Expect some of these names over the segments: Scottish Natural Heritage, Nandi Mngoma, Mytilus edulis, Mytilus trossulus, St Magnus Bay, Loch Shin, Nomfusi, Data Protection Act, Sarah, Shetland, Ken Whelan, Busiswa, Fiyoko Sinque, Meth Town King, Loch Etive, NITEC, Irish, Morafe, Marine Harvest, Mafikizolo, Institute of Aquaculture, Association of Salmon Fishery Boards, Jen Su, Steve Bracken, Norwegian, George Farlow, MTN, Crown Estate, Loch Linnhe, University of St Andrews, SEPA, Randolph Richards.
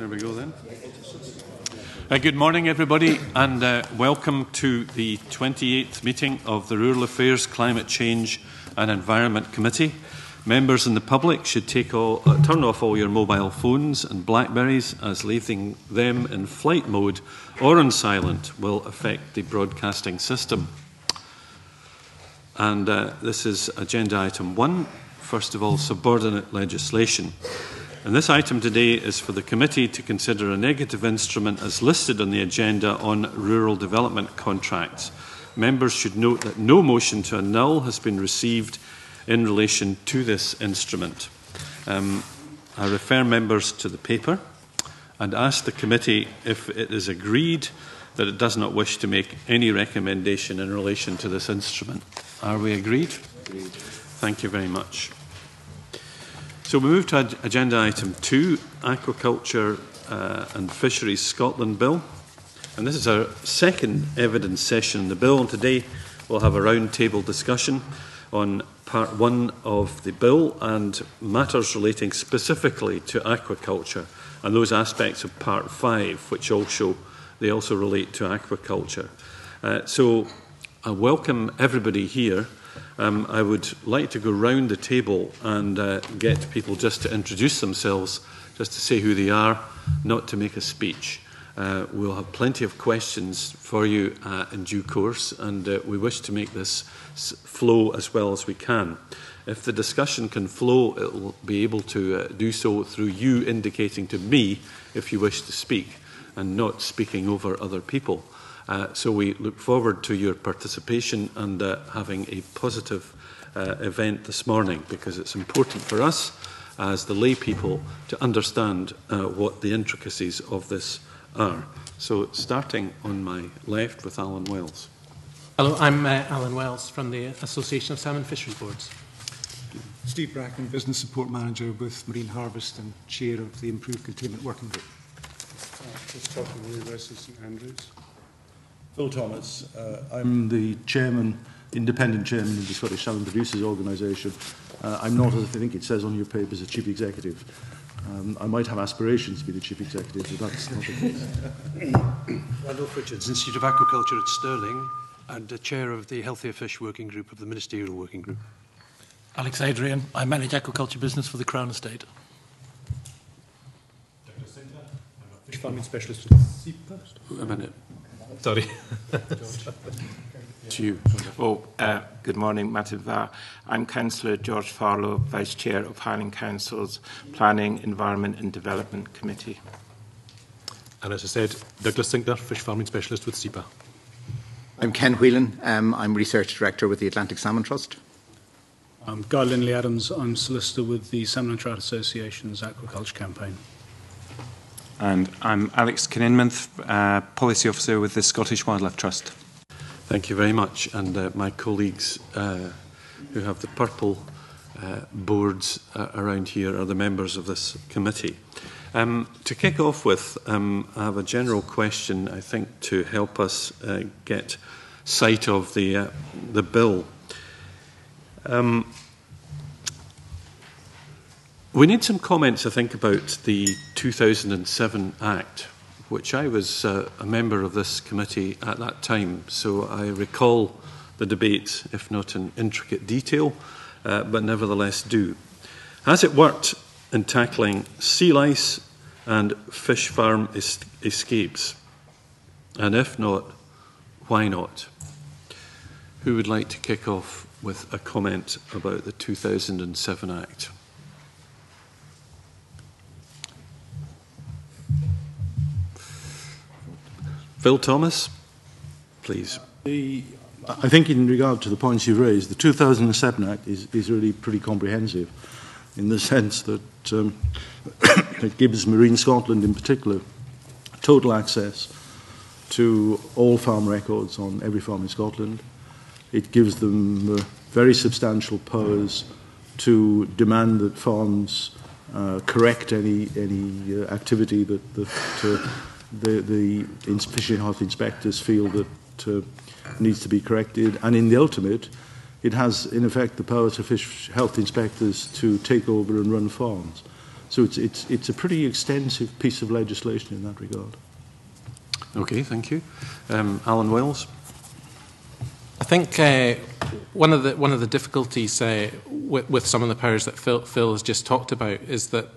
There we go then. Good morning everybody, and welcome to the 28th meeting of the Rural Affairs, Climate Change and Environment Committee. Members and the public should turn off all your mobile phones and Blackberries, as leaving them in flight mode or on silent will affect the broadcasting system. And this is agenda item 1. First of all, subordinate legislation. And this item today is for the committee to consider a negative instrument as listed on the agenda on rural development contracts. Members should note that no motion to annul has been received in relation to this instrument. I refer members to the paper and ask the committee if it is agreed that it does not wish to make any recommendation in relation to this instrument. Are we agreed? Agreed. Thank you very much. So we move to agenda item 2, Aquaculture and Fisheries (Scotland) Bill. And this is our second evidence session on the bill, and today we'll have a roundtable discussion on part 1 of the bill and matters relating specifically to aquaculture and those aspects of part 5 which also relate to aquaculture. So I welcome everybody here. I would like to go round the table and get people just to introduce themselves, just to say who they are, not to make a speech. We'll have plenty of questions for you in due course, and we wish to make this flow as well as we can. If the discussion can flow, it will be able to do so through you indicating to me if you wish to speak and not speaking over other people. So we look forward to your participation and having a positive event this morning, because it's important for us as the lay people to understand what the intricacies of this are. So starting on my left with Allan Wells. Hello, I'm Allan Wells from the Association of Salmon Fishery Boards. Steve Bracken, Business Support Manager with Marine Harvest and Chair of the Improved Containment Working Group. Chris Todd from the University of St Andrews. Phil Thomas, I'm the chairman, independent chairman of the Scottish Salmon Producers Organisation. I'm not, as I think it says on your papers, a chief executive. I might have aspirations to be the chief executive, but that's not the case. Randolph Richards, Institute of Aquaculture at Stirling, and chair of the Healthier Fish Working Group of the Ministerial Working Group. Alex Adrian, I manage aquaculture business for the Crown Estate. Douglas Sinclair, I'm a fish farming specialist at SEPA. Wait a minute. Sorry. To you. Oh, good morning, Madam Var. I'm Councillor George Farlow, Vice Chair of Highland Council's Planning, Environment and Development Committee. And as I said, Douglas Sinclair, Fish Farming Specialist with SEPA. I'm Ken Whelan. I'm Research Director with the Atlantic Salmon Trust. I'm Guy Linley-Adams. I'm Solicitor with the Salmon and Trout Association's Aquaculture Campaign. And I'm Alex Kinninmonth, Policy Officer with the Scottish Wildlife Trust. Thank you very much. And my colleagues who have the purple boards around here are the members of this committee. To kick off with, I have a general question, I think, to help us get sight of the bill. We need some comments, I think, about the 2007 Act, which I was a member of this committee at that time, so I recall the debate, if not in intricate detail, but nevertheless do. Has it worked in tackling sea lice and fish farm escapes? And if not, why not? Who would like to kick off with a comment about the 2007 Act? Phil Thomas, please. I think in regard to the points you've raised, the 2007 Act is really pretty comprehensive in the sense that it gives Marine Scotland in particular total access to all farm records on every farm in Scotland. It gives them very substantial powers to demand that farms correct any activity that the fishing health inspectors feel that needs to be corrected, and in the ultimate it has in effect the power to fish health inspectors to take over and run farms. So it's a pretty extensive piece of legislation in that regard. Okay, thank you. Allan Wells. I think one of the difficulties with some of the powers that Phil has just talked about is that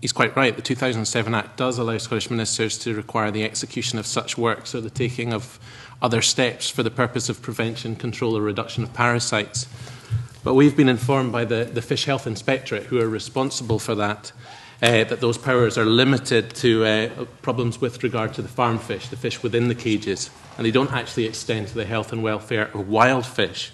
he's quite right. The 2007 Act does allow Scottish ministers to require the execution of such works or the taking of other steps for the purpose of prevention, control or reduction of parasites. But we've been informed by the Fish Health Inspectorate, who are responsible for that, that those powers are limited to problems with regard to the farm fish, the fish within the cages, and they don't actually extend to the health and welfare of wild fish.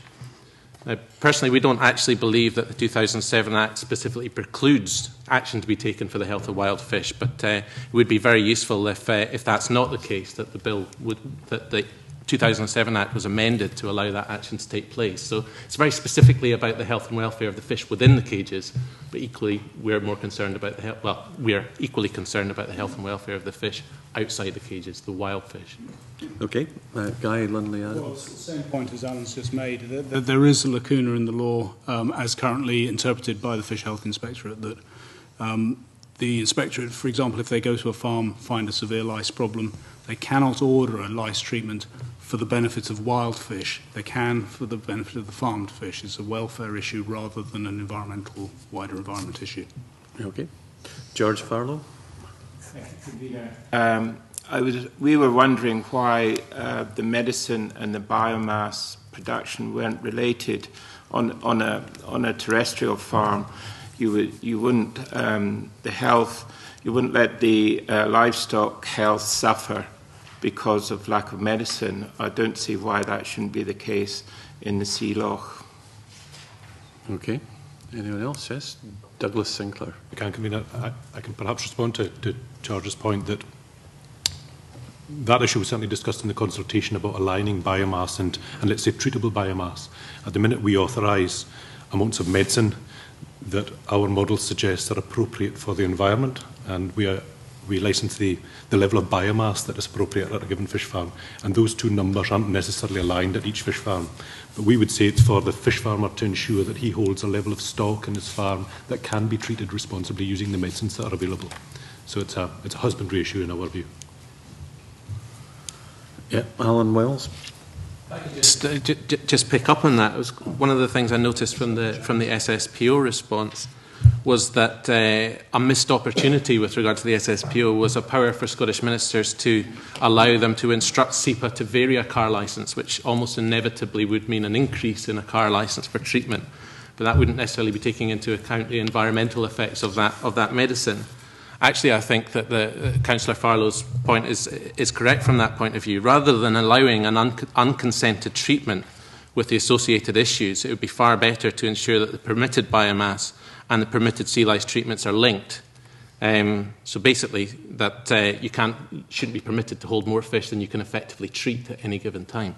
Now, personally, we don't actually believe that the 2007 Act specifically precludes action to be taken for the health of wild fish, but it would be very useful if that's not the case, that the bill would, that the 2007 Act was amended to allow that action to take place. So it's very specifically about the health and welfare of the fish within the cages, but equally we're more concerned about the health, well, we're equally concerned about the health and welfare of the fish outside the cages, the wild fish. Okay, Guy Linley-Adams. Well, it's the same point as Alan's just made, that there is a lacuna in the law as currently interpreted by the Fish Health Inspectorate, that the inspectorate, for example, if they go to a farm, find a severe lice problem, they cannot order a lice treatment for the benefit of wild fish. They can for the benefit of the farmed fish. It's a welfare issue rather than an environmental, wider environment issue. Okay. George Farlow? We were wondering why the medicine and the biomass production weren't related. On a terrestrial farm, you wouldn't let the livestock health suffer because of lack of medicine. I don't see why that shouldn't be the case in the Sea Loch. Okay. Anyone else? Yes. Douglas Sinclair. I can perhaps respond to George's point that that issue was certainly discussed in the consultation about aligning biomass and let's say treatable biomass. At the minute we authorise amounts of medicine that our model suggests are appropriate for the environment, and we license the level of biomass that is appropriate at a given fish farm. And those two numbers aren't necessarily aligned at each fish farm. But we would say it's for the fish farmer to ensure that he holds a level of stock in his farm that can be treated responsibly using the medicines that are available. So it's a husbandry issue in our view. Yeah, Allan Wells. I could just pick up on that. It was one of the things I noticed from the SSPO response was that a missed opportunity with regard to the SSPO was a power for Scottish ministers to allow them to instruct SEPA to vary a car licence, which almost inevitably would mean an increase in a car licence for treatment. But that wouldn't necessarily be taking into account the environmental effects of that medicine. Actually, I think that the Councillor Farlow's point is correct from that point of view. Rather than allowing an unconsented treatment with the associated issues, it would be far better to ensure that the permitted biomass and the permitted sea lice treatments are linked. So basically, that you shouldn't be permitted to hold more fish than you can effectively treat at any given time.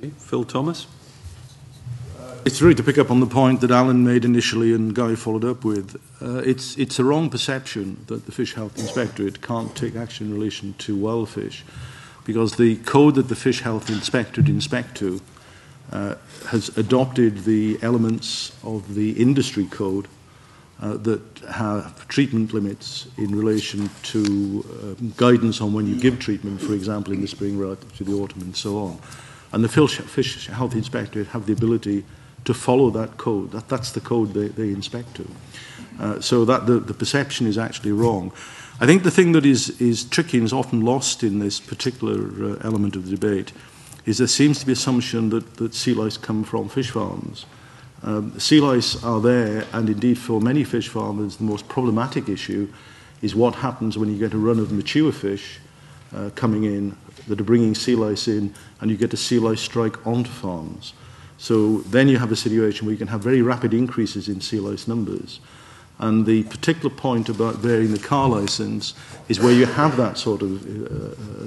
Okay. Phil Thomas. It's really to pick up on the point that Alan made initially and Guy followed up with. It's a wrong perception that the Fish Health Inspectorate can't take action in relation to wild fish, because the code that the Fish Health Inspectorate inspect to has adopted the elements of the industry code that have treatment limits in relation to guidance on when you give treatment, for example, in the spring relative to the autumn and so on. And the Fish Health Inspectorate have the ability to follow that code. That's the code they inspect to. So that the perception is actually wrong. I think the thing that is tricky and is often lost in this particular element of the debate is there seems to be assumption that sea lice come from fish farms. Sea lice are there, and indeed for many fish farmers, the most problematic issue is what happens when you get a run of mature fish coming in that are bringing sea lice in, and you get a sea lice strike onto farms. So then you have a situation where you can have very rapid increases in sea lice numbers. And the particular point about varying the car licence is where you have that sort of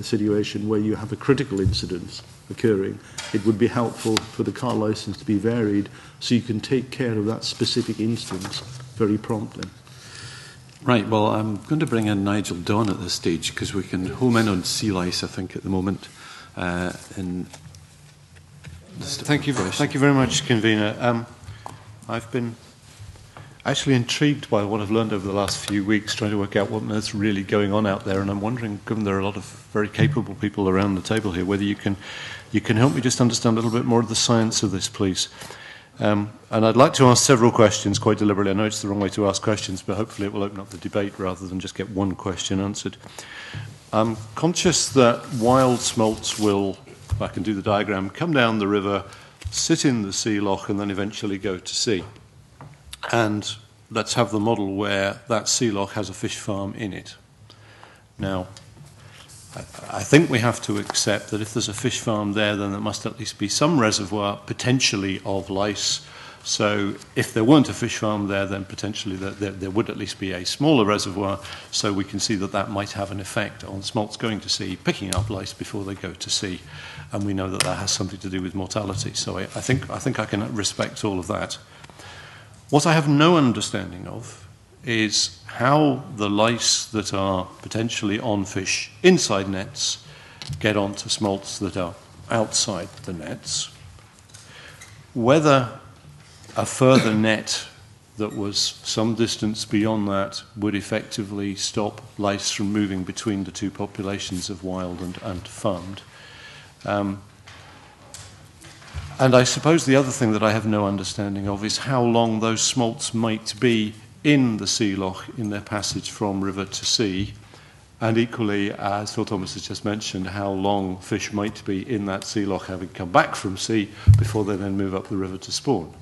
situation where you have a critical incidence occurring. It would be helpful for the car licence to be varied so you can take care of that specific instance very promptly. Right, well, I'm going to bring in Nigel Dawn at this stage because we can home in on sea lice, I think, at the moment. Thank you very much, Convener. I've been actually intrigued by what I've learned over the last few weeks, trying to work out what on earth's really going on out there. And I'm wondering, given there are a lot of very capable people around the table here, whether you can help me just understand a little bit more of the science of this, please. And I'd like to ask several questions quite deliberately. I know it's the wrong way to ask questions, but hopefully it will open up the debate rather than just get one question answered. I'm conscious that wild smolts will, if I can do the diagram, come down the river, sit in the sea loch, and then eventually go to sea. And let's have the model where that sea loch has a fish farm in it. Now, I think we have to accept that if there's a fish farm there, then there must at least be some reservoir, potentially, of lice. So if there weren't a fish farm there, then potentially there would at least be a smaller reservoir. So we can see that that might have an effect on smolts going to sea, picking up lice before they go to sea. And we know that that has something to do with mortality. So I think I can respect all of that. What I have no understanding of is how the lice that are potentially on fish inside nets get onto smolts that are outside the nets, whether a further net that was some distance beyond that would effectively stop lice from moving between the two populations of wild and farmed. And I suppose the other thing that I have no understanding of is how long those smolts might be in the sea loch in their passage from river to sea, and equally, as Phil Thomas has just mentioned, how long fish might be in that sea loch having come back from sea before they then move up the river to spawn.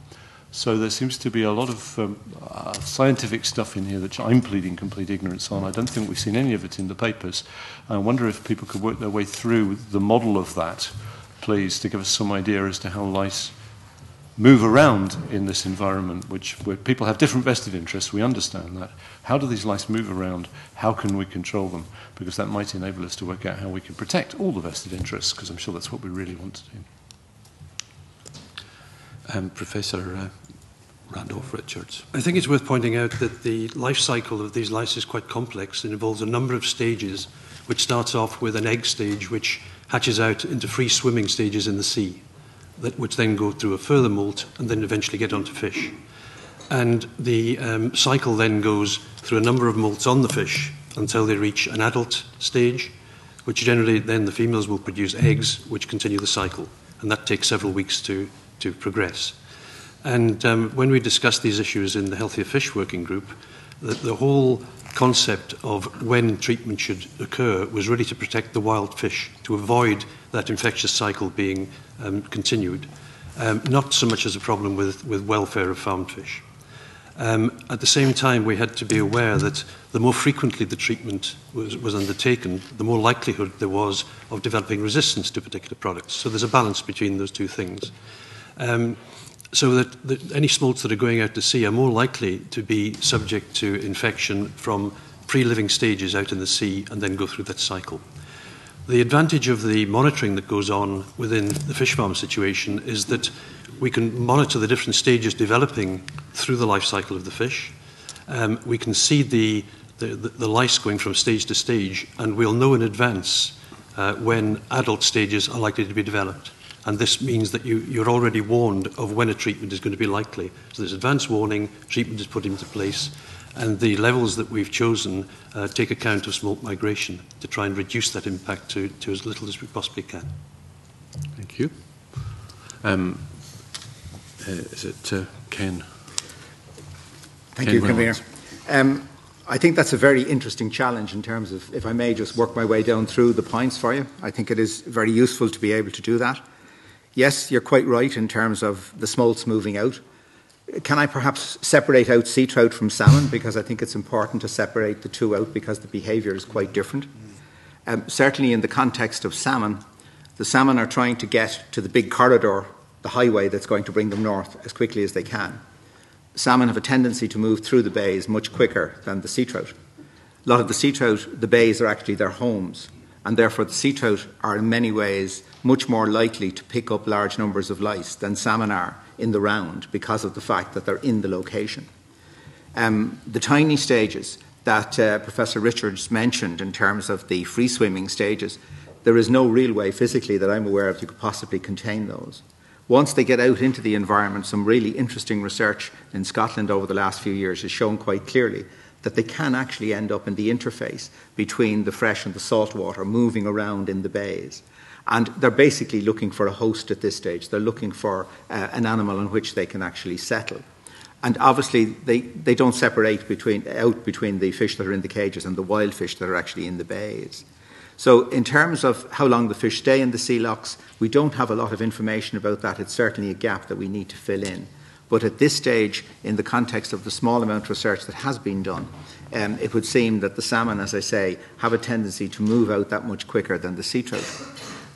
So there seems to be a lot of scientific stuff in here that I'm pleading complete ignorance on. I don't think we've seen any of it in the papers. I wonder if people could work their way through the model of that, please, to give us some idea as to how lice move around in this environment, where people have different vested interests. We understand that. How do these lice move around? How can we control them? Because that might enable us to work out how we can protect all the vested interests, because I'm sure that's what we really want to do. Professor Randolph Richards. I think it's worth pointing out that the life cycle of these lice is quite complex and involves a number of stages, which starts off with an egg stage, which hatches out into free swimming stages in the sea, which then go through a further molt and then eventually get onto fish. And the cycle then goes through a number of molts on the fish until they reach an adult stage, which generally then the females will produce eggs, which continue the cycle. And that takes several weeks to progress. And when we discussed these issues in the Healthier Fish Working Group, the whole concept of when treatment should occur was really to protect the wild fish, to avoid that infectious cycle being continued, not so much as a problem with welfare of farmed fish. At the same time, we had to be aware that the more frequently the treatment was undertaken, the more likelihood there was of developing resistance to particular products. So there's a balance between those two things. So that any smolts that are going out to sea are more likely to be subject to infection from pre-living stages out in the sea and then go through that cycle. The advantage of the monitoring that goes on within the fish farm situation is that we can monitor the different stages developing through the life cycle of the fish. We can see the lice going from stage to stage, and we'll know in advance when adult stages are likely to be developed. And this means that you're already warned of when a treatment is going to be likely. So there's advance warning, treatment is put into place, and the levels that we've chosen take account of smolt migration to try and reduce that impact to as little as we possibly can. Thank you. Is it Ken? Thank you, Convener. I think that's a very interesting challenge in terms of, if I may just work my way down through the points for you. I think it is very useful to be able to do that. Yes, you're quite right in terms of the smolts moving out. Can I perhaps separate out sea trout from salmon? Because I think it's important to separate the two out because the behaviour is quite different. Certainly in the context of salmon, the salmon are trying to get to the big corridor, the highway that's going to bring them north as quickly as they can. Salmon have a tendency to move through the bays much quicker than the sea trout. A lot of the sea trout, the bays are actually their homes, and therefore the sea trout are in many ways much more likely to pick up large numbers of lice than salmon are in the round because of the fact that they're in the location. The tiny stages that Professor Richards mentioned in terms of the free swimming stages, there is no real way physically that I'm aware of you could possibly contain those. once they get out into the environment, some really interesting research in Scotland over the last few years has shown quite clearly that they can actually end up in the interface between the fresh and the salt water, moving around in the bays. And they're basically looking for a host at this stage. They're looking for an animal in which they can actually settle. And obviously, they don't separate out between the fish that are in the cages and the wild fish that are actually in the bays. So in terms of how long the fish stay in the sea lochs, we don't have a lot of information about that. It's certainly a gap that we need to fill in. But at this stage, in the context of the small amount of research that has been done, it would seem that the salmon, as I say, have a tendency to move out that much quicker than the sea trout.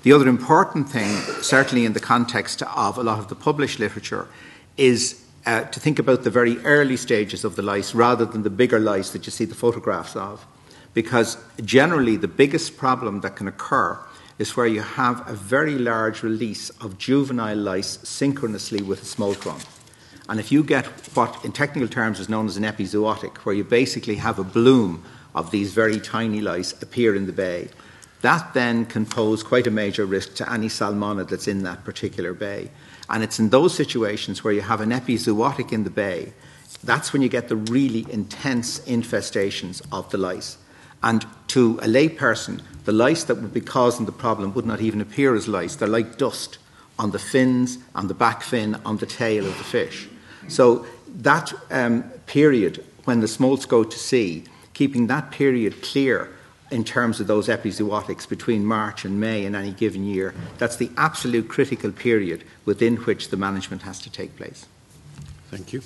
The other important thing, certainly in the context of a lot of the published literature, is to think about the very early stages of the lice rather than the bigger lice that you see the photographs of. Because generally the biggest problem that can occur is where you have a very large release of juvenile lice synchronously with a smolt run. And if you get what in technical terms is known as an epizootic, where you basically have a bloom of these very tiny lice appear in the bay, that then can pose quite a major risk to any salmonid that's in that particular bay. And it's in those situations where you have an epizootic in the bay, that's when you get the really intense infestations of the lice. And to a layperson, the lice that would be causing the problem would not even appear as lice. They're like dust on the fins, on the back fin, on the tail of the fish. So that period when the smolts go to sea, keeping that period clear in terms of those epizootics between March and May in any given year, that's the absolute critical period within which the management has to take place. Thank you.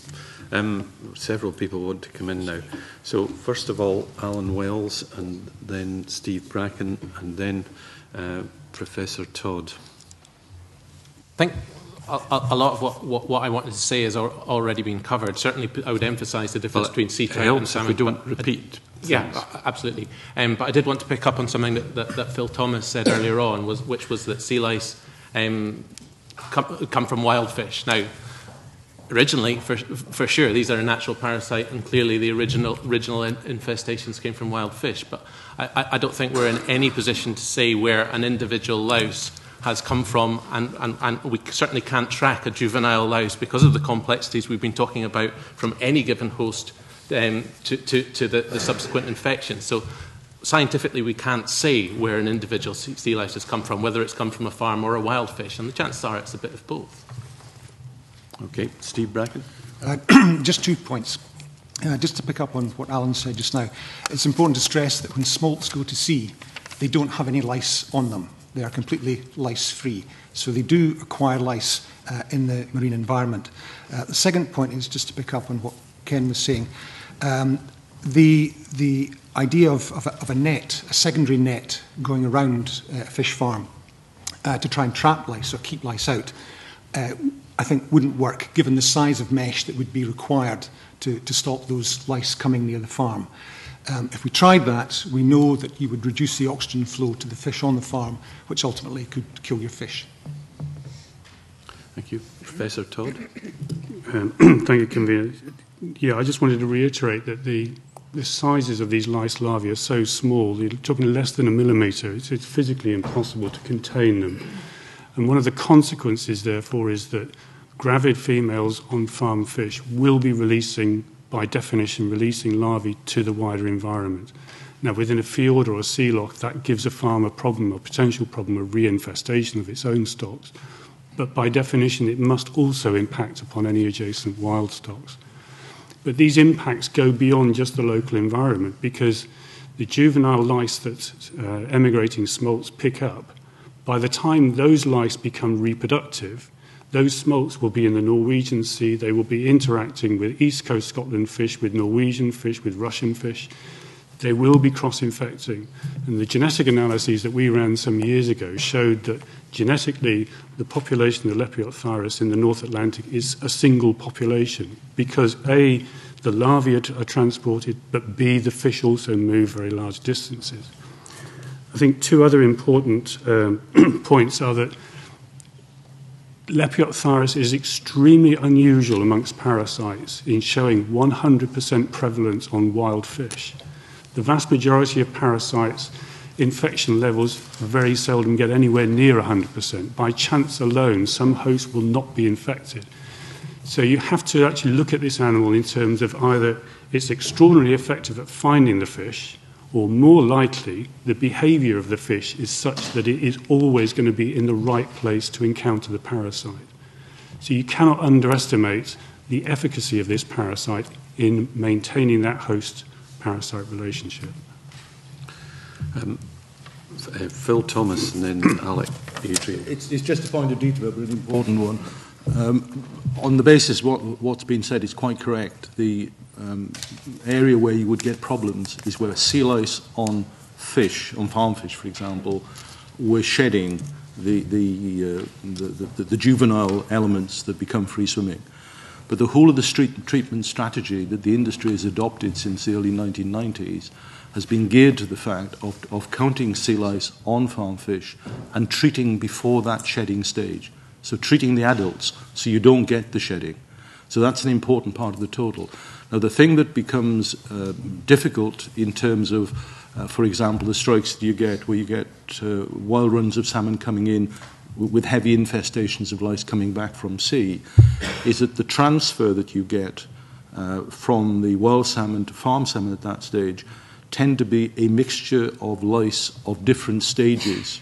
Several people want to come in now. So first of all, Allan Wells, and then Steve Bracken, and then Professor Todd. I think a lot of what I wanted to say has already been covered. Certainly, I would emphasise the difference between sea trout and salmon. If we don't repeat. Yeah, absolutely. But I did want to pick up on something that Phil Thomas said earlier on, which was that sea lice come from wild fish. Now, originally, for sure, these are a natural parasite, and clearly the original infestations came from wild fish. But I don't think we're in any position to say where an individual louse has come from, and we certainly can't track a juvenile louse because of the complexities we've been talking about from any given host to the subsequent infection. So scientifically we can't say where an individual sea louse has come from, whether it's come from a farm or a wild fish, and the chances are it's a bit of both. Okay, Steve Bracken. Just 2 points. Just to pick up on what Allan said just now, it's important to stress that when smolts go to sea, they don't have any lice on them. They are completely lice-free. So they do acquire lice in the marine environment. The second point is just to pick up on what Ken was saying. The idea of a net, a secondary net, going around a fish farm to try and trap lice or keep lice out, I think wouldn't work, given the size of mesh that would be required to stop those lice coming near the farm. If we tried that, we know that you would reduce the oxygen flow to the fish on the farm, which ultimately could kill your fish. Thank you. Professor Todd. Thank you, Convener. Yeah, I just wanted to reiterate that the sizes of these lice larvae are so small, you're talking less than a millimetre. It's physically impossible to contain them. And one of the consequences, therefore, is that gravid females on farm fish will be releasing, by definition, releasing larvae to the wider environment. Now, within a fjord or a sea loch, that gives a farm a problem, a potential problem of reinfestation of its own stocks. But by definition, it must also impact upon any adjacent wild stocks. But these impacts go beyond just the local environment, because the juvenile lice that emigrating smolts pick up, by the time those lice become reproductive, those smolts will be in the Norwegian Sea. They will be interacting with East Coast Scotland fish, with Norwegian fish, with Russian fish. They will be cross-infecting. And the genetic analyses that we ran some years ago showed that genetically the population of Lepeophtheirus in the North Atlantic is a single population because A, the larvae are transported, but B, the fish also move very large distances. I think two other important points are that Lepeophtheirus is extremely unusual amongst parasites in showing 100% prevalence on wild fish. The vast majority of parasites infection levels very seldom get anywhere near 100%. By chance alone, some hosts will not be infected. So you have to actually look at this animal in terms of either it's extraordinarily effective at finding the fish, or more likely, the behaviour of the fish is such that it is always going to be in the right place to encounter the parasite. So you cannot underestimate the efficacy of this parasite in maintaining that host-parasite relationship. Phil Thomas and then Alex Adrian. It's just a point of detail, but an important one. On the basis, what's been said is quite correct. The area where you would get problems is where sea lice on fish, on farm fish, for example, were shedding the juvenile elements that become free swimming. But the whole of the treatment strategy that the industry has adopted since the early 1990s has been geared to the fact of counting sea lice on farm fish and treating before that shedding stage. So treating the adults so you don't get the shedding. So that's an important part of the total. Now, the thing that becomes difficult in terms of, for example, the strikes that you get where you get wild runs of salmon coming in with heavy infestations of lice coming back from sea, is that the transfer that you get from the wild salmon to farm salmon at that stage tend to be a mixture of lice of different stages,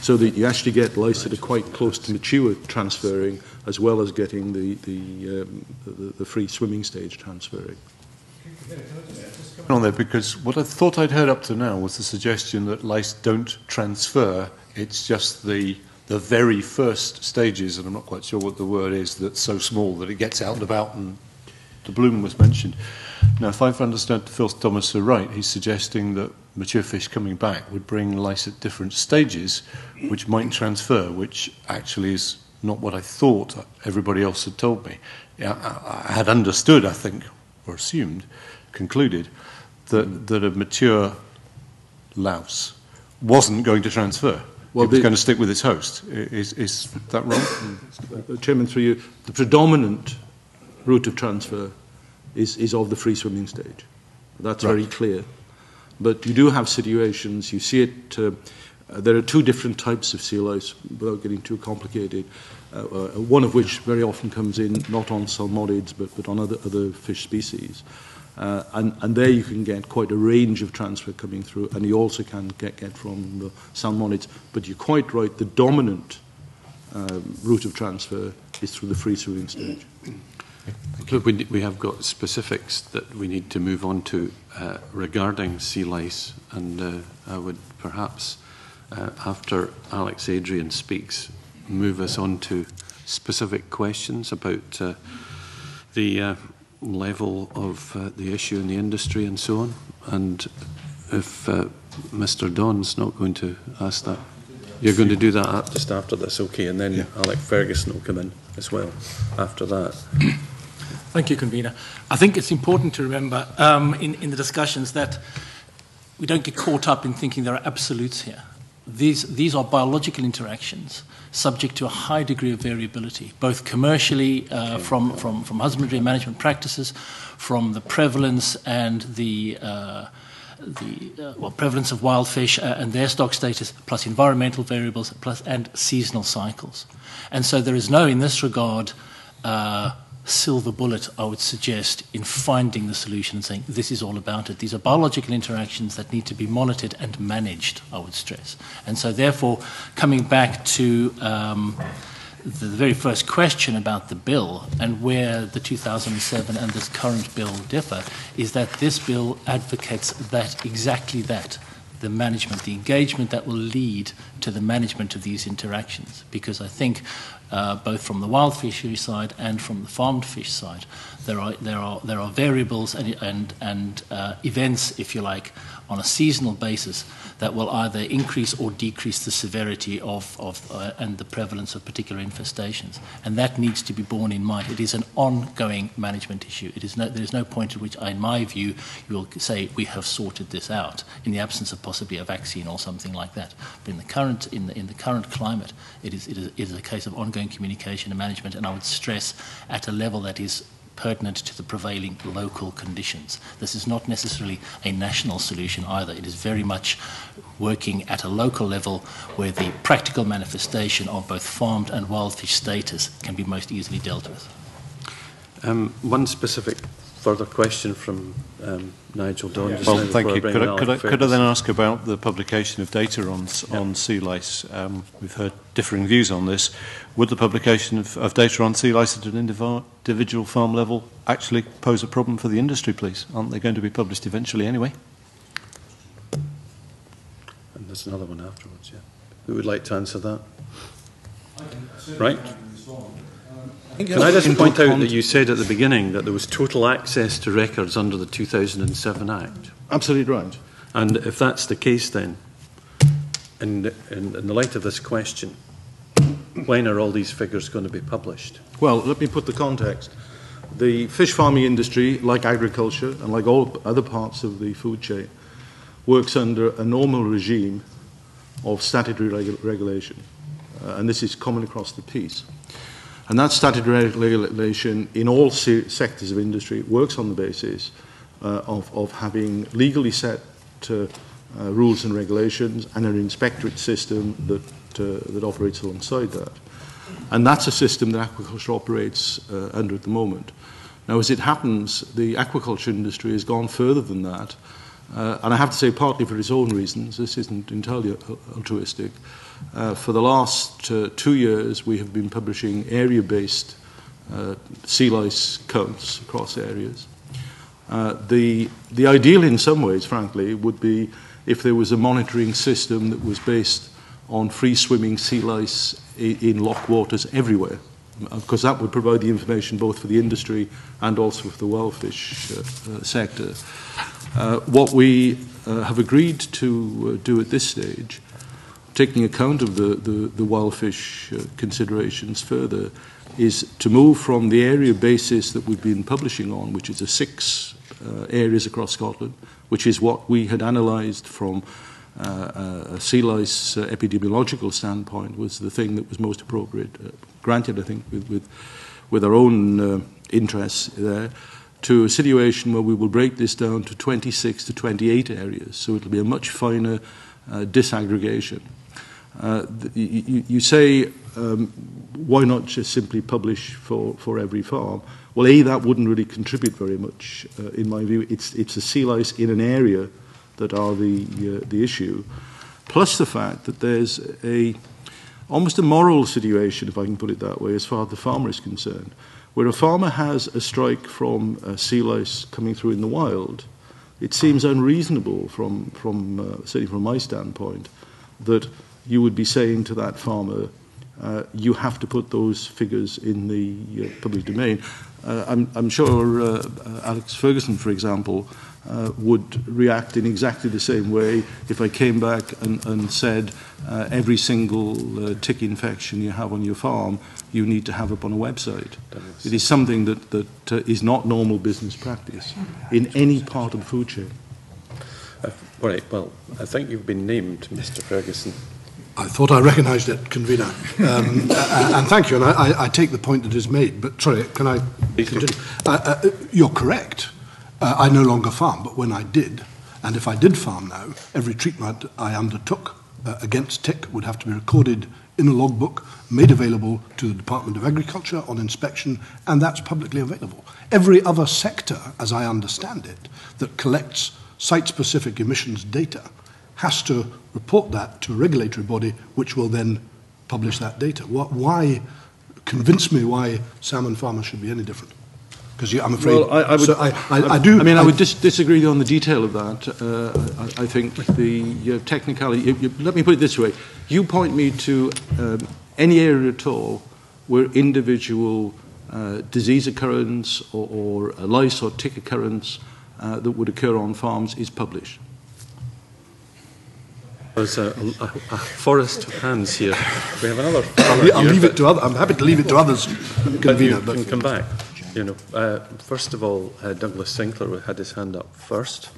so that you actually get lice that are quite close to mature transferring, as well as getting the free swimming stage transferring. Can I just come on there, because what I thought I'd heard up to now was the suggestion that lice don't transfer, it's just the very first stages, and I'm not quite sure what the word is, that's so small that it gets out and about, and the bloom was mentioned. Now, if I've understood Phil Thomas right, he's suggesting that mature fish coming back would bring lice at different stages, which might transfer, which actually is not what I thought everybody else had told me. I had understood, I think, or assumed, concluded, that a mature louse wasn't going to transfer. Well, it was going to stick with its host. Is that wrong? Chairman, through you, the predominant route of transfer is of the free swimming stage. That's right. Very clear. But you do have situations, you see it, there are two different types of sea lice, without getting too complicated, one of which very often comes in not on salmonids but on other fish species. And there you can get quite a range of transfer coming through, and you also can get from the salmonids. But you're quite right, the dominant route of transfer is through the free swimming stage. Look, we have got specifics that we need to move on to regarding sea lice, and I would perhaps, after Alex Adrian speaks, move us on to specific questions about the level of the issue in the industry and so on. And if Mr. Don's not going to ask that, you're going to do that just after this, okay, and then Alec Ferguson will come in as well after that. Thank you, Convener. I think it's important to remember in the discussions that we don't get caught up in thinking there are absolutes here. These are biological interactions subject to a high degree of variability, both commercially from husbandry and management practices, from the prevalence and the prevalence of wild fish and their stock status, plus environmental variables, and seasonal cycles. And so there is no, in this regard, silver bullet, I would suggest, in finding the solution and saying this is all about it. These are biological interactions that need to be monitored and managed, I would stress. And so therefore, coming back to the very first question about the bill and where the 2007 and this current bill differ, is that this bill advocates that exactly that, the management, the engagement that will lead to the management of these interactions. Because I think both from the wild fishery side and from the farmed fish side, there are variables and events, if you like, on a seasonal basis that will either increase or decrease the severity of and the prevalence of particular infestations, and that needs to be borne in mind. It is an ongoing management issue. There is no point at which, in my view, you will say we have sorted this out in the absence of possibly a vaccine or something like that. But in the current climate, it is a case of ongoing communication and management, and I would stress at a level that is pertinent to the prevailing local conditions. This is not necessarily a national solution either. It is very much working at a local level where the practical manifestation of both farmed and wild fish status can be most easily dealt with. One specific further question from Nigel Dawn. Yeah. Well, thank you. Could I then ask about the publication of data on sea lice? We've heard differing views on this. Would the publication of data on sea lice at an individual farm level actually pose a problem for the industry, please? Aren't they going to be published eventually anyway? And there's another one afterwards, yeah. Who would like to answer that? Right. Can I just point out that you said at the beginning that there was total access to records under the 2007 Act? Absolutely right. And if that's the case then, in the light of this question, when are all these figures going to be published? Well, let me put the context. The fish farming industry, like agriculture and like all other parts of the food chain, works under a normal regime of statutory regulation. And this is common across the piece. And that statutory regulation in all sectors of industry works on the basis of having legally set rules and regulations and an inspectorate system that operates alongside that. And that's a system that aquaculture operates under at the moment. Now, as it happens, the aquaculture industry has gone further than that. And I have to say, partly for its own reasons, this isn't entirely altruistic. For the last 2 years, we have been publishing area-based sea lice counts across areas. The ideal, in some ways, frankly, would be if there was a monitoring system that was based on free-swimming sea lice in loch waters everywhere, because that would provide the information both for the industry and also for the wild fish sector. What we have agreed to do at this stage, taking account of the wild fish considerations further, is to move from the area basis that we've been publishing on, which is the 6 areas across Scotland, which is what we had analysed from a sea lice epidemiological standpoint was the thing that was most appropriate, granted, I think, with our own interests there, to a situation where we will break this down to 26 to 28 areas. So it will be a much finer disaggregation. You say, why not just simply publish for every farm? Well, A, that wouldn't really contribute very much, in my view. It's the sea lice in an area that are the issue, plus the fact that there's almost a moral situation, if I can put it that way, as far as the farmer is concerned. Where a farmer has a strike from sea lice coming through in the wild, it seems unreasonable, certainly from my standpoint, that you would be saying to that farmer, you have to put those figures in the public domain. I'm sure Alex Ferguson, for example, would react in exactly the same way if I came back and said every single tick infection you have on your farm you need to have up on a website. It is something that is not normal business practice in any part of the food chain. All right, well, I think you've been named, Mr. Ferguson. I thought I recognised it, convener. And thank you, and I take the point that is made, but sorry, can I continue? You're correct. I no longer farm, but when I did, and if I did farm now, every treatment I undertook against tick would have to be recorded in a logbook, made available to the Department of Agriculture on inspection, and that's publicly available. Every other sector, as I understand it, that collects site-specific emissions data has to report that to a regulatory body, which will then publish that data. Why convince me why salmon farmers should be any different? Because I'm afraid. Well, I would disagree on the detail of that. I think the technicality. Let me put it this way: you point me to any area at all where individual disease occurrence or a lice or tick occurrence that would occur on farms is published. There's a forest of hands here. We have another. I'm happy to leave it to others. Convener, but you can come back. You know, first of all, Douglas Sinclair had his hand up first.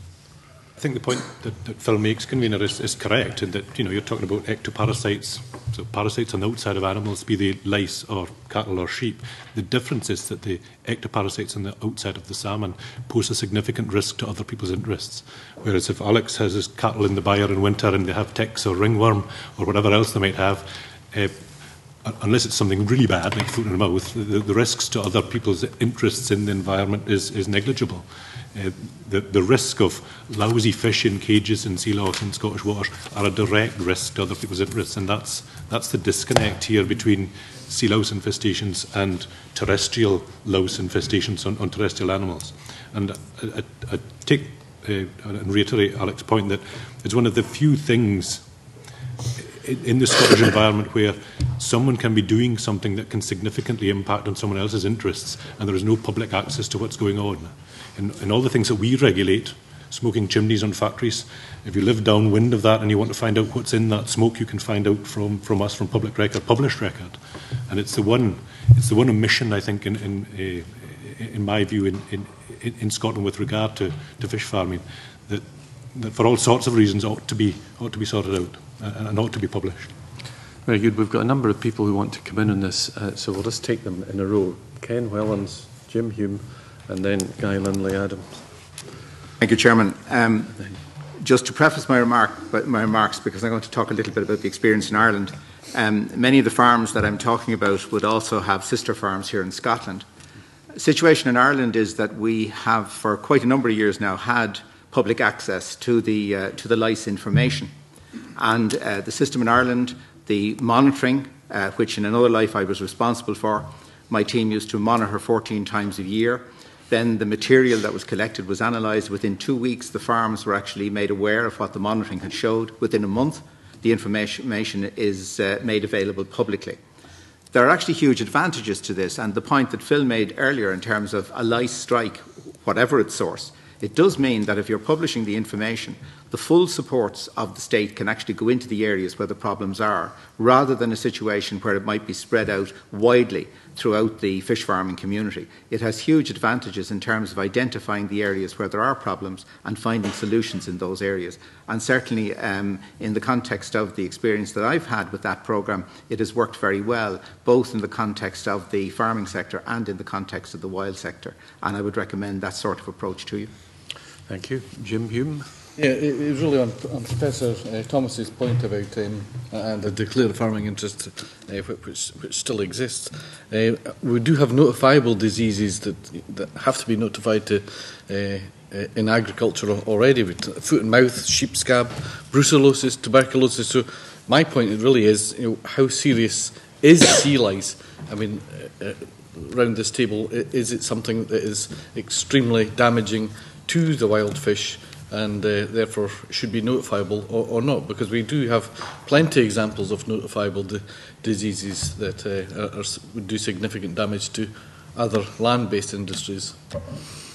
I think the point that Phil makes, Convener, is correct, in that you're talking about ectoparasites, so parasites on the outside of animals, be they lice or cattle or sheep. The difference is that the ectoparasites on the outside of the salmon pose a significant risk to other people's interests. Whereas if Alex has his cattle in the byre in winter and they have ticks or ringworm or whatever else they might have, unless it's something really bad, like foot in the mouth, the risks to other people's interests in the environment is negligible. The risk of lousy fish in cages in sea lochs in Scottish waters are a direct risk to other people's interests, and that's the disconnect here between sea louse infestations and terrestrial louse infestations on terrestrial animals. And I take and reiterate Alex's point that it's one of the few things in the Scottish environment where someone can be doing something that can significantly impact on someone else's interests, and there is no public access to what's going on. In all the things that we regulate, smoking chimneys on factories, if you live downwind of that and you want to find out what's in that smoke, you can find out from us, from public record, published record. And it's the one omission, I think, in my view, in Scotland with regard to fish farming, that for all sorts of reasons ought to be sorted out and ought to be published. Very good. We've got a number of people who want to come in on this, so we'll just take them in a row. Ken Whelans, Jim Hume, and then Guy Linley-Adams. Thank you, Chairman. Just to preface my remarks, because I'm going to talk a little bit about the experience in Ireland, many of the farms that I'm talking about would also have sister farms here in Scotland. The situation in Ireland is that we have, for quite a number of years now, had public access to the lice information. And the system in Ireland, the monitoring, which in another life I was responsible for, my team used to monitor 14 times a year. Then the material that was collected was analysed. Within 2 weeks, the farms were actually made aware of what the monitoring had showed. Within a month, the information is made available publicly. There are actually huge advantages to this, and the point that Phil made earlier in terms of a lice strike, whatever its source, it does mean that if you're publishing the information, the full supports of the state can actually go into the areas where the problems are, rather than a situation where it might be spread out widely throughout the fish farming community. It has huge advantages in terms of identifying the areas where there are problems and finding solutions in those areas. And certainly in the context of the experience that I've had with that programme, it has worked very well, both in the context of the farming sector and in the context of the wild sector. And I would recommend that sort of approach to you. Thank you. Jim Hume. Yeah, it was really on Professor Thomas's point about and the declared farming interest, which still exists. We do have notifiable diseases that have to be notified to in agriculture already, with foot and mouth, sheep scab, brucellosis, tuberculosis. So my point really is, how serious is sea lice? I mean, around this table, is it something that is extremely damaging to the wild fish, and therefore should be notifiable or not? Because we do have plenty of examples of notifiable diseases that would do significant damage to other land-based industries.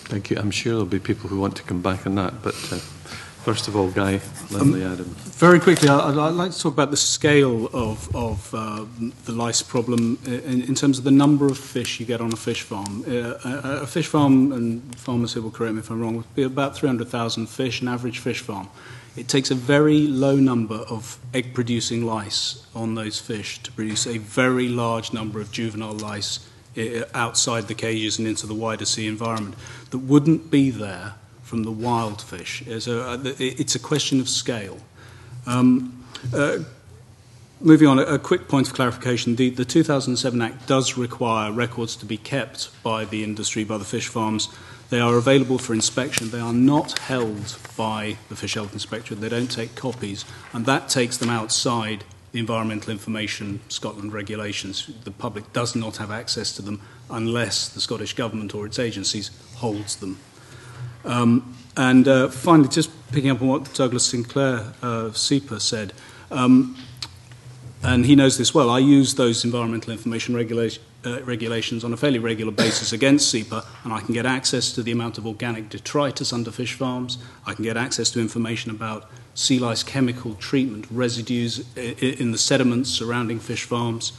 Thank you. I'm sure there'll be people who want to come back on that, but first of all, Guy Linley-Adams. Very quickly, I'd like to talk about the scale of the lice problem in terms of the number of fish you get on a fish farm. A fish farm, and farmers here will correct me if I'm wrong, would be about 300,000 fish, an average fish farm. It takes a very low number of egg-producing lice on those fish to produce a very large number of juvenile lice outside the cages and into the wider sea environment that wouldn't be there from the wild fish. So it's a question of scale. Moving on, a quick point of clarification. The 2007 Act does require records to be kept by the industry, by the fish farms. They are available for inspection. They are not held by the Fish Health Inspectorate. They don't take copies, and that takes them outside the Environmental Information Scotland regulations. The public does not have access to them unless the Scottish Government or its agencies holds them. And finally, just picking up on what Douglas Sinclair of SEPA said, and he knows this well, I use those environmental information regulations on a fairly regular basis against SEPA, and I can get access to the amount of organic detritus under fish farms. I can get access to information about sea lice chemical treatment residues in the sediments surrounding fish farms.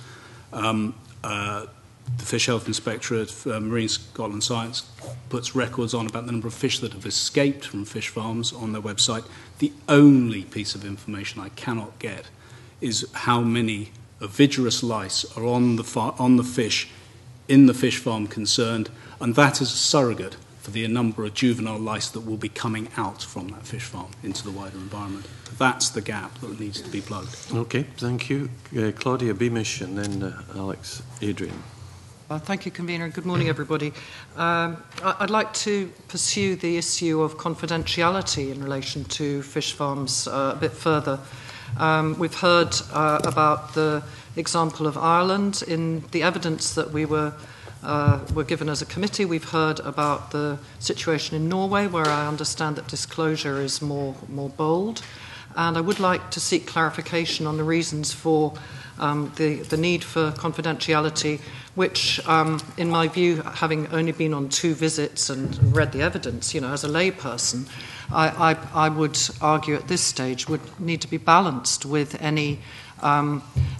the Fish Health Inspectorate for Marine Scotland Science puts records on about the number of fish that have escaped from fish farms on their website. The only piece of information I cannot get is how many ovigerous lice are on the fish in the fish farm concerned, and that is a surrogate for the number of juvenile lice that will be coming out from that fish farm into the wider environment. That's the gap that needs to be plugged. Okay, thank you. Claudia Beamish and then Alex Adrian. Thank you, Convener. Good morning, everybody. I'd like to pursue the issue of confidentiality in relation to fish farms a bit further. We've heard about the example of Ireland in the evidence that we were given as a committee. We've heard about the situation in Norway, where I understand that disclosure is more bold. And I would like to seek clarification on the reasons for the need for confidentiality, which, in my view, having only been on 2 visits and read the evidence, you know, as a layperson, I would argue at this stage would need to be balanced with any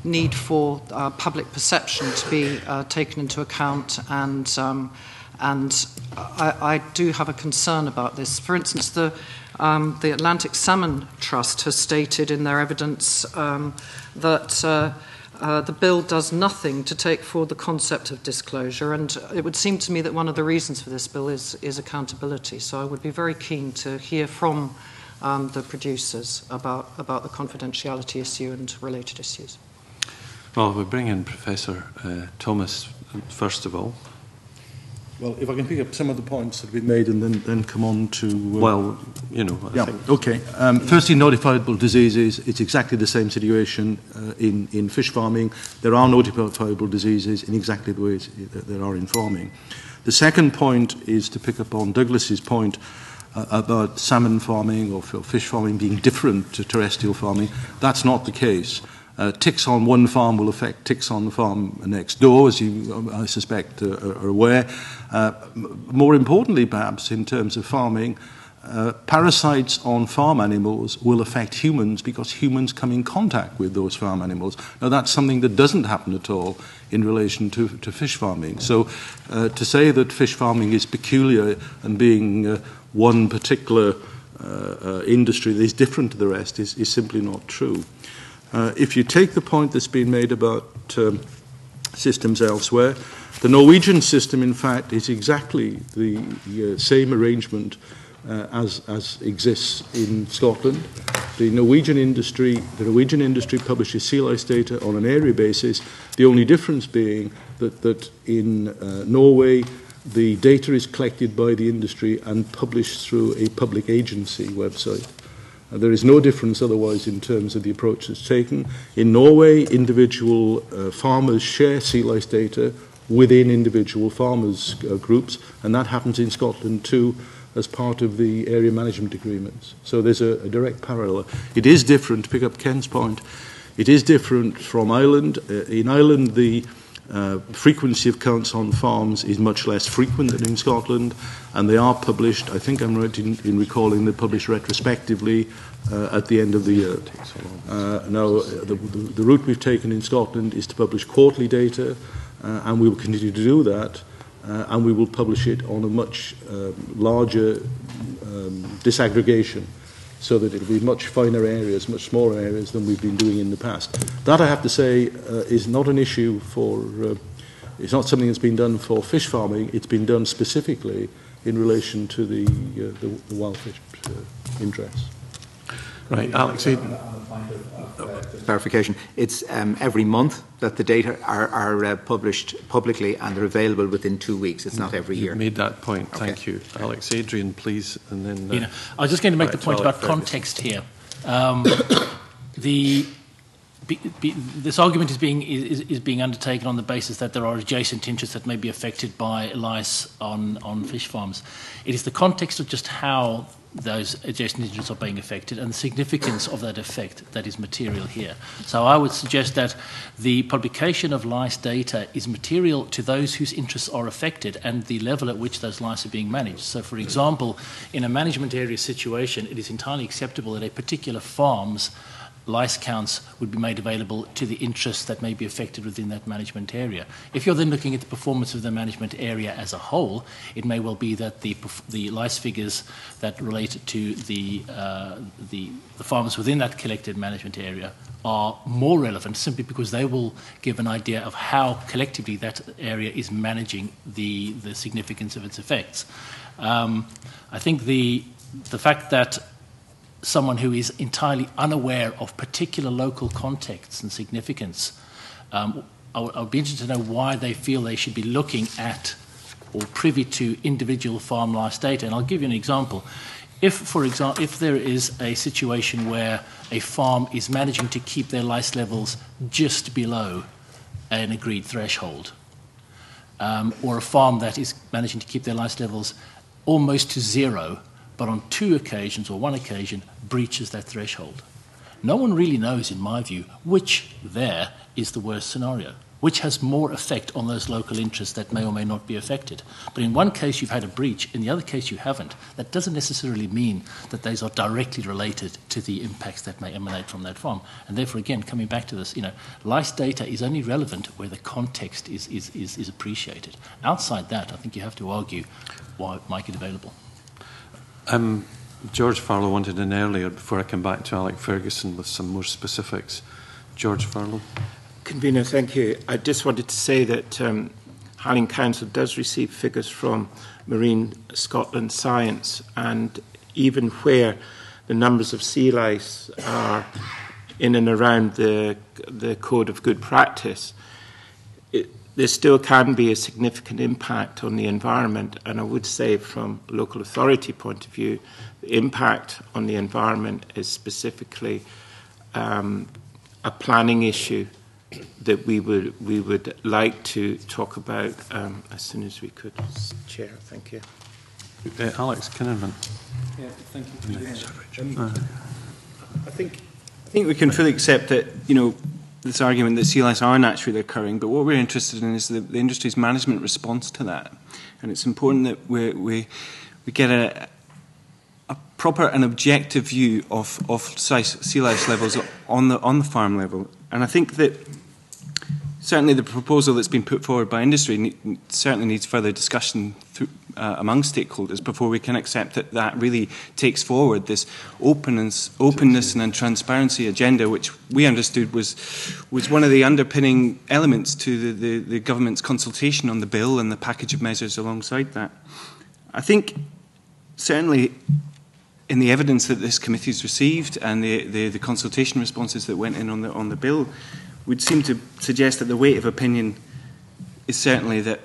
need for public perception to be taken into account, and I do have a concern about this. For instance, the Atlantic Salmon Trust has stated in their evidence that the bill does nothing to take forward the concept of disclosure, and it would seem to me that one of the reasons for this bill is accountability. So I would be very keen to hear from the producers about the confidentiality issue and related issues. Well, we'll bring in Professor Thomas first of all. Well, if I can pick up some of the points that have been made and then come on to... well, you know... I think. Okay. Firstly, notifiable diseases. It's exactly the same situation in fish farming. There are notifiable diseases in exactly the ways that there are in farming. The second point is to pick up on Douglas's point about salmon farming or fish farming being different to terrestrial farming. That's not the case. Ticks on one farm will affect ticks on the farm next door, as you, I suspect, are aware. More importantly, perhaps, in terms of farming, parasites on farm animals will affect humans because humans come in contact with those farm animals. Now, that's something that doesn't happen at all in relation to fish farming. So to say that fish farming is peculiar and being one particular industry that is different to the rest is simply not true. If you take the point that's been made about systems elsewhere, the Norwegian system, in fact, is exactly the same arrangement as exists in Scotland. The Norwegian industry publishes sea lice data on an area basis, the only difference being that in Norway, the data is collected by the industry and published through a public agency website. There is no difference otherwise in terms of the approach that's taken. In Norway, individual farmers share sea lice data within individual farmers' groups, and that happens in Scotland too as part of the area management agreements. So there's a direct parallel. It is different, to pick up Ken's point, it is different from Ireland. In Ireland, the frequency of counts on farms is much less frequent than in Scotland, and they are published, I think I'm right in recalling, they're published retrospectively at the end of the year. Now, the route we've taken in Scotland is to publish quarterly data, and we will continue to do that, and we will publish it on a much larger disaggregation, so that it will be much finer areas, much smaller areas than we've been doing in the past. That, I have to say, is not an issue for... it's not something that's been done for fish farming. It's been done specifically in relation to the wild fish interests. Right, Alex Eden. Clarification. It's every month that the data are published publicly, and they're available within 2 weeks. It's not every year. You made that point. Okay. Thank you. Alex Adrian, please. And then, you know, I was just going to make the point about context here. This argument is being undertaken on the basis that there are adjacent interests that may be affected by lice on fish farms. It is the context of just how those adjacent interests are being affected and the significance of that effect that is material here. So I would suggest that the publication of lice data is material to those whose interests are affected and the level at which those lice are being managed. So, for example, in a management area situation, it is entirely acceptable that a particular farm's lice counts would be made available to the interests that may be affected within that management area. If you're then looking at the performance of the management area as a whole, it may well be that the lice figures that relate to the farmers within that collected management area are more relevant, simply because they will give an idea of how collectively that area is managing the significance of its effects. I think the fact that someone who is entirely unaware of particular local contexts and significance, I would be interested to know why they feel they should be looking at or privy to individual farm lice data. And I'll give you an example. If, for example, if there is a situation where a farm is managing to keep their lice levels just below an agreed threshold, or a farm that is managing to keep their lice levels almost to zero, but on two occasions or one occasion breaches that threshold. No one really knows, in my view, which there is the worst scenario, which has more effect on those local interests that may or may not be affected. But in one case you've had a breach, in the other case you haven't. That doesn't necessarily mean that those are directly related to the impacts that may emanate from that farm. And therefore, again, coming back to this, lice data is only relevant where the context is appreciated. Outside that, I think you have to argue why it might get available. George Farlow wanted in earlier before I come back to Alec Ferguson with some more specifics. George Farlow. Convener, thank you. I just wanted to say that Highland Council does receive figures from Marine Scotland Science, and even where the numbers of sea lice are in and around the code of good practice, there still can be a significant impact on the environment. And I would say, from local authority point of view, the impact on the environment is specifically a planning issue that we would like to talk about as soon as we could. Chair, thank you. Alex Kinninmonth. Yeah, thank you. I think we can fully accept that, this argument that sea lice are naturally occurring, but what we're interested in is the industry's management response to that. And it's important that we get a proper and objective view of sea lice levels on the farm level. And I think that certainly the proposal that's been put forward by industry certainly needs further discussion among stakeholders before we can accept that really takes forward this openness and transparency agenda, which we understood was one of the underpinning elements to the government's consultation on the bill and the package of measures alongside that. I think certainly in the evidence that this committee's received and the consultation responses that went in on the bill, would seem to suggest that the weight of opinion is certainly that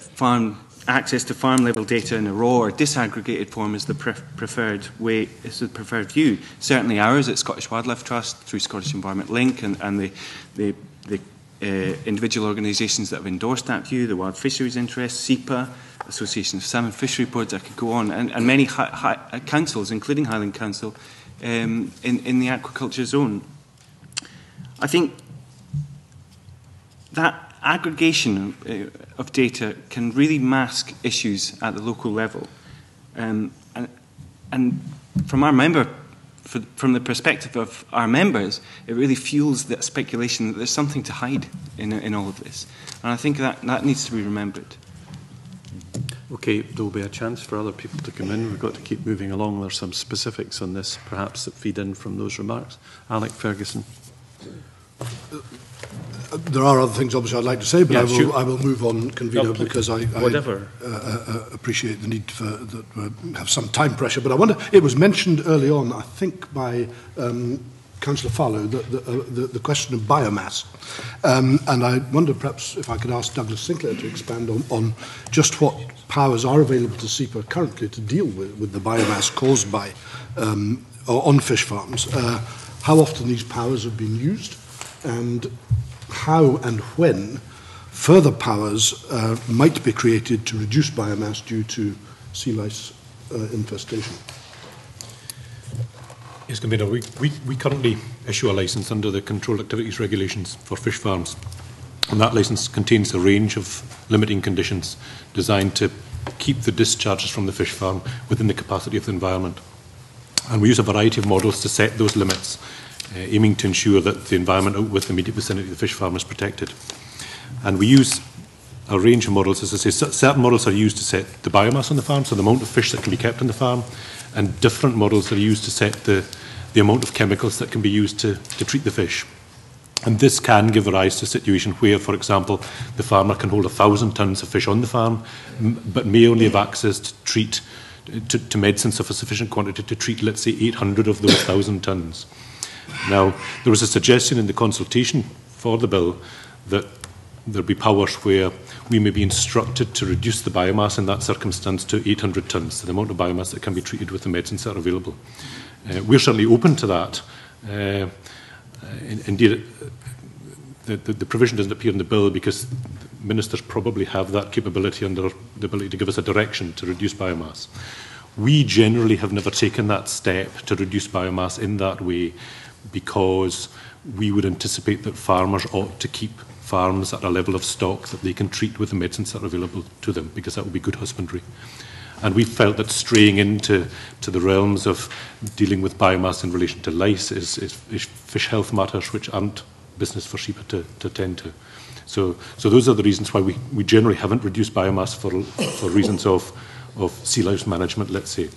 access to farm-level data in a raw or disaggregated form is the preferred way, is the preferred view. Certainly ours at Scottish Wildlife Trust, through Scottish Environment Link and the individual organisations that have endorsed that view, the Wild Fisheries Interest, SEPA, Association of Salmon Fishery Boards, I could go on, and many councils, including Highland Council, in the aquaculture zone. I think that aggregation of data can really mask issues at the local level. And from the perspective of our members, it really fuels that speculation that there's something to hide in all of this. And I think that needs to be remembered. Okay, there'll be a chance for other people to come in. We've got to keep moving along. There's some specifics on this, perhaps, that feed in from those remarks. Alec Ferguson. There are other things, obviously, I'd like to say, but yeah, I will move on, Convener, no, because I appreciate the need that we have some time pressure. But I wonder, it was mentioned early on, I think, by Councillor Farlow, the question of biomass. And I wonder, perhaps, if I could ask Douglas Sinclair to expand on just what powers are available to SEPA currently to deal with the biomass caused by on fish farms, how often these powers have been used, and how and when further powers might be created to reduce biomass due to sea lice infestation. Yes, Convener, we currently issue a licence under the Controlled Activities Regulations for fish farms, and that licence contains a range of limiting conditions designed to keep the discharges from the fish farm within the capacity of the environment. And we use a variety of models to set those limits, aiming to ensure that the environment out with the immediate vicinity of the fish farm is protected. And we use a range of models. As I say, certain models are used to set the biomass on the farm, so the amount of fish that can be kept on the farm, and different models are used to set the amount of chemicals that can be used to treat the fish. And this can give rise to a situation where, for example, the farmer can hold 1,000 tonnes of fish on the farm, but may only have access to treat to medicines of a sufficient quantity to treat, let's say, 800 of those 1,000 tonnes. Now, there was a suggestion in the consultation for the bill that there'll be powers where we may be instructed to reduce the biomass in that circumstance to 800 tonnes, so the amount of biomass that can be treated with the medicines that are available. We're certainly open to that. Indeed, the provision doesn't appear in the bill because ministers probably have that capability under the ability to give us a direction to reduce biomass. We generally have never taken that step to reduce biomass in that way because we would anticipate that farmers ought to keep farms at a level of stock that they can treat with the medicines that are available to them, because that would be good husbandry. And we felt that straying into the realms of dealing with biomass in relation to lice is fish health matters which aren't business for SEPA to attend to. So those are the reasons why we generally haven't reduced biomass for reasons of sea lice management, let's say.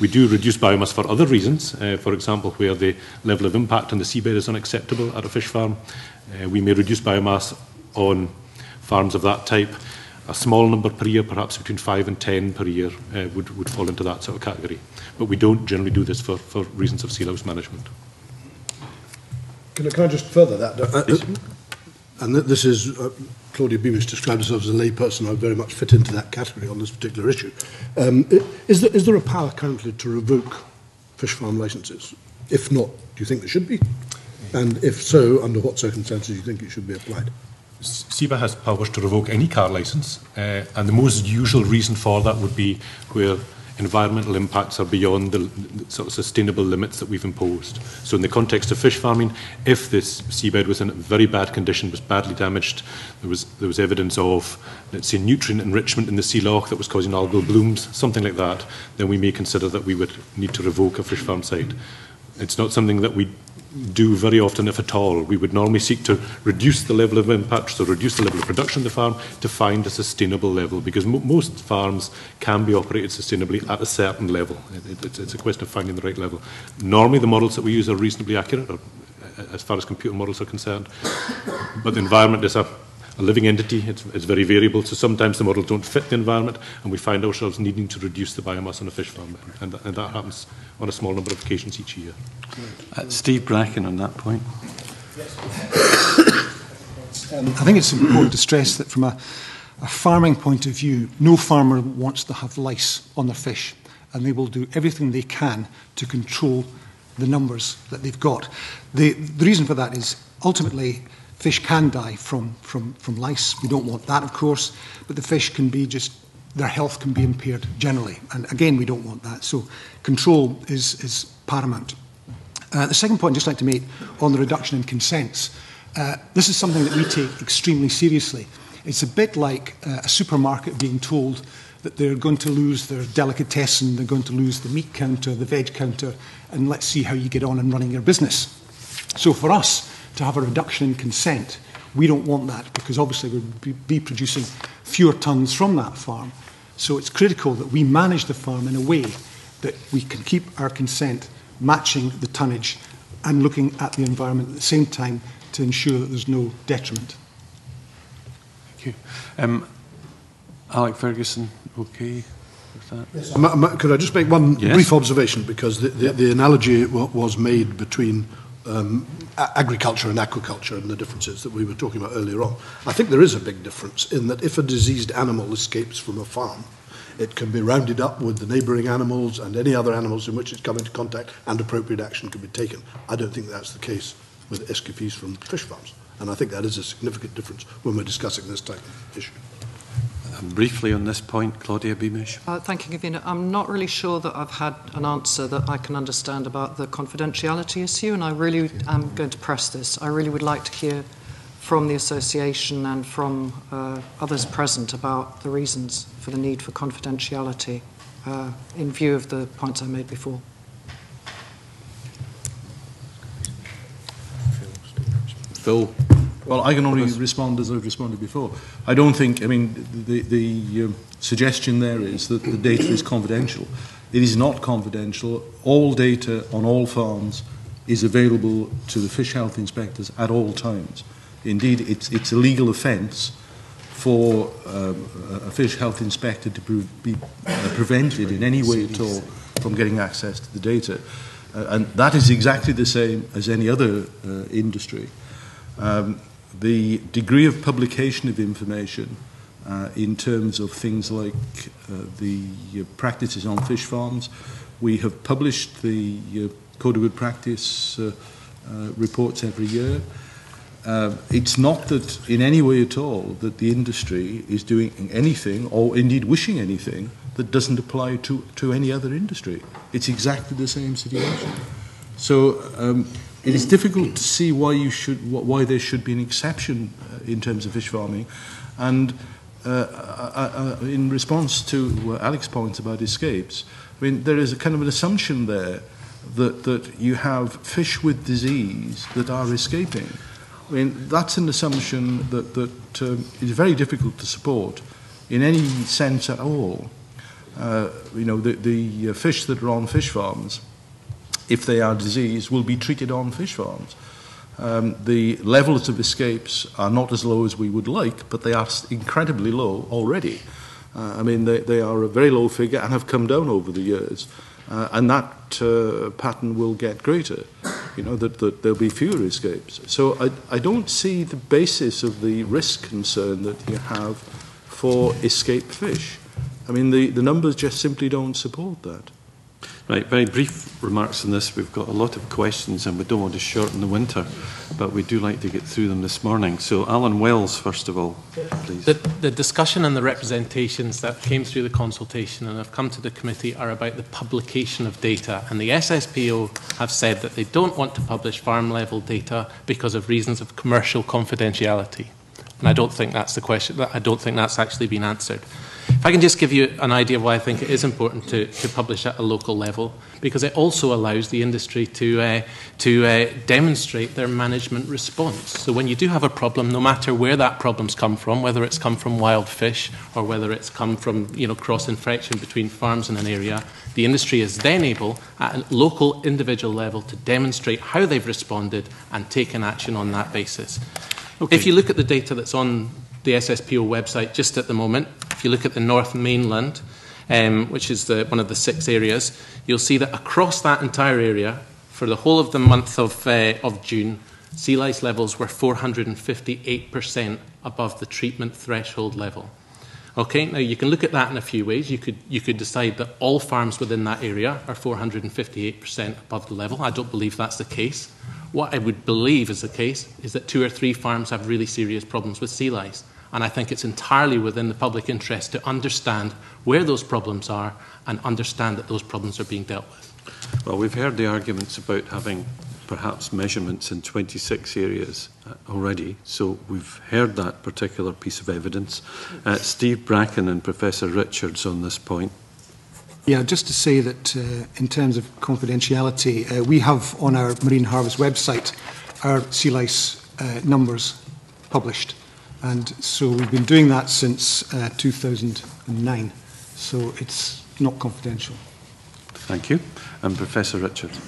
We do reduce biomass for other reasons, for example, where the level of impact on the seabed is unacceptable at a fish farm. We may reduce biomass on farms of that type. A small number per year, perhaps between 5 and 10 per year, would fall into that sort of category. But we don't generally do this for reasons of sea lice management. Can I just further that? And this is, Claudia Beamish described herself as a layperson. I very much fit into that category on this particular issue. Is there a power currently to revoke fish farm licences? If not, do you think there should be? And if so, under what circumstances do you think it should be applied? SEPA has powers to revoke any car licence, and the most usual reason for that would be where environmental impacts are beyond the sort of sustainable limits that we've imposed. So in the context of fish farming, if this seabed was in very bad condition, was badly damaged, there was evidence of, let's say, nutrient enrichment in the sea loch that was causing algal blooms, something like that, then we may consider that we would need to revoke a fish farm site. It's not something that we do very often, if at all. We would normally seek to reduce the level of impact, so reduce the level of production of the farm to find a sustainable level, because most farms can be operated sustainably at a certain level. It's a question of finding the right level. Normally the models that we use are reasonably accurate, or, as far as computer models are concerned, but the environment is a living entity. It's very variable, so sometimes the models don't fit the environment, and we find ourselves needing to reduce the biomass on a fish farm, and that happens on a small number of occasions each year. Steve Bracken on that point. I think it's important to stress that from a farming point of view, no farmer wants to have lice on their fish, and they will do everything they can to control the numbers that they've got. The reason for that is ultimately fish can die from lice. We don't want that, of course, but the fish can be just, their health can be impaired generally. And again, we don't want that. So control is paramount. The second point I'd just like to make on the reduction in consents. This is something that we take extremely seriously. It's a bit like a supermarket being told that they're going to lose their delicatessen, they're going to lose the meat counter, the veg counter, and let's see how you get on in running your business. So for us to have a reduction in consent, we don't want that, because obviously we'd be producing fewer tonnes from that farm. So it's critical that we manage the farm in a way that we can keep our consent matching the tonnage and looking at the environment at the same time to ensure that there's no detriment. Thank you. Alec Ferguson, okay with that? Yes, could I just make one brief observation, because the analogy was made between agriculture and aquaculture and the differences that we were talking about earlier on. I think there is a big difference in that if a diseased animal escapes from a farm, it can be rounded up with the neighbouring animals and any other animals in which it's come into contact, and appropriate action can be taken. I don't think that's the case with escapees from fish farms, and I think that is a significant difference when we're discussing this type of issue. Briefly on this point, Claudia Beamish. Thank you, Gavina. I'm not really sure that I've had an answer that I can understand about the confidentiality issue, and I really am going to press this. I really would like to hear from the association and from others present about the reasons for the need for confidentiality in view of the points I made before. Bill? Well, I can only respond as I've responded before. I don't think, I mean, the suggestion there is that the data is confidential. It is not confidential. All data on all farms is available to the fish health inspectors at all times. Indeed, it's a legal offence for a fish health inspector to be prevented in any way at all from getting access to the data. And that is exactly the same as any other industry. The degree of publication of information in terms of things like the practices on fish farms, we have published the Code of Good Practice reports every year. It's not that in any way at all that the industry is doing anything or indeed wishing anything that doesn't apply to any other industry. It's exactly the same situation. So it is difficult to see why you should, why there should be an exception in terms of fish farming. And in response to Alex's point about escapes, I mean, there is a kind of an assumption there that you have fish with disease that are escaping. I mean, that's an assumption that is very difficult to support in any sense at all. You know, the fish that are on fish farms, if they are diseased, will be treated on fish farms. The levels of escapes are not as low as we would like, but they are incredibly low already. I mean, they are a very low figure and have come down over the years. And that pattern will get greater, you know, that there'll be fewer escapes. So I don't see the basis of the risk concern that you have for escape fish. I mean, the numbers just simply don't support that. Right, very brief remarks on this. We've got a lot of questions and we don't want to shorten the winter, but we do like to get through them this morning. So Allan Wells, first of all, please. The discussion and the representations that came through the consultation and have come to the committee are about the publication of data, and the SSPO have said that they don't want to publish farm level data because of reasons of commercial confidentiality. And I don't think that's the question. I don't think that's actually been answered. If I can just give you an idea of why I think it is important to publish at a local level, because it also allows the industry to demonstrate their management response. So when you do have a problem, no matter where that problem's come from, whether it's come from wild fish or whether it's come from, you know, cross-infection between farms in an area, the industry is then able, at a local individual level, to demonstrate how they've responded and taken action on that basis. Okay. If you look at the data that's on the SSPO website just at the moment, if you look at the North Mainland, which is one of the 6 areas, you'll see that across that entire area, for the whole of the month of June, sea lice levels were 458% above the treatment threshold level. Okay, now you can look at that in a few ways. You could decide that all farms within that area are 458% above the level. I don't believe that's the case. What I would believe is the case is that 2 or 3 farms have really serious problems with sea lice. And I think it's entirely within the public interest to understand where those problems are and understand that those problems are being dealt with. Well, we've heard the arguments about having perhaps measurements in 26 areas already, so we've heard that particular piece of evidence. Steve Bracken and Professor Richards on this point. Yeah, just to say that in terms of confidentiality, we have on our Marine Harvest website our sea lice numbers published. And so we've been doing that since 2009. So it's not confidential. Thank you. And Professor Richards.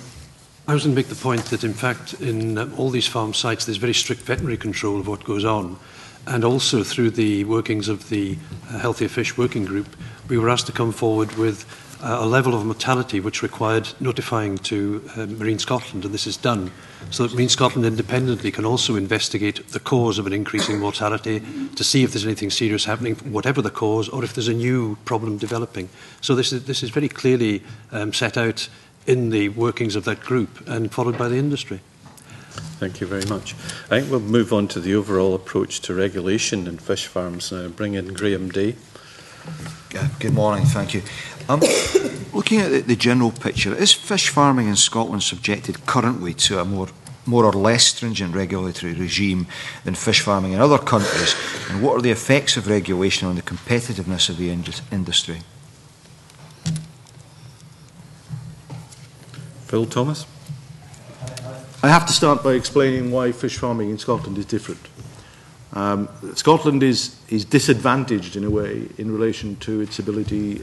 I was going to make the point that, in fact, in all these farm sites, there's very strict veterinary control of what goes on. And also through the workings of the Healthier Fish Working Group, we were asked to come forward with a level of mortality which required notifying to Marine Scotland, and this is done, so that Marine Scotland independently can also investigate the cause of an increasing mortality to see if there's anything serious happening, whatever the cause, or if there's a new problem developing. So this is very clearly set out in the workings of that group and followed by the industry. Thank you very much. I think we'll move on to the overall approach to regulation in fish farms. Bring in Graham Day. Good morning, thank you. Looking at the general picture, is fish farming in Scotland subjected currently to a more or less stringent regulatory regime than fish farming in other countries? And what are the effects of regulation on the competitiveness of the industry? Phil Thomas. I have to start by explaining why fish farming in Scotland is different. Scotland is disadvantaged in a way in relation to its ability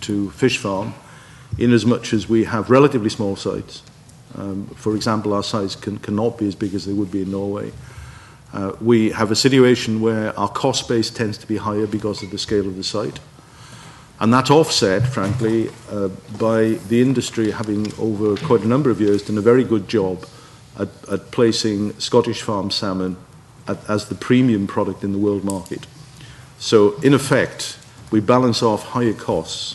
to fish farm, in as much as we have relatively small sites. For example, our sites cannot be as big as they would be in Norway. We have a situation where our cost base tends to be higher because of the scale of the site. And that's offset, frankly, by the industry having over quite a number of years done a very good job at placing Scottish farm salmon as the premium product in the world market. So, in effect, we balance off higher costs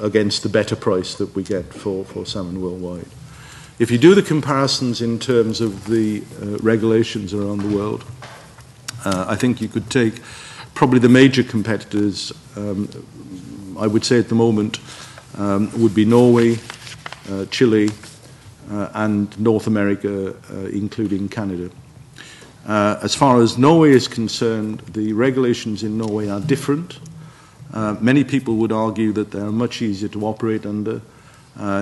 against the better price that we get for salmon worldwide. If you do the comparisons in terms of the regulations around the world, I think you could take probably the major competitors, I would say at the moment, would be Norway, Chile, and North America, including Canada. As far as Norway is concerned, the regulations in Norway are different. Many people would argue that they are much easier to operate under.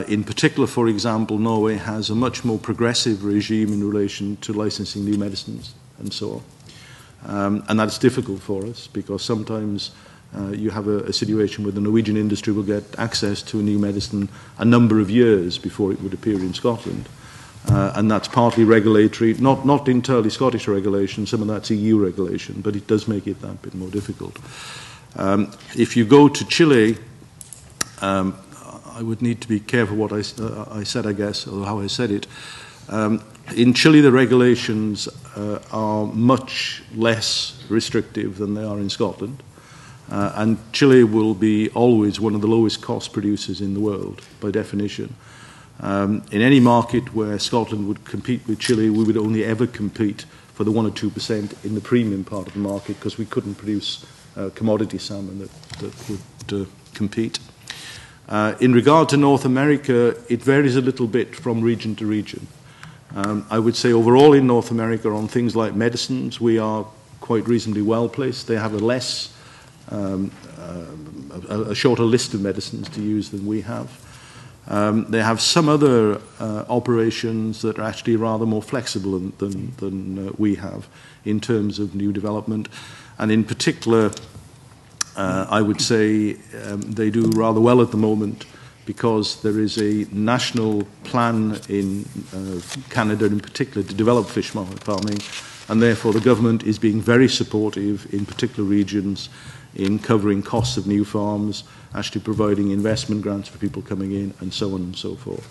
In particular, for example, Norway has a much more progressive regime in relation to licensing new medicines and so on. And that's difficult for us because sometimes you have a situation where the Norwegian industry will get access to a new medicine a number of years before it would appear in Scotland. And that's partly regulatory, not entirely Scottish regulation, some of that's EU regulation, but it does make it that bit more difficult. If you go to Chile, I would need to be careful what I said, I guess, or how I said it. In Chile, the regulations are much less restrictive than they are in Scotland. And Chile will be always one of the lowest cost producers in the world, by definition. In any market where Scotland would compete with Chile, we would only ever compete for the 1 or 2% in the premium part of the market because we couldn't produce commodity salmon that would compete. In regard to North America, it varies a little bit from region to region. I would say overall in North America on things like medicines, we are quite reasonably well placed. They have a less a shorter list of medicines to use than we have. They have some other operations that are actually rather more flexible than we have in terms of new development. And in particular, I would say they do rather well at the moment because there is a national plan in Canada in particular to develop fish farming, and therefore the government is being very supportive in particular regions in covering costs of new farms, actually providing investment grants for people coming in, and so on and so forth.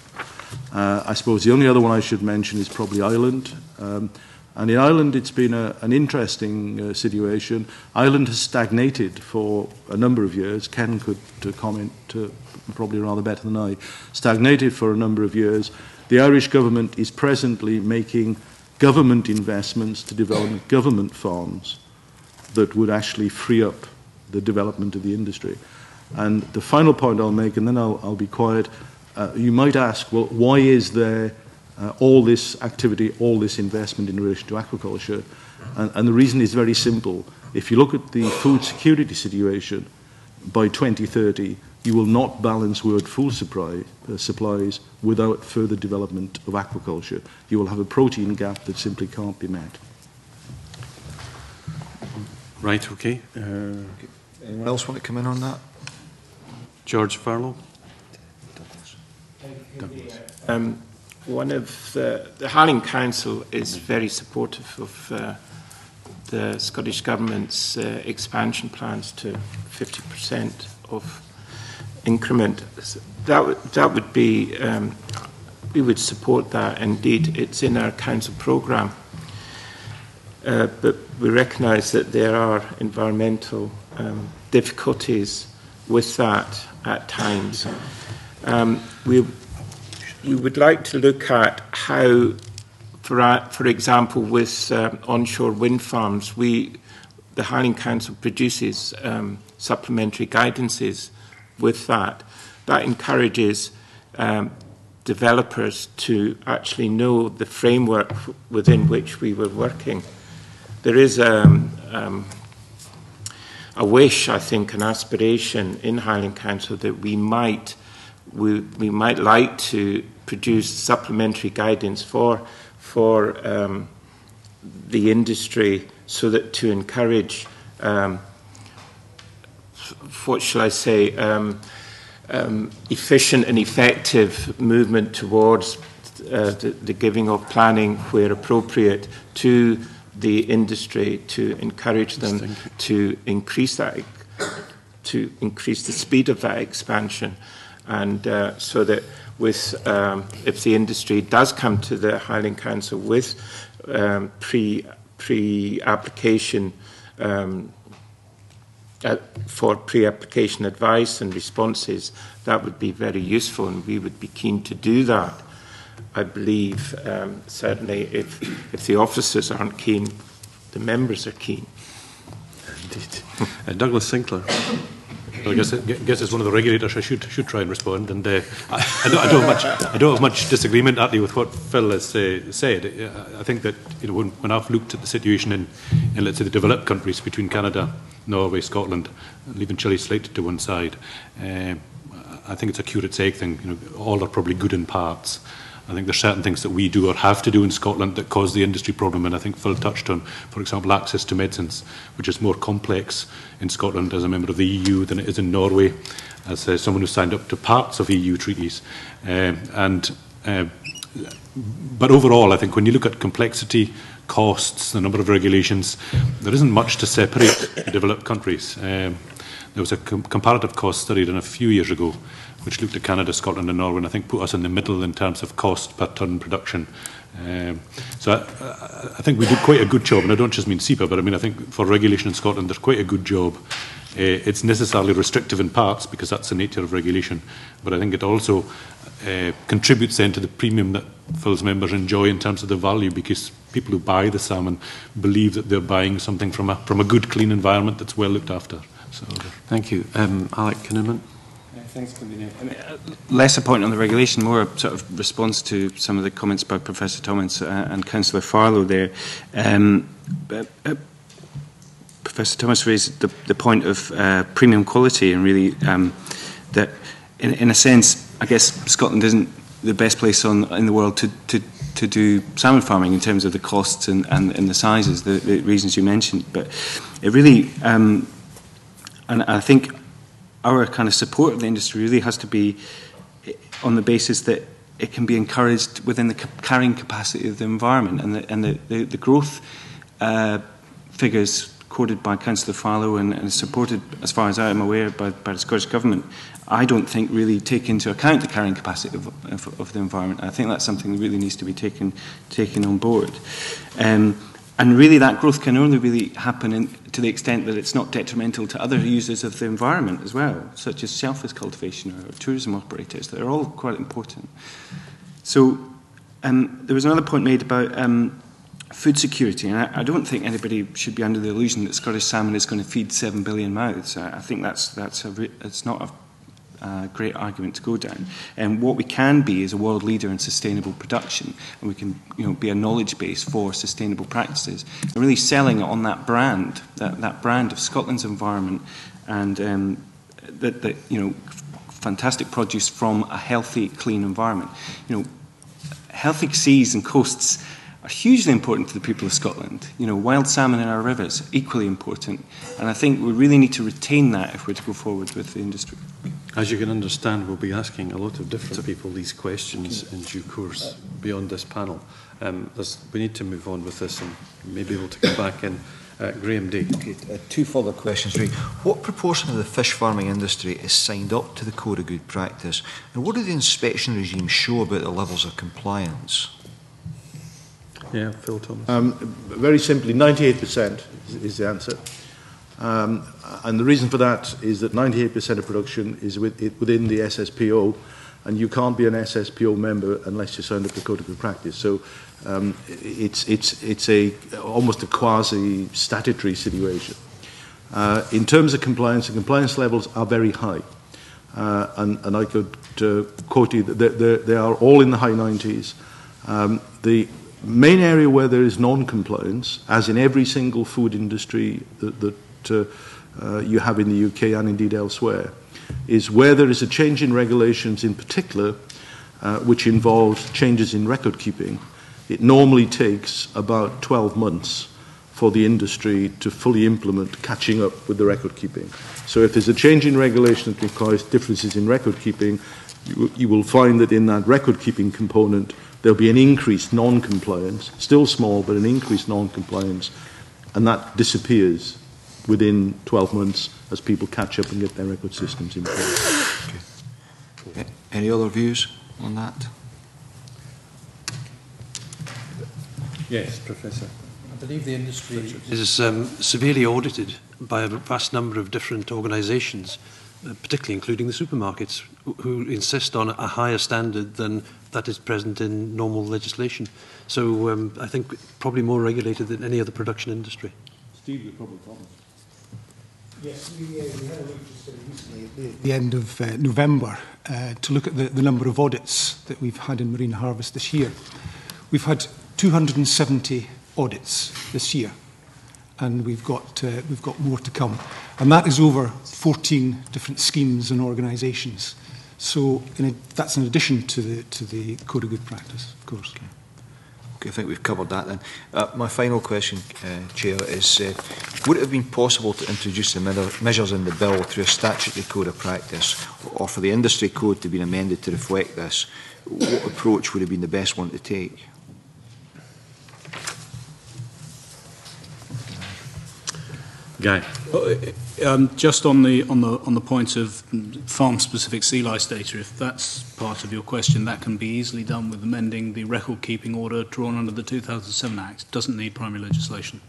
I suppose the only other one I should mention is probably Ireland. And in Ireland, it's been an interesting situation. Ireland has stagnated for a number of years. Ken could comment probably rather better than I. Stagnated for a number of years. The Irish government is presently making government investments to develop government farms that would actually free up the development of the industry. And the final point I'll make, and then I'll be quiet, you might ask, well, why is there all this activity, all this investment in relation to aquaculture? And the reason is very simple. If you look at the food security situation, by 2030, you will not balance world food supplies without further development of aquaculture. You will have a protein gap that simply can't be met. Right, okay. Anyone else want to come in on that? George Farlow. Douglas. One of the Highland Council is very supportive of the Scottish Government's expansion plans to 50% of increment. So that would be, we would support that. Indeed, it's in our council programme. But we recognise that there are environmental difficulties with that at times. We would like to look at how, for example, with onshore wind farms, the Highland Council produces supplementary guidances with that. That encourages developers to actually know the framework within which we were working. There is a wish, I think, an aspiration in Highland Council that we might we might like to produce supplementary guidance for the industry, so that to encourage what shall I say, efficient and effective movement towards the giving of planning where appropriate to the industry, to encourage them to increase that, to increase the speed of that expansion, and so that with if the industry does come to the Highland Council with pre-application for pre-application advice and responses, that would be very useful, and we would be keen to do that. I believe certainly if the officers aren't keen, the members are keen. Indeed. Douglas Sinclair. I guess as one of the regulators, I should try and respond. And I don't have much disagreement actually with what Phil has said. I think that, you know, when I've looked at the situation in let's say the developed countries between Canada, Norway, Scotland, leaving Chile slightly to one side, I think it's a curate's egg thing. You know, all are probably good in parts. I think there's certain things that we do or have to do in Scotland that cause the industry problem, and I think Phil touched on, for example, access to medicines, which is more complex in Scotland as a member of the EU than it is in Norway, as someone who signed up to parts of EU treaties. But overall, I think when you look at complexity, costs, the number of regulations, there isn't much to separate developed countries. There was a comparative cost study done a few years ago, which looked at Canada, Scotland and Norway, and I think put us in the middle in terms of cost per tonne production. So I think we did quite a good job, and I don't just mean SEPA, but I mean I think for regulation in Scotland there's quite a good job. It's necessarily restrictive in parts because that's the nature of regulation, but I think it also contributes then to the premium that Phil's members enjoy in terms of the value, because people who buy the salmon believe that they're buying something from a good, clean environment that's well looked after. So, thank you. Alex Kinninmonth. Thanks, Convener. Less a point on the regulation, more a sort of response to some of the comments by Professor Thomas and Councillor Farlow there. Professor Thomas raised the point of premium quality, and really that in a sense, I guess Scotland isn't the best place in the world to do salmon farming in terms of the costs and the sizes, the reasons you mentioned. But it really, and I think our kind of support of the industry really has to be on the basis that it can be encouraged within the carrying capacity of the environment, and the growth figures quoted by Councillor Farlow and supported, as far as I am aware, by the Scottish Government, I don't think really take into account the carrying capacity of the environment. I think that's something that really needs to be taken on board. And really that growth can only really happen to the extent that it's not detrimental to other users of the environment as well, such as shellfish cultivation or tourism operators. They're all quite important. So there was another point made about food security, and I don't think anybody should be under the illusion that Scottish salmon is going to feed 7 billion mouths. I think it's not a great argument to go down. And what we can be is a world leader in sustainable production, and we can, you know, be a knowledge base for sustainable practices. And really selling it on that brand, that brand of Scotland's environment, and that you know, fantastic produce from a healthy, clean environment. You know, healthy seas and coasts are hugely important to the people of Scotland. You know, wild salmon in our rivers, equally important. And I think we really need to retain that if we're to go forward with the industry. As you can understand, we'll be asking a lot of different people these questions in due course beyond this panel. We need to move on with this and may be able to come back in. Graham Day. Okay, two follow-up questions. What proportion of the fish farming industry is signed up to the Code of Good Practice? And what do the inspection regimes show about the levels of compliance? Yeah, Phil Thomas. Very simply, 98% is the answer. And the reason for that is that 98% of production is within the SSPO, and you can't be an SSPO member unless you signed up to Code of Good Practice. So it's almost a quasi-statutory situation. In terms of compliance, the compliance levels are very high. And I could quote you that they are all in the high 90s. The main area where there is non-compliance, as in every single food industry that you have in the UK and indeed elsewhere, is where there is a change in regulations in particular, which involves changes in record keeping, it normally takes about 12 months for the industry to fully implement catching up with the record keeping. So if there's a change in regulation that requires differences in record keeping, you will find that in that record keeping component there'll be an increased non-compliance, still small, but an increased non-compliance, and that disappears within 12 months as people catch up and get their record systems in place. Okay. Any other views on that? Yes, Professor. I believe the industry is severely audited by a vast number of different organisations, particularly including the supermarkets, who insist on a higher standard than that is present in normal legislation. So I think probably more regulated than any other production industry. Steve, you're probably talking. Yes, we had a look just recently at the end of November to look at the number of audits that we've had in Marine Harvest this year. We've had 270 audits this year, and we've got more to come. And that is over 14 different schemes and organisations. So that's an addition to the Code of Good Practice, of course. Okay. I think we've covered that then. My final question, Chair, is would it have been possible to introduce the measures in the bill through a statutory code of practice, or for the industry code to be amended to reflect this? What approach would have been the best one to take? Guy. Well, just on the point of farm-specific sea lice data, if that's part of your question, that can be easily done with amending the record-keeping order drawn under the 2007 Act. Doesn't need primary legislation.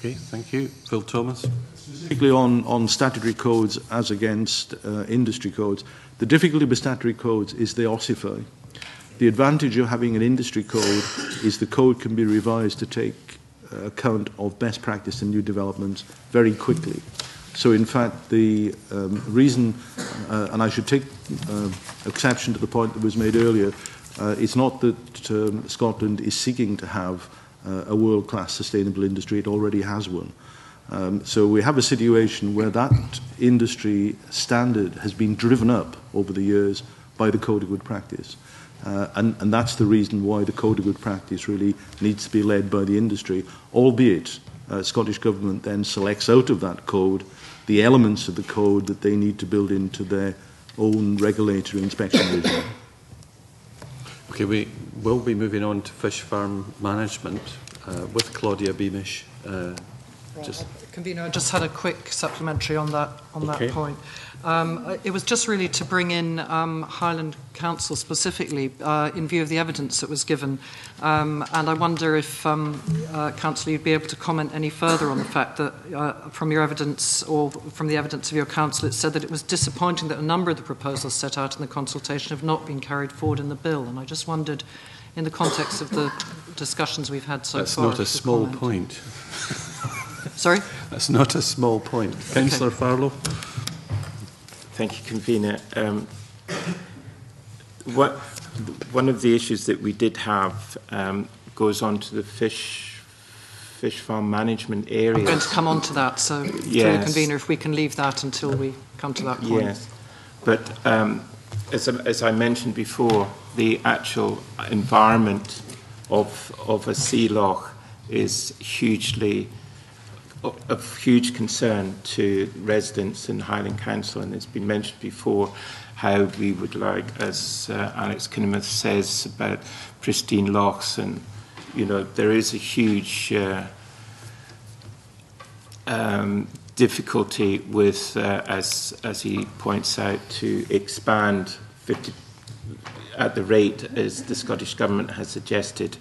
Okay, thank you. Phil Thomas. Specifically on statutory codes as against industry codes, the difficulty with statutory codes is they ossify. The advantage of having an industry code is the code can be revised to take account of best practice and new developments very quickly. So in fact the reason, and I should take exception to the point that was made earlier, it's not that Scotland is seeking to have a world-class sustainable industry, it already has one. So we have a situation where that industry standard has been driven up over the years by the Code of Good Practice. And that's the reason why the Code of Good Practice really needs to be led by the industry, albeit Scottish Government then selects out of that code the elements of the code that they need to build into their own regulatory inspection regime. Okay, we will be moving on to fish farm management with Claudia Beamish. Convener, I just had a quick supplementary on that that point. It was just really to bring in Highland Council specifically in view of the evidence that was given, and I wonder if, Councillor, you'd be able to comment any further on the fact that from your evidence, or from the evidence of your council, it said that it was disappointing that a number of the proposals set out in the consultation have not been carried forward in the bill, and I just wondered, in the context of the discussions we've had so far... That's not a small point. Sorry? That's not a small point. Councillor Farlow. Thank you, Convener. One of the issues that we did have goes on to the fish farm management area. I'm going to come on to that, so yes. Convener, if we can leave that until we come to that point. Yes, but as I mentioned before, the actual environment of a sea loch is hugely of huge concern to residents in Highland Council, and it's been mentioned before how we would like, as Alex Kinninmonth says, about pristine lochs, and you know there is a huge difficulty with, as he points out, to expand 50 at the rate as the Scottish Government has suggested.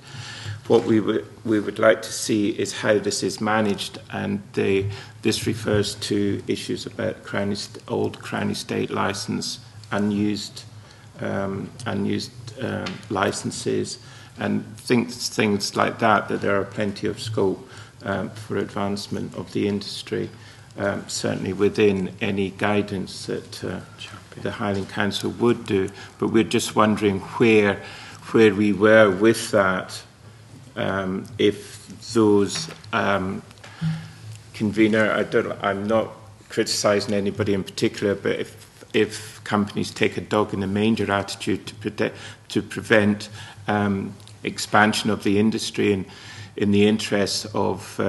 What we would like to see is how this is managed, and this refers to issues about old Crown Estate license, unused licenses, and things like that. That there are plenty of scope for advancement of the industry, certainly within any guidance that the Highland Council would do. But we're just wondering where we were with that. If those, Convener, I'm not criticising anybody in particular, but if companies take a dog in the manger attitude to prevent expansion of the industry and in the interests of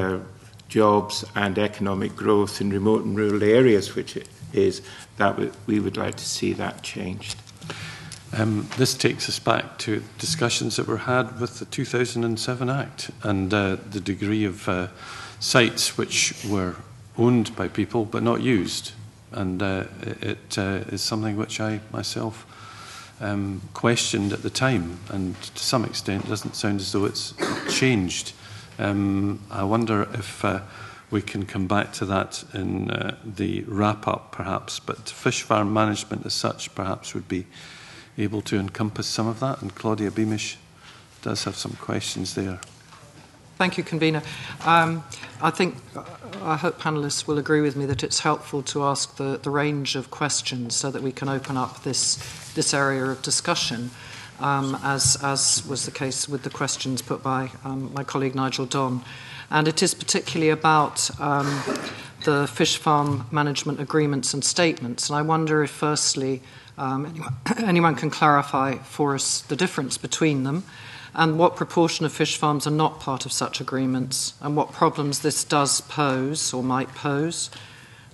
jobs and economic growth in remote and rural areas, which it is, that we would like to see that changed. This takes us back to discussions that were had with the 2007 Act and the degree of sites which were owned by people but not used. And it is something which I myself questioned at the time, and to some extent doesn't sound as though it's changed. I wonder if we can come back to that in the wrap-up perhaps, but fish farm management as such perhaps would be able to encompass some of that, and Claudia Beamish does have some questions there. Thank you, Convener. I hope panellists will agree with me that it's helpful to ask the range of questions so that we can open up this area of discussion, as was the case with the questions put by my colleague Nigel Don. And it is particularly about the fish farm management agreements and statements. And I wonder if, firstly, anyone can clarify for us the difference between them, and what proportion of fish farms are not part of such agreements, and what problems this does pose or might pose.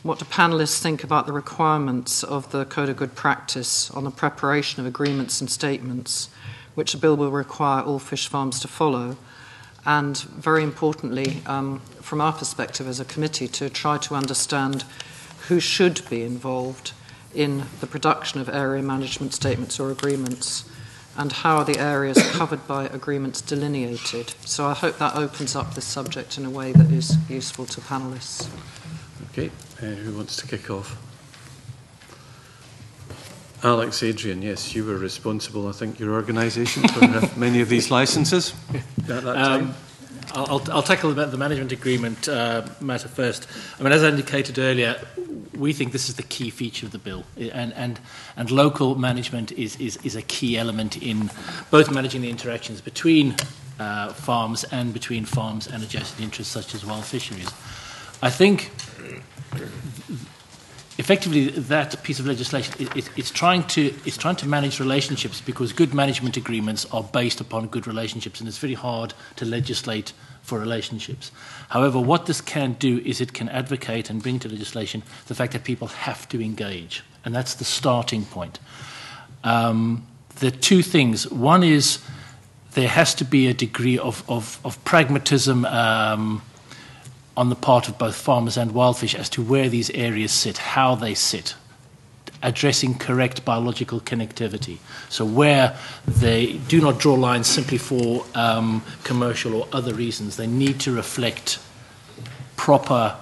What do panellists think about the requirements of the Code of Good Practice on the preparation of agreements and statements, which the bill will require all fish farms to follow? And very importantly, from our perspective as a committee, to try to understand who should be involved in the production of area management statements or agreements, and how are the areas covered by agreements delineated. So I hope that opens up this subject in a way that is useful to panellists. Okay, who wants to kick off? Alex Adrian, yes, you were responsible, I think, your organisation for many of these licences at that time. I'll tackle the management agreement matter first. I mean, as I indicated earlier, we think this is the key feature of the bill, and local management is a key element in both managing the interactions between farms and between farms and adjacent interests such as wild fisheries. I think effectively that piece of legislation is trying to manage relationships, because good management agreements are based upon good relationships, and it's very hard to legislate for relationships. However, what this can do is it can advocate and bring to legislation the fact that people have to engage, and that's the starting point. There are two things. One is there has to be a degree of pragmatism on the part of both farmers and wildfish as to where these areas sit, how they sit, addressing correct biological connectivity. So where they do not draw lines simply for commercial or other reasons, they need to reflect proper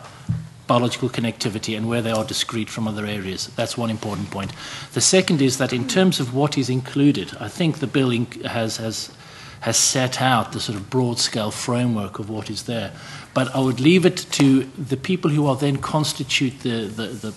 biological connectivity and where they are discrete from other areas. That's one important point. The second is that in terms of what is included, I think the bill has set out the sort of broad-scale framework of what is there. But I would leave it to the people who are then constitute the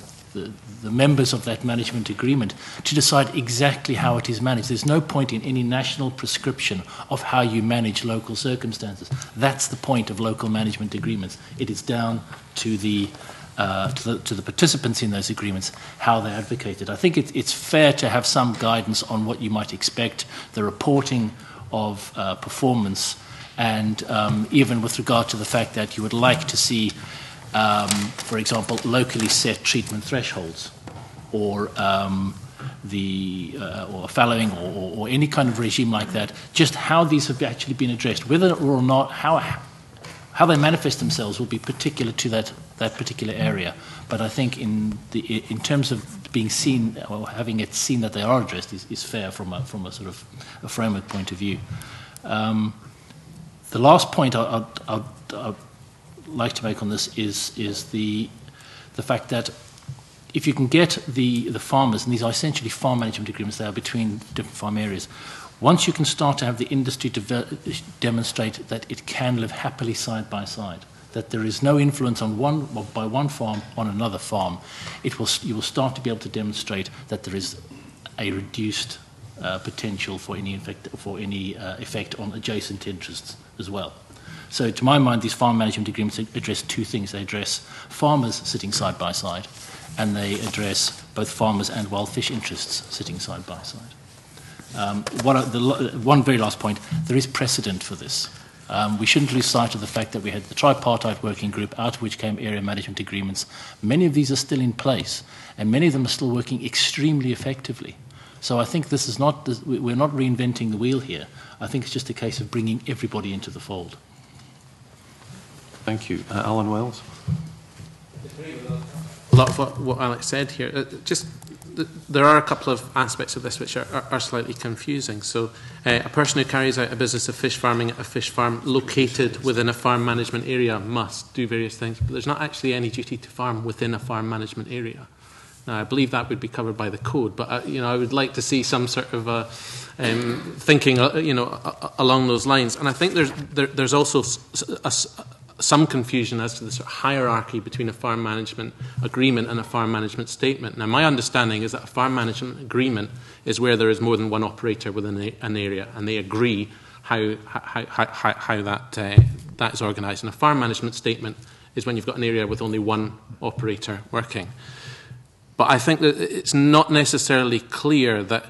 members of that management agreement to decide exactly how it is managed. There's no point in any national prescription of how you manage local circumstances. That's the point of local management agreements. It is down to the participants in those agreements how they advocated. I think it's fair to have some guidance on what you might expect, the reporting of performance, and even with regard to the fact that you would like to see for example, locally set treatment thresholds, or fallowing, or any kind of regime like that. Just how these have actually been addressed, whether or not how they manifest themselves will be particular to that particular area. But I think in terms of being seen or having it seen that they are addressed is fair from a sort of a framework point of view. The last point I'll like to make on this is the fact that if you can get the farmers, and these are essentially farm management agreements, they are between different farm areas, once you can start to have the industry demonstrate that it can live happily side by side, that there is no influence on one farm on another farm, you will start to be able to demonstrate that there is a reduced potential for any effect on adjacent interests as well. So to my mind, these farm management agreements address two things. They address farmers sitting side by side, and they address both farmers and wild fish interests sitting side by side. One very last point, there is precedent for this. We shouldn't lose sight of the fact that we had the tripartite working group, out of which came area management agreements. Many of these are still in place, and many of them are still working extremely effectively. So I think this is not, we're not reinventing the wheel here. I think it's just a case of bringing everybody into the fold. Thank you. Allan Wells. A lot of what Alex said here, just there are a couple of aspects of this which are slightly confusing. So a person who carries out a business of fish farming at a fish farm located within a farm management area must do various things, but there's not actually any duty to farm within a farm management area. Now, I believe that would be covered by the code, but you know, I would like to see some sort of thinking, you know, along those lines. And I think there's also some confusion as to the sort of hierarchy between a farm management agreement and a farm management statement. Now, my understanding is that a farm management agreement is where there is more than one operator within an area, and they agree how that is organised. And a farm management statement is when you've got an area with only one operator working. But I think that it's not necessarily clear that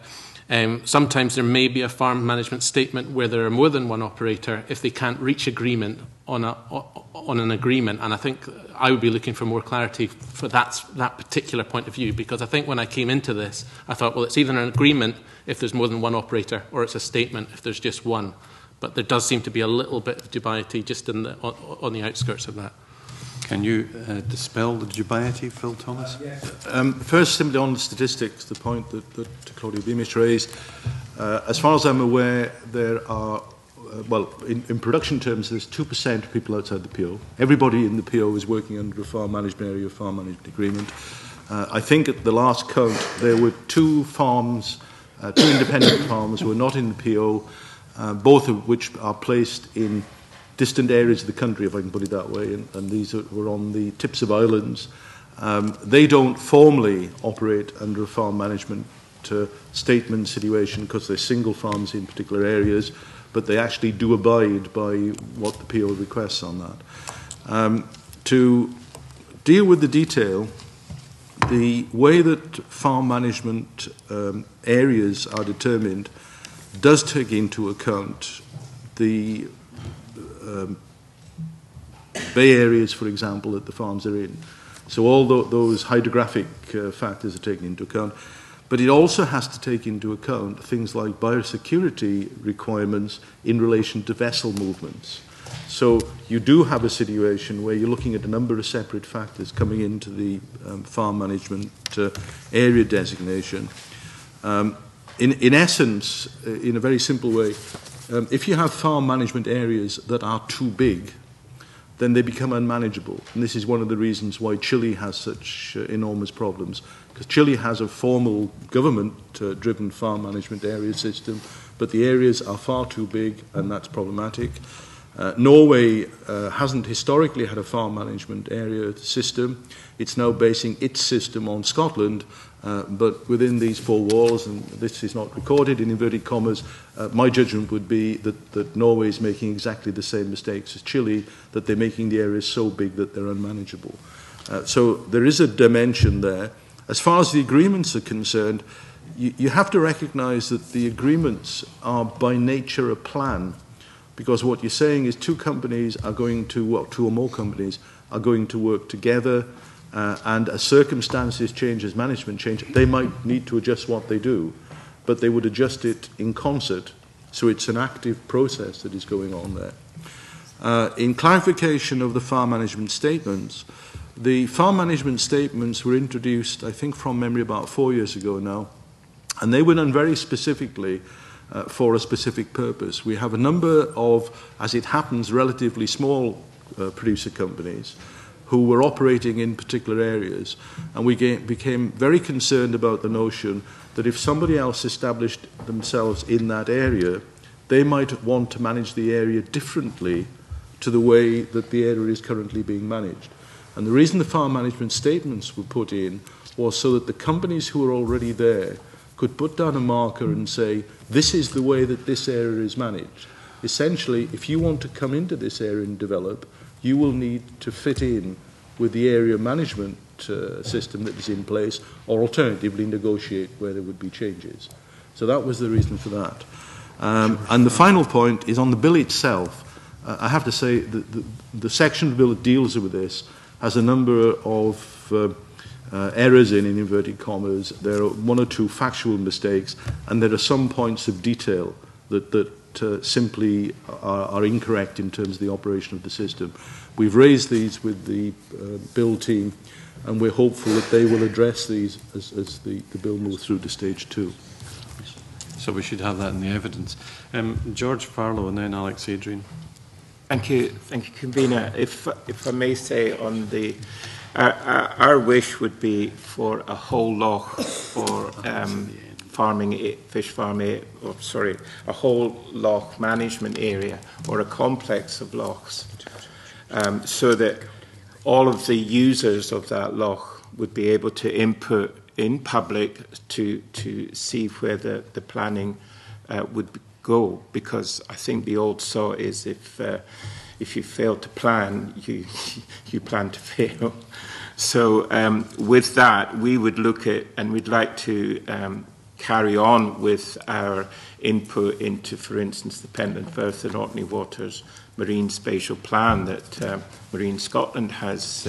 sometimes there may be a farm management statement where there are more than one operator if they can't reach agreement on an agreement. And I think I would be looking for more clarity for that particular point of view, because I think when I came into this, I thought, well, it's either an agreement if there's more than one operator, or it's a statement if there's just one. But there does seem to be a little bit of dubiety just on the outskirts of that. Can you dispel the dubiety, Phil Thomas? First, simply on the statistics, the point that Claudia Beamish raised, as far as I'm aware, there are, in production terms, there's 2% of people outside the PO. Everybody in the PO is working under a farm management area, farm management agreement. I think at the last count, there were two farms, two independent farms who were not in the PO, both of which are placed in distant areas of the country, if I can put it that way, and these were on the tips of islands. They don't formally operate under a farm management statement situation because they're single farms in particular areas, but they actually do abide by what the PO requests on that. To deal with the detail, the way that farm management areas are determined does take into account the bay areas, for example, that the farms are in. So all those hydrographic factors are taken into account. But it also has to take into account things like biosecurity requirements in relation to vessel movements. So you do have a situation where you're looking at a number of separate factors coming into the farm management area designation. In essence, in a very simple way, if you have farm management areas that are too big, then they become unmanageable. And this is one of the reasons why Chile has such enormous problems, because Chile has a formal government-driven farm management area system, but the areas are far too big, and that's problematic. Norway hasn't historically had a farm management area system. It's now basing its system on Scotland, but within these four walls, and this is not recorded in inverted commas, my judgment would be that Norway is making exactly the same mistakes as Chile, that they're making the areas so big that they're unmanageable. So there is a dimension there. As far as the agreements are concerned, you have to recognise that the agreements are by nature a plan, because what you're saying is two companies are going to, two or more companies are going to work together. And as circumstances change, as management change, they might need to adjust what they do, but they would adjust it in concert. So it's an active process that is going on there. In clarification of the farm management statements, the farm management statements were introduced, I think from memory, about 4 years ago now, and they were done very specifically for a specific purpose. We have a number of, as it happens, relatively small producer companies who were operating in particular areas. And we became very concerned about the notion that if somebody else established themselves in that area, they might want to manage the area differently to the way that the area is currently being managed. And the reason the farm management statements were put in was so that the companies who were already there could put down a marker and say, this is the way that this area is managed. essentially, if you want to come into this area and develop, you will need to fit in with the area management system that is in place, or alternatively negotiate where there would be changes. So that was the reason for that. And the final point is on the bill itself. I have to say that the section of the bill that deals with this has a number of errors in inverted commas. There are one or two factual mistakes, and there are some points of detail that simply are incorrect in terms of the operation of the system. We've raised these with the bill team, and we're hopeful that they will address these as the bill moves through to stage two. So we should have that in the evidence. George Farlow and then Alex Adrian. Thank you, Convener. If I may say, on the our wish would be for a whole loch for farming, fish farming, or sorry, a whole loch management area or a complex of lochs, so that all of the users of that loch would be able to input in public to see where the planning would go, because I think the old saw is if you fail to plan, you plan to fail. So with that, we would look at, and we'd like to carry on with our input into, for instance, the Pentland Firth and Orkney Waters Marine Spatial Plan that Marine Scotland has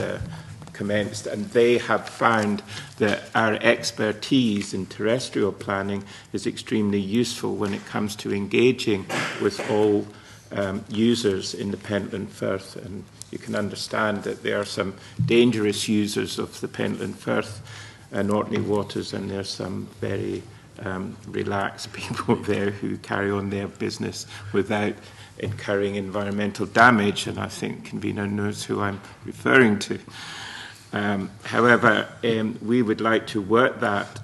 commenced, and they have found that our expertise in terrestrial planning is extremely useful when it comes to engaging with all users in the Pentland Firth. And you can understand that there are some dangerous users of the Pentland Firth and Orkney Waters, and there are some very relaxed people there who carry on their business without incurring environmental damage, and I think Convener knows who I'm referring to. However, we would like to work that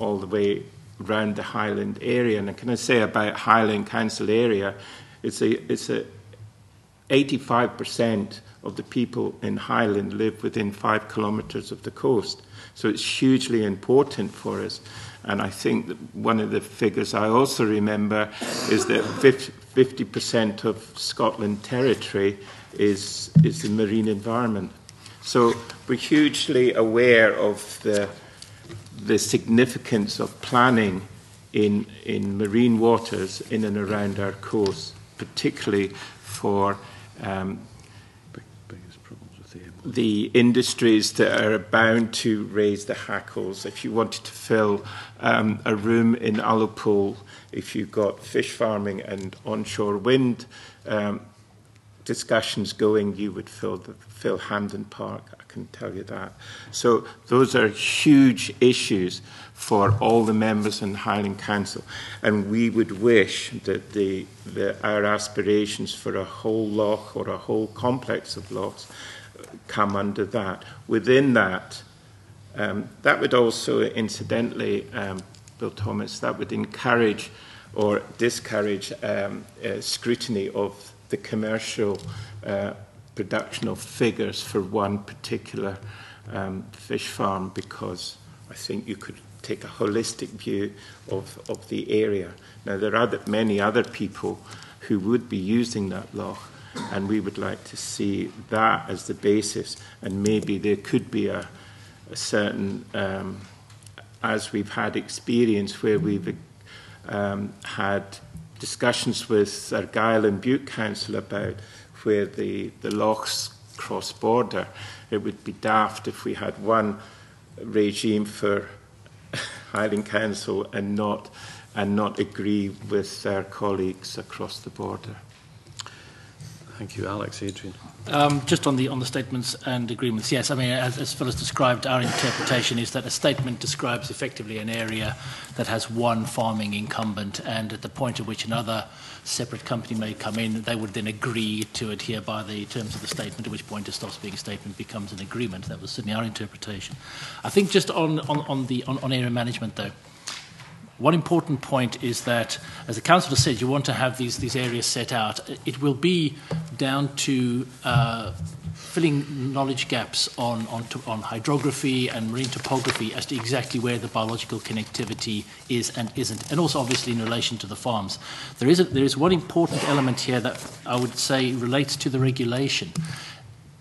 all the way around the Highland area. And can I say about Highland Council area, it's 85% of the people in Highland live within 5 kilometres of the coast. So it's hugely important for us. And I think that one of the figures I also remember is that 50% of Scotland territory is the marine environment. So we're hugely aware of the significance of planning in marine waters in and around our coast, particularly for the industries that are bound to raise the hackles. If you wanted to fill a room in Ullapool, if you've got fish farming and onshore wind discussions going, you would fill Hampden Park, I can tell you that. So those are huge issues for all the members in Highland Council, and we would wish that our aspirations for a whole loch or a whole complex of lochs come under that. Within that, that would also, incidentally, Bill Thomas, that would encourage or discourage scrutiny of the commercial production of figures for one particular fish farm, because I think you could take a holistic view of the area. Now, there are many other people who would be using that loch, and we would like to see that as the basis, and maybe there could be a certain, as we've had experience where we've had discussions with Argyll and Bute Council about where the lochs cross border. It would be daft if we had one regime for Highland Council and not agree with our colleagues across the border. Thank you, Alex. Adrian. Just on the statements and agreements, yes, I mean, as Phil has described, our interpretation is that a statement describes effectively an area that has one farming incumbent, and at the point at which another separate company may come in, they would then agree to adhere by the terms of the statement, at which point it stops being a statement, becomes an agreement. That was certainly our interpretation. I think just on area management, though, one important point is that, as the council has said, you want to have these areas set out. It will be down to filling knowledge gaps on hydrography and marine topography as to exactly where the biological connectivity is and isn't, and also obviously in relation to the farms. There is one important element here that I would say relates to the regulation.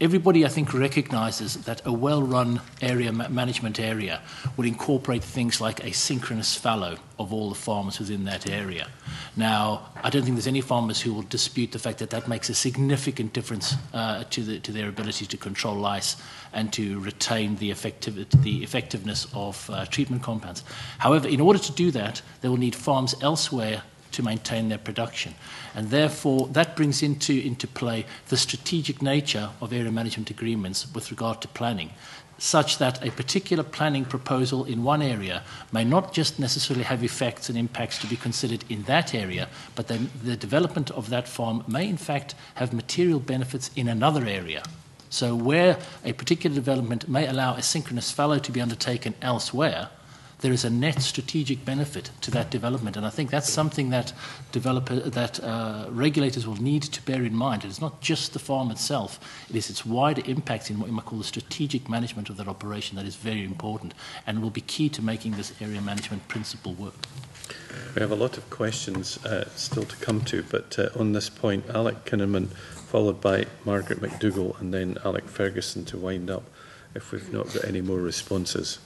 Everybody, I think, recognises that a well-run area management area would incorporate things like a synchronous fallow of all the farms within that area. Now, I don't think there's any farmers who will dispute the fact that that makes a significant difference to their ability to control lice and to retain the effectiveness of treatment compounds. However, in order to do that, they will need farms elsewhere to maintain their production. And therefore, that brings into play the strategic nature of area management agreements with regard to planning, such that a particular planning proposal in one area may not just necessarily have effects and impacts to be considered in that area, but then the development of that farm may in fact have material benefits in another area. So where a particular development may allow a synchronous fallow to be undertaken elsewhere, there is a net strategic benefit to that development, and I think that's something that regulators will need to bear in mind. It's not just the farm itself; it is its wider impact in what you might call the strategic management of that operation that is very important and will be key to making this area management principle work. We have a lot of questions still to come to, but on this point, Alex Kinninmonth, followed by Margaret McDougall, and then Alec Ferguson to wind up if we've not got any more responses.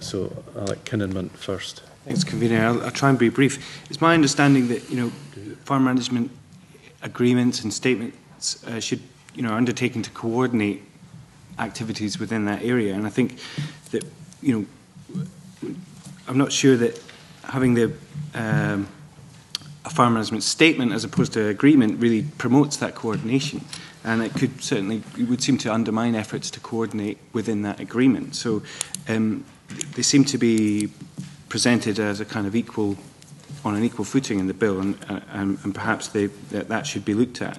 So, Alex Kinninmonth first. Thanks, Convener. I'll try and be brief. It's my understanding that farm management agreements and statements should are undertaken to coordinate activities within that area. And I think that I'm not sure that having the a farm management statement as opposed to agreement really promotes that coordination. And it could certainly, it would seem to undermine efforts to coordinate within that agreement. So they seem to be presented as a kind of equal, on an equal footing in the bill, and perhaps that should be looked at.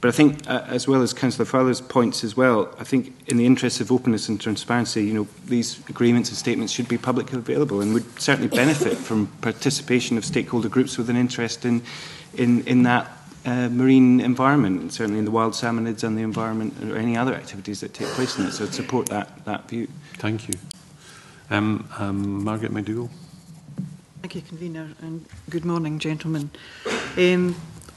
But I think, as well as Councillor Fowler's points as well, I think in the interest of openness and transparency, these agreements and statements should be publicly available and would certainly benefit from participation of stakeholder groups with an interest in that marine environment, and certainly in the wild salmonids and the environment or any other activities that take place in it. So I'd support that view. Thank you. Margaret McDougall. Thank you, Convener, and good morning, gentlemen.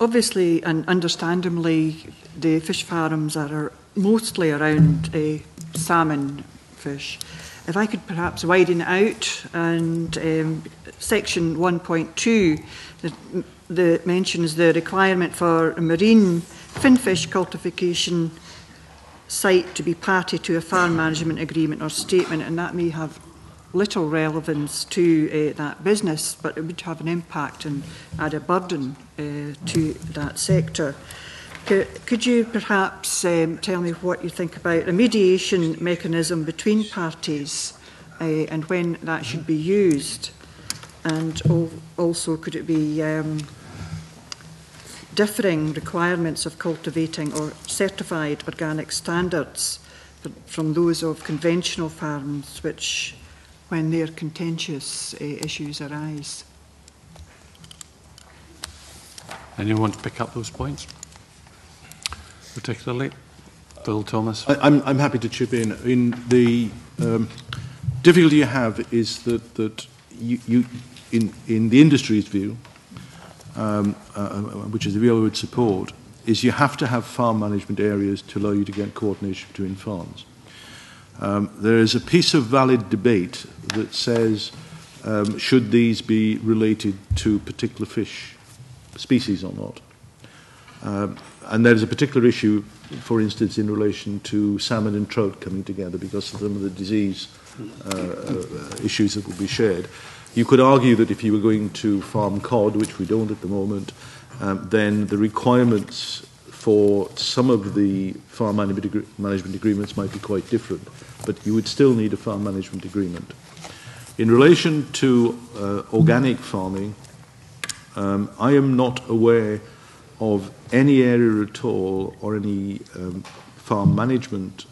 Obviously and understandably, the fish farms are mostly around salmon fish. If I could perhaps widen it out, and section 1.2 that mentions the requirement for a marine finfish cultification site to be party to a farm management agreement or statement, and that may have little relevance to that business, but it would have an impact and add a burden to that sector. Could you perhaps tell me what you think about a mediation mechanism between parties and when that should be used? And also, could it be differing requirements of cultivating or certified organic standards from those of conventional farms, which, when there are contentious issues arise? Anyone want to pick up those points, particularly? Phil Thomas. I'm happy to chip in. The difficulty you have is that you in the industry's view, which is the view I would support, is you have to have farm management areas to allow you to get coordination between farms. There is a piece of valid debate that says, should these be related to particular fish species or not? And there's a particular issue, for instance, in relation to salmon and trout coming together because of some of the disease issues that will be shared. You could argue that if you were going to farm cod, which we don't at the moment, then the requirements for some of the farm management agreements might be quite different, but you would still need a farm management agreement. In relation to organic farming, I am not aware of any area at all or any farm management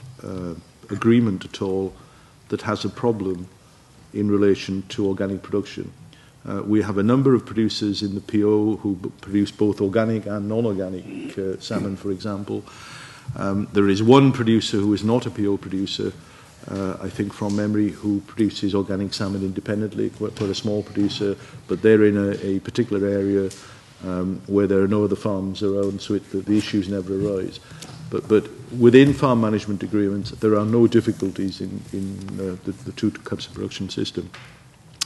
agreement at all that has a problem in relation to organic production. We have a number of producers in the PO who produce both organic and non-organic salmon, for example, There is one producer who is not a PO producer, I think from memory, who produces organic salmon independently, quite a small producer, but they're in a particular area where there are no other farms around, so the issues never arise. But within farm management agreements, there are no difficulties in the two cups of production system.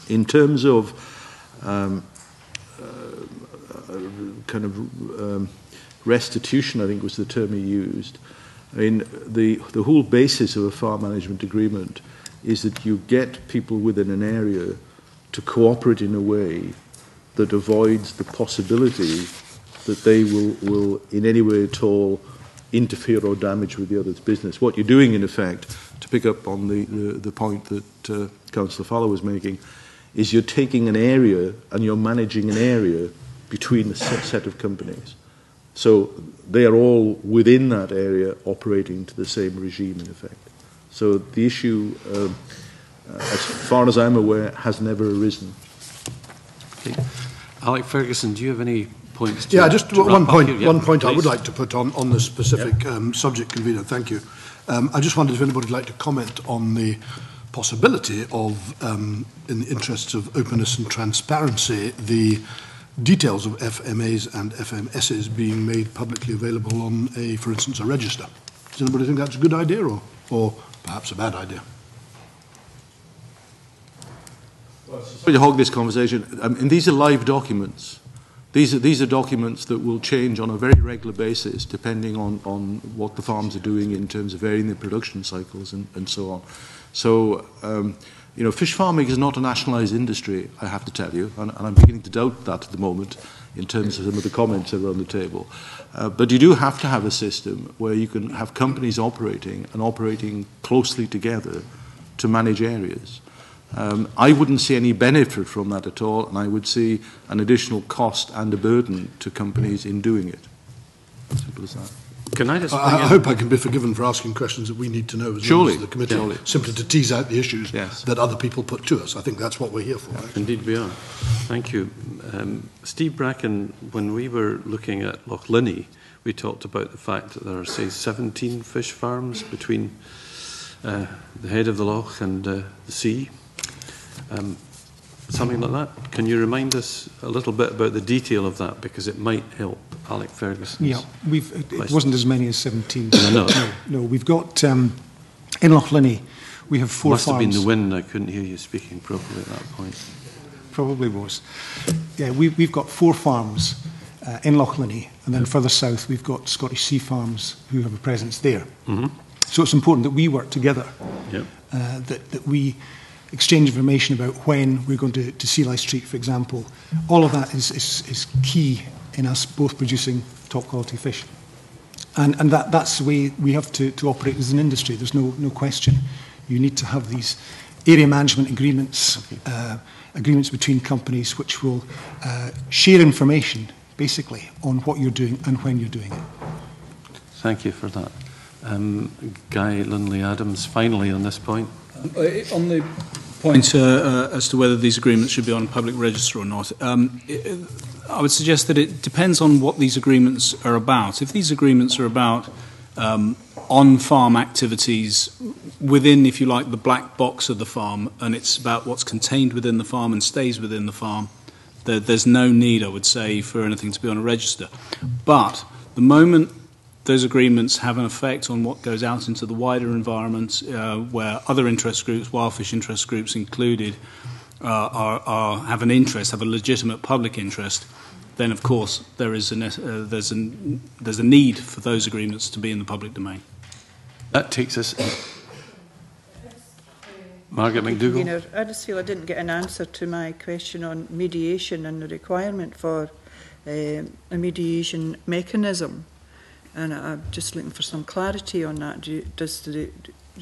In terms of kind of restitution, I think was the term he used, I mean, the whole basis of a farm management agreement is that you get people within an area to cooperate in a way that avoids the possibility that they will in any way at all interfere or damage with the other's business. What you're doing, in effect, to pick up on the point that Councillor Farlow was making, is you're taking an area and you're managing an area between a set of companies. So they are all within that area operating to the same regime, in effect. So the issue, as far as I'm aware, has never arisen. Okay. Alec Ferguson, do you have any points? Yeah, just one point I would like to put on the specific subject, convener. Thank you. I just wondered if anybody would like to comment on the possibility of, in the interests of openness and transparency, the details of FMAs and FMSs being made publicly available on, for instance, a register. Does anybody think that's a good idea or perhaps a bad idea? Well, sorry to hog this conversation. And these are live documents. These are documents that will change on a very regular basis depending on what the farms are doing in terms of varying their production cycles and so on. So, you know, fish farming is not a nationalised industry, I have to tell you, and I'm beginning to doubt that at the moment in terms of some of the comments around the table. But you do have to have a system where you can have companies operating and operating closely together to manage areas. I wouldn't see any benefit from that at all, and I would see an additional cost and a burden to companies in doing it. Simple as that. Can I just I hope I can be forgiven for asking questions that we need to know as members of the committee, simply to tease out the issues that other people put to us. I think that's what we're here for. Yeah, indeed we are. Thank you. Steve Bracken, when we were looking at Loch Linnhe, we talked about the fact that there are, say, 17 fish farms between the head of the loch and the sea. Something like that. Can you remind us a little bit about the detail of that, because it might help Alec Ferguson? Yeah, it wasn't as many as 17. No, we've got in Loch Linnhe we have four farms. Must have been the wind. I couldn't hear you speaking properly at that point. Probably was. Yeah, we've got four farms in Loch Linnhe, and then further south we've got Scottish sea farms who have a presence there. Mm-hmm. So it's important that we work together. Yeah. That we exchange information about when we're going to sea lice treat, for example. All of that is key in us both producing top-quality fish. And that's the way we have to operate as an industry. There's no question. You need to have these area management agreements, agreements between companies which will share information, basically, on what you're doing and when you're doing it. Thank you for that. Guy Linley-Adams, finally on this point. On the point as to whether these agreements should be on a public register or not, I would suggest that it depends on what these agreements are about. If these agreements are about on-farm activities within, if you like, the black box of the farm, and it's about what's contained within the farm and stays within the farm, there's no need, I would say, for anything to be on a register. But the moment those agreements have an effect on what goes out into the wider environment, where other interest groups, wild fish interest groups included, have an interest, have a legitimate public interest. Then, of course, there is there's a need for those agreements to be in the public domain. That takes us, Margaret McDougall. You know, I just feel I didn't get an answer to my question on mediation and the requirement for a mediation mechanism. And I'm just looking for some clarity on that. Does the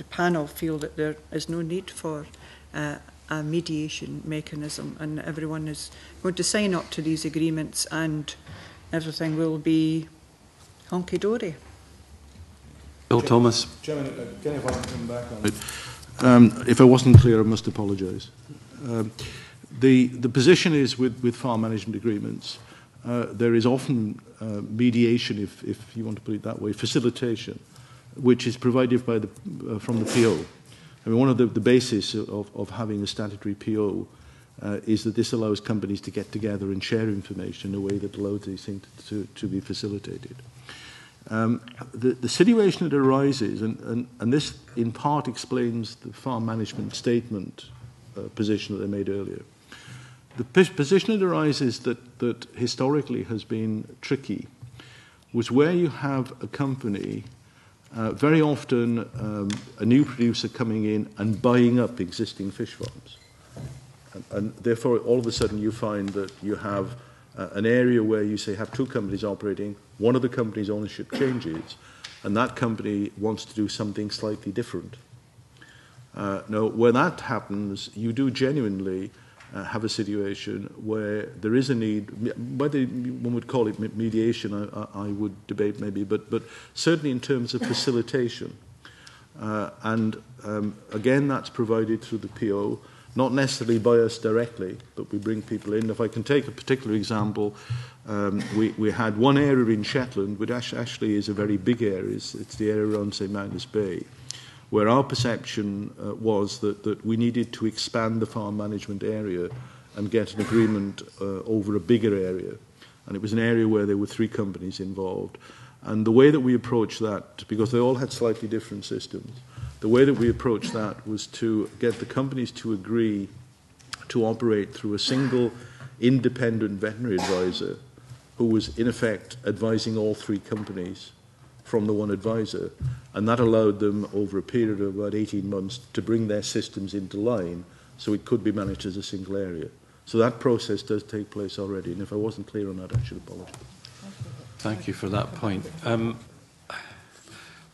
panel feel that there is no need for a mediation mechanism, and everyone is going to sign up to these agreements and everything will be hunky-dory? Phil Thomas. Chairman, can I come back on it? If I wasn't clear, I must apologise. The position is with farm management agreements there is often mediation, if you want to put it that way, facilitation, which is provided by from the PO. I mean, one of the basis of having a statutory PO is that this allows companies to get together and share information in a way that allows these things to be facilitated. The situation that arises, and this in part explains the farm management statement position that I made earlier, the position that arises that historically has been tricky was where you have a company, very often a new producer coming in and buying up existing fish farms. And therefore, all of a sudden, you find that you have an area where you say have two companies operating, one of the company's ownership changes, and that company wants to do something slightly different. Now, when that happens, you do genuinely have a situation where there is a need, whether one would call it mediation, I would debate maybe, but certainly in terms of facilitation. Again, that's provided through the PO. Not necessarily by us directly, but we bring people in. If I can take a particular example, we had one area in Shetland, which actually is a very big area. It's the area around St Magnus Bay, where our perception was that we needed to expand the farm management area and get an agreement over a bigger area. And it was an area where there were three companies involved. And the way that we approached that, because they all had slightly different systems, the way that we approached that was to get the companies to agree to operate through a single independent veterinary advisor who was, in effect, advising all three companies from the one advisor. And that allowed them, over a period of about 18 months, to bring their systems into line so it could be managed as a single area. So that process does take place already. And if I wasn't clear on that, I should apologize. Thank you for that point.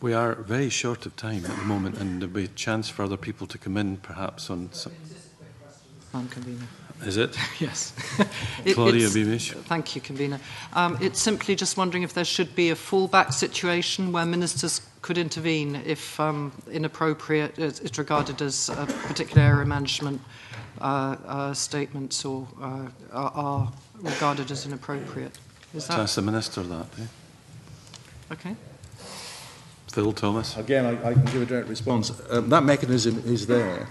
We are very short of time at the moment, and there'll be a chance for other people to come in, perhaps, on some... Is it? Yes. Claudia Beamish. Thank you, Convener. It's simply just wondering if there should be a fallback situation where ministers could intervene if inappropriate is regarded as a particular area management statements or are regarded as inappropriate. Is that... Ask the minister that. Eh? Okay. Phil Thomas. Again, I can give a direct response. That mechanism is there,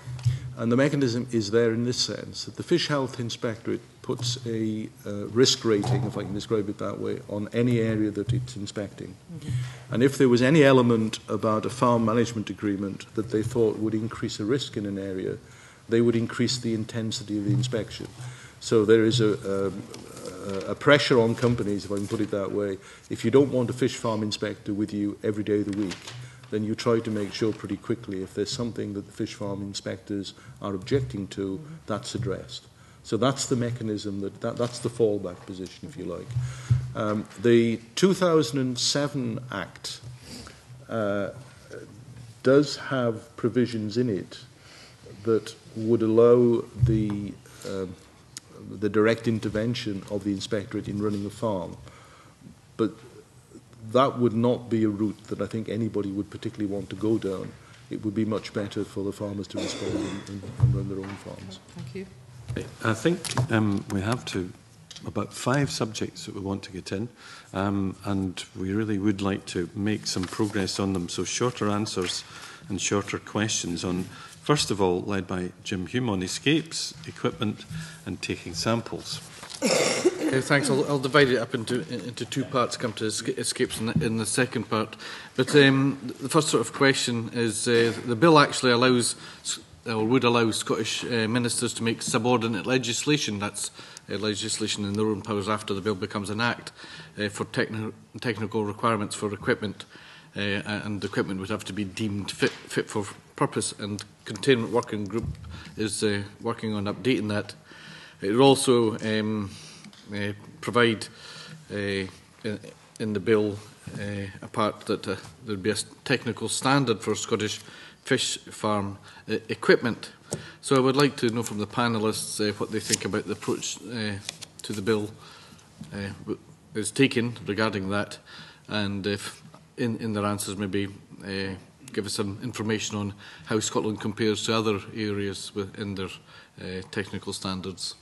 and the mechanism is there in this sense, that the Fish Health Inspectorate puts a risk rating, if I can describe it that way, on any area that it's inspecting. Mm-hmm. And if there was any element about a farm management agreement that they thought would increase a risk in an area, they would increase the intensity of the inspection. So there is a pressure on companies, if I can put it that way. If you don't want a fish farm inspector with you every day of the week, then you try to make sure pretty quickly if there's something that the fish farm inspectors are objecting to, that's addressed. So that's the mechanism, that's the fallback position, if you like. The 2007 Act does have provisions in it that would allow the direct intervention of the inspectorate in running a farm. But that would not be a route that I think anybody would particularly want to go down. It would be much better for the farmers to respond and run their own farms. Thank you. I think we have about 5 subjects that we want to get in, and we really would like to make some progress on them. So shorter answers and shorter questions on... First of all, led by Jim Hume on escapes, equipment and taking samples. Okay, thanks. I'll divide it up into 2 parts, come to escapes in the second part. But the first sort of question is the bill actually allows, or would allow, Scottish ministers to make subordinate legislation, that's legislation in their own powers after the bill becomes an act, for technical requirements for equipment. And the equipment would have to be deemed fit for purpose, and Containment Working Group is working on updating that. It will also provide in the bill a part that there would be a technical standard for Scottish fish farm equipment. So I would like to know from the panellists what they think about the approach to the bill is taken regarding that, and if in their answers maybe give us some information on how Scotland compares to other areas within their technical standards.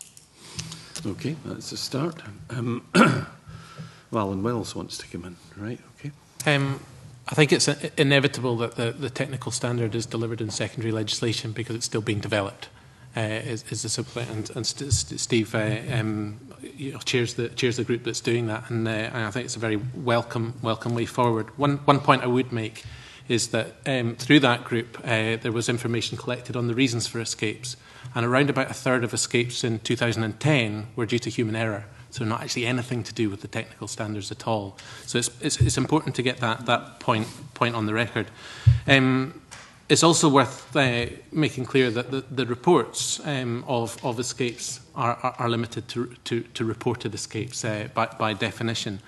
Okay, that's a start. Allan Wells wants to come in, right? Okay. I think it's inevitable that the technical standard is delivered in secondary legislation because it's still being developed. Is the simple and Steve chairs the group that's doing that, and I think it's a very welcome way forward. One point I would make is that through that group there was information collected on the reasons for escapes, and around about a third of escapes in 2010 were due to human error, so not actually anything to do with the technical standards at all. So it's important to get that point on the record. It's also worth making clear that the reports of escapes are limited to reported escapes by definition.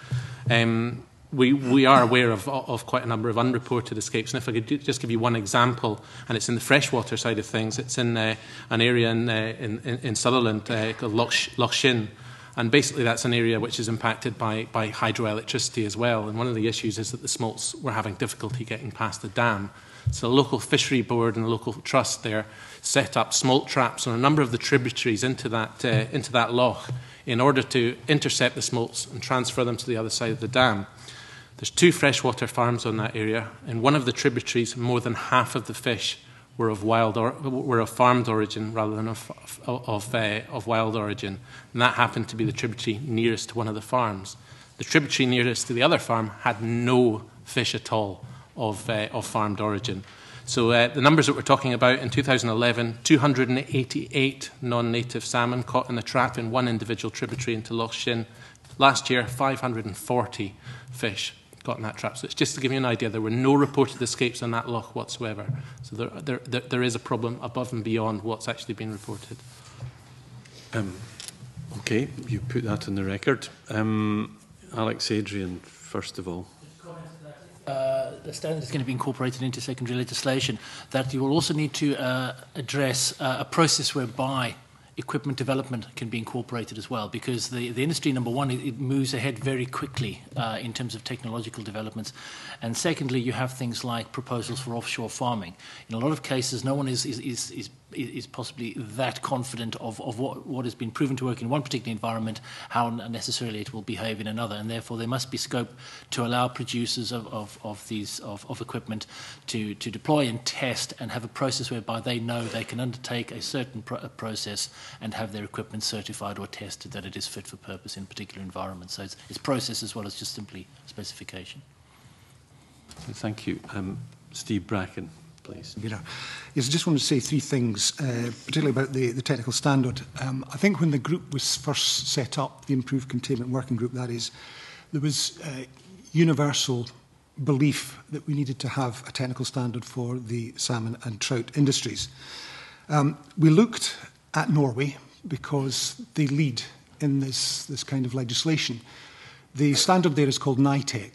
We are aware of quite a number of unreported escapes, and if I could just give you one example, and it's in the freshwater side of things. It's in an area in Sutherland called Loch Shin. And basically that's an area which is impacted by hydroelectricity as well. And one of the issues is that the smolts were having difficulty getting past the dam. So the local fishery board and the local trust there set up smolt traps on a number of the tributaries into that loch in order to intercept the smolts and transfer them to the other side of the dam. There's 2 freshwater farms on that area. In one of the tributaries, more than half of the fish were of farmed origin rather than of wild origin, and that happened to be the tributary nearest to one of the farms. The tributary nearest to the other farm had no fish at all of farmed origin. So the numbers that we're talking about in 2011, 288 non-native salmon caught in a trap in one individual tributary into Loch Shin. Last year, 540 fish got in that trap. So it's just to give you an idea, there were no reported escapes on that loch whatsoever. So there is a problem above and beyond what's actually been reported. Okay, you put that on the record. Alex Adrian, first of all. The standard is going to be incorporated into secondary legislation, that you will also need to address a process whereby equipment development can be incorporated as well, because the industry, number one, it moves ahead very quickly in terms of technological developments, and secondly you have things like proposals for offshore farming. In a lot of cases no one is possibly that confident of what has been proven to work in one particular environment, how necessarily it will behave in another, and therefore there must be scope to allow producers of equipment to deploy and test and have a process whereby they know they can undertake a certain process and have their equipment certified or tested that it is fit for purpose in a particular environment. So it's process as well as just simply specification. Thank you. Steve Bracken. Yes, I just want to say 3 things, particularly about the technical standard. I think when the group was first set up, the Improved Containment Working Group, that is, there was universal belief that we needed to have a technical standard for the salmon and trout industries. We looked at Norway because they lead in this kind of legislation. The standard there is called NITEC.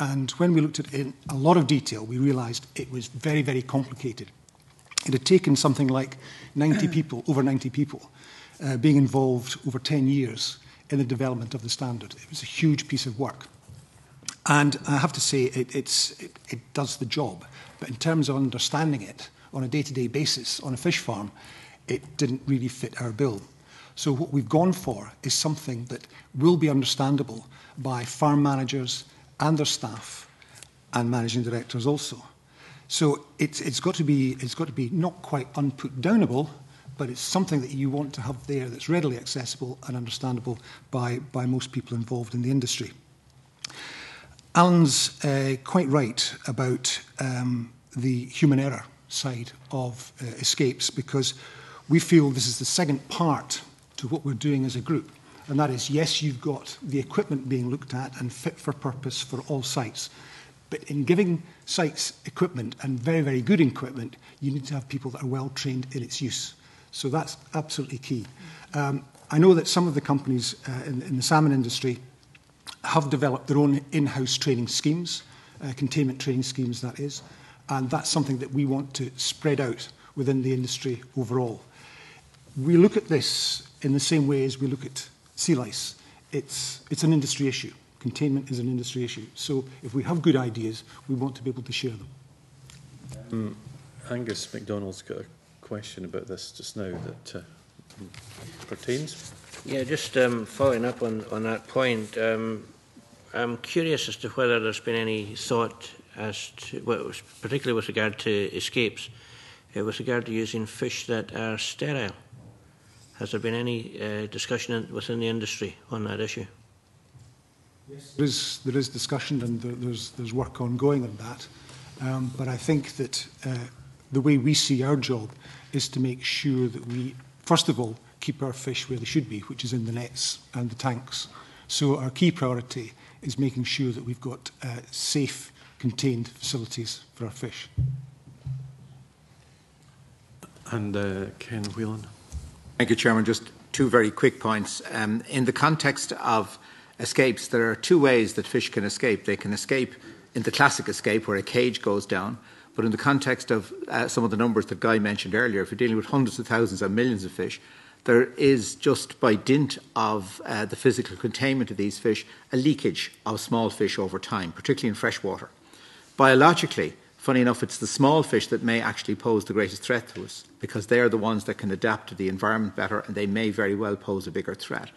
And when we looked at it in a lot of detail, we realised it was very, very complicated. It had taken something like 90 people, over 90 people, being involved over 10 years in the development of the standard. It was a huge piece of work. And I have to say, it does the job. But in terms of understanding it on a day-to-day basis on a fish farm, it didn't really fit our bill. So what we've gone for is something that will be understandable by farm managers and their staff, and managing directors also. So it's got to be not quite unputdownable, but it's something that you want to have there that's readily accessible and understandable by most people involved in the industry. Allan's quite right about the human error side of escapes, because we feel this is the second part to what we're doing as a group. And that is, yes, you've got the equipment being looked at and fit for purpose for all sites. But in giving sites equipment, and very, very good equipment, you need to have people that are well trained in its use. So that's absolutely key. I know that some of the companies in the salmon industry have developed their own in-house training schemes, containment training schemes, that is. And that's something that we want to spread out within the industry overall. We look at this in the same way as we look at sea lice. It's an industry issue. Containment is an industry issue. So if we have good ideas, we want to be able to share them. Angus MacDonald's got a question about this just now that pertains. Yeah, just following up on that point, I'm curious as to whether there's been any thought as to, well, particularly with regard to escapes, with regard to using fish that are sterile. Has there been any discussion within the industry on that issue? Yes, there is discussion and there's work ongoing on that. But I think that the way we see our job is to make sure that we, first of all, keep our fish where they should be, which is in the nets and the tanks. So our key priority is making sure that we've got safe, contained facilities for our fish. And Ken Whelan. Thank you, Chairman. Just two very quick points. In the context of escapes, there are two ways that fish can escape. They can escape in the classic escape where a cage goes down, but in the context of some of the numbers that Guy mentioned earlier, if you're dealing with hundreds of thousands and millions of fish, there is, just by dint of the physical containment of these fish, a leakage of small fish over time, particularly in fresh water. Biologically, funny enough, it's the small fish that may actually pose the greatest threat to us, because they are the ones that can adapt to the environment better, and they may very well pose a bigger threat.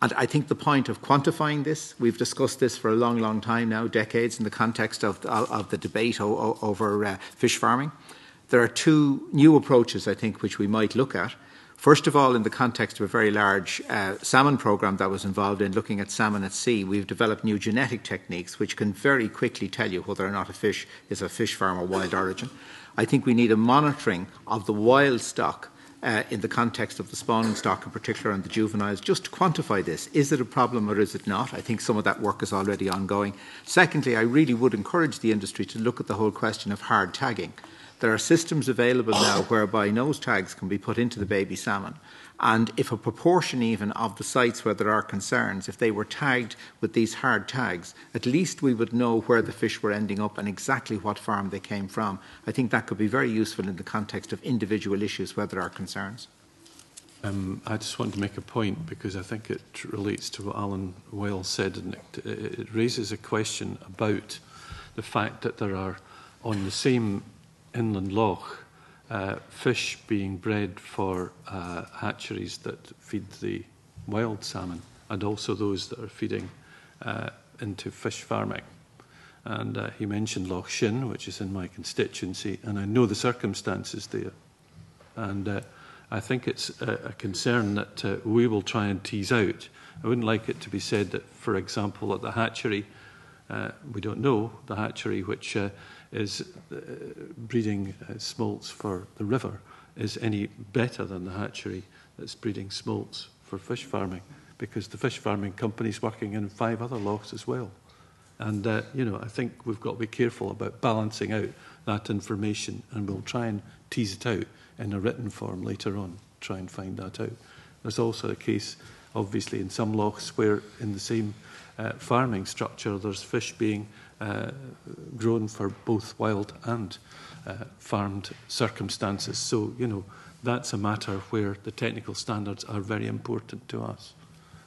And I think the point of quantifying this, we've discussed this for a long, long time now, decades, in the context of the debate over fish farming. There are two new approaches, I think, which we might look at. First of all, in the context of a very large salmon programme that was involved in looking at salmon at sea, we've developed new genetic techniques which can very quickly tell you whether or not a fish is a fish farm or wild origin. I think we need a monitoring of the wild stock in the context of the spawning stock in particular and the juveniles, just to quantify this. Is it a problem or is it not? I think some of that work is already ongoing. Secondly, I really would encourage the industry to look at the whole question of hard tagging. There are systems available now whereby nose tags can be put into the baby salmon. And if a proportion even of the sites where there are concerns, if they were tagged with these hard tags, at least we would know where the fish were ending up and exactly what farm they came from. I think that could be very useful in the context of individual issues where there are concerns. I just want to make a point because I think it relates to what Allan Wells said, and it raises a question about the fact that there are, on the same inland loch, fish being bred for hatcheries that feed the wild salmon and also those that are feeding into fish farming. And he mentioned Loch Shin, which is in my constituency, and I know the circumstances there. And I think it's a concern that we will try and tease out. I wouldn't like it to be said that, for example, at the hatchery, we don't know the hatchery which is breeding smolts for the river is any better than the hatchery that's breeding smolts for fish farming, because the fish farming company's working in 5 other lochs as well. And, you know, I think we've got to be careful about balancing out that information, and we'll try and tease it out in a written form later on, try and find that out. There's also a case, obviously, in some lochs where in the same farming structure there's fish being grown for both wild and farmed circumstances. So, you know, that's a matter where the technical standards are very important to us.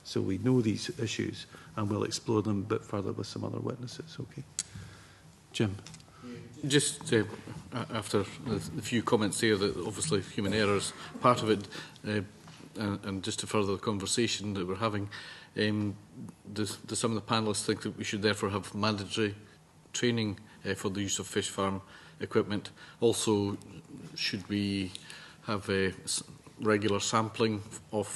So we know these issues and we'll explore them a bit further with some other witnesses. Okay. Jim. Just after the few comments here that obviously human error is part of it, and just to further the conversation that we're having, do some of the panellists think that we should therefore have mandatory training for the use of fish farm equipment? Also, should we have a regular sampling of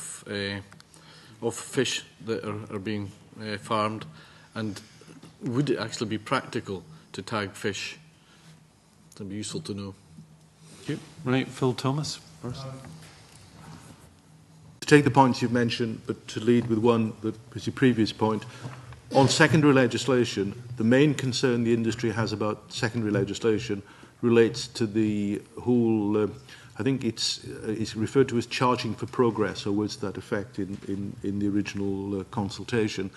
fish that are being farmed? And would it actually be practical to tag fish? That would be useful to know. Yep. Right, Phil Thomas first. Take the points you've mentioned, but to lead with one that was your previous point. On secondary legislation, the main concern the industry has about secondary legislation relates to the whole, I think it's referred to as charging for progress, or was that effect in the original consultation.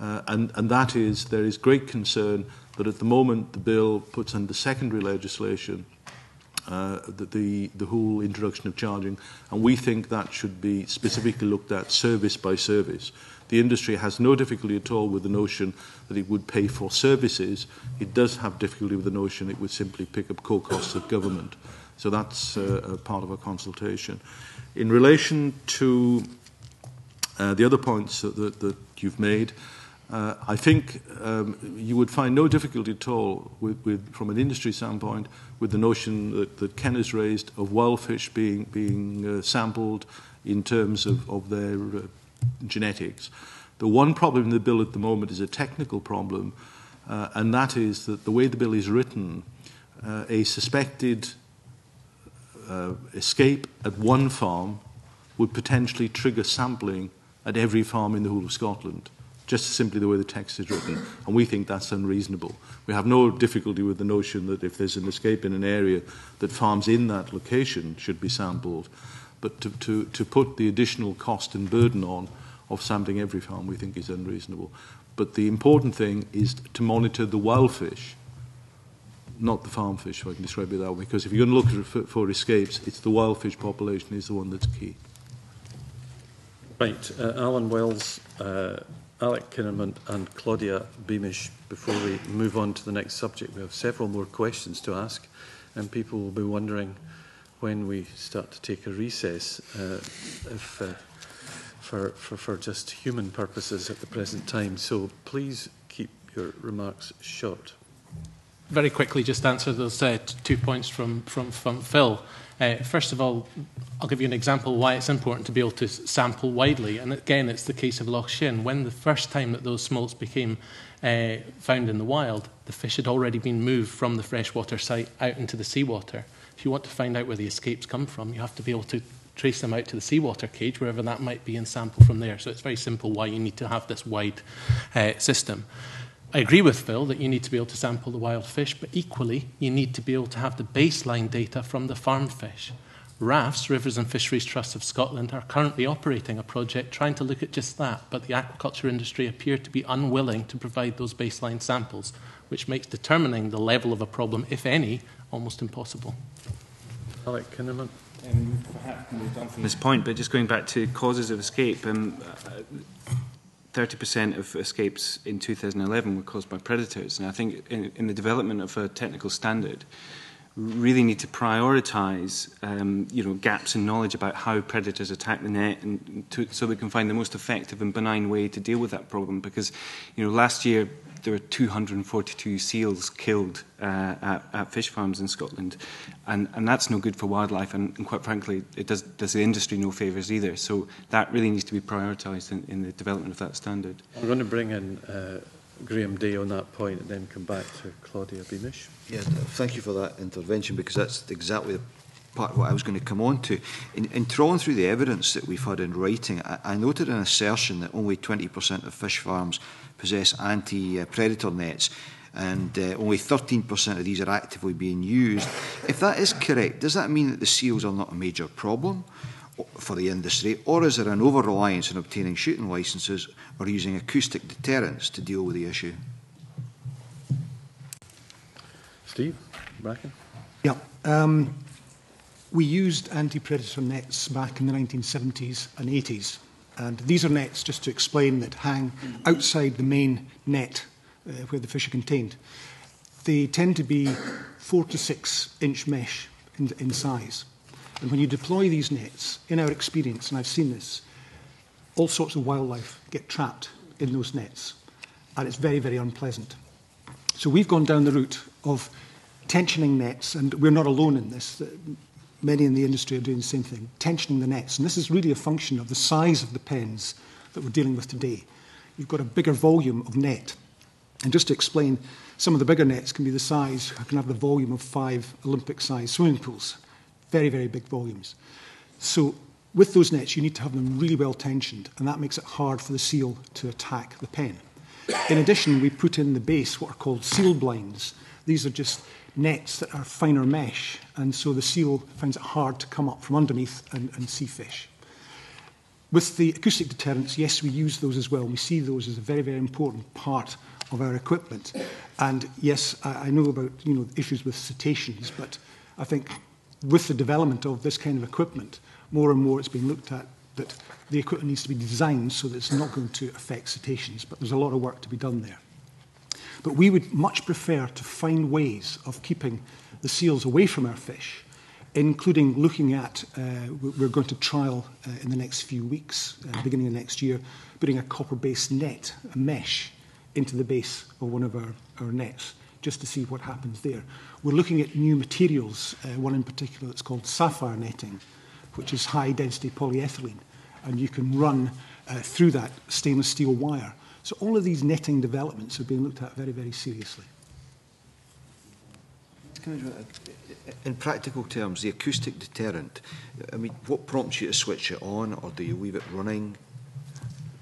And that is, there is great concern that at the moment the bill puts under secondary legislation the whole introduction of charging, and we think that should be specifically looked at service by service. The industry has no difficulty at all with the notion that it would pay for services. It does have difficulty with the notion it would simply pick up co-costs of government. So that's a part of our consultation. In relation to The other points that you've made, I think you would find no difficulty at all from an industry standpoint with the notion that Ken has raised of wild fish being sampled in terms of their genetics. The one problem in the bill at the moment is a technical problem, and that is that the way the bill is written, a suspected escape at one farm would potentially trigger sampling at every farm in the whole of Scotland, just simply the way the text is written, and we think that's unreasonable. We have no difficulty with the notion that if there's an escape in an area, that farms in that location should be sampled, but to put the additional cost and burden on of sampling every farm we think is unreasonable. But the important thing is to monitor the wild fish, not the farm fish, if I can describe it that way, because if you're going to look for escapes, it's the wild fish population is the one that's key. Right, Allan Wells, Alex Kinninmonth and Claudia Beamish. Before we move on to the next subject, we have several more questions to ask, and people will be wondering when we start to take a recess, if for just human purposes at the present time. So please keep your remarks short. Very quickly, just answer those 2 points from Phil. First of all, I'll give you an example why it's important to be able to sample widely. And again, it's the case of Loch Shin. When the first time that those smolts became found in the wild, the fish had already been moved from the freshwater site out into the seawater. If you want to find out where the escapes come from, you have to be able to trace them out to the seawater cage, wherever that might be, and sample from there. So it's very simple why you need to have this wide system. I agree with Phil that you need to be able to sample the wild fish, but equally you need to be able to have the baseline data from the farm fish. RAFS, Rivers and Fisheries Trust of Scotland, are currently operating a project trying to look at just that, but the aquaculture industry appear to be unwilling to provide those baseline samples, which makes determining the level of a problem, if any, almost impossible. Alex Kinninmonth. Perhaps can be done from this point, but just going back to causes of escape, 30% of escapes in 2011 were caused by predators, and I think in the development of a technical standard, we really need to prioritise gaps in knowledge about how predators attack the net, and so we can find the most effective and benign way to deal with that problem. Because last year there were 242 seals killed at fish farms in Scotland, and that's no good for wildlife, and quite frankly it does the industry no favours either. So that really needs to be prioritised in the development of that standard. I'm going to bring in Graham Day on that point and then come back to Claudia Beamish. Yeah, thank you for that intervention, because that's exactly the part of what I was going to come on to. In trawling through the evidence that we've had in writing, I noted an assertion that only 20% of fish farms possess anti-predator nets, and only 13% of these are actively being used. If that is correct, does that mean that the seals are not a major problem for the industry, or is there an over-reliance on obtaining shooting licences or using acoustic deterrents to deal with the issue? Steve Bracken. Yeah. We used anti-predator nets back in the 1970s and 80s. And these are nets, just to explain, that hang outside the main net where the fish are contained. They tend to be 4 to 6 inch mesh in size. And when you deploy these nets, in our experience, and I've seen this, all sorts of wildlife get trapped in those nets. And it's very, very unpleasant. So we've gone down the route of tensioning nets, and we're not alone in this. Many in the industry are doing the same thing, tensioning the nets. And this is really a function of the size of the pens that we're dealing with today. You've got a bigger volume of net. And just to explain, some of the bigger nets can be the size, can have the volume of 5 Olympic-sized swimming pools. Very, very big volumes. So with those nets, you need to have them really well tensioned, and that makes it hard for the seal to attack the pen. In addition, we put in the base what are called seal blinds. These are just nets that are finer mesh, and so the seal finds it hard to come up from underneath and see fish. With the acoustic deterrents, yes, we use those as well. We see those as a very, very important part of our equipment. And yes, I know about issues with cetaceans, but I think with the development of this kind of equipment, more and more it's being looked at that the equipment needs to be designed so that it's not going to affect cetaceans, but there's a lot of work to be done there. But we would much prefer to find ways of keeping the seals away from our fish including looking at, we're going to trial in the next few weeks, beginning of next year, putting a copper-based net, a mesh, into the base of one of our nets, just to see what happens there. We're looking at new materials, one in particular that's called sapphire netting, which is high-density polyethylene, and you can run through that stainless steel wire. So all of these netting developments are being looked at very, very seriously. In practical terms, the acoustic deterrent, I mean, what prompts you to switch it on, or do you leave it running?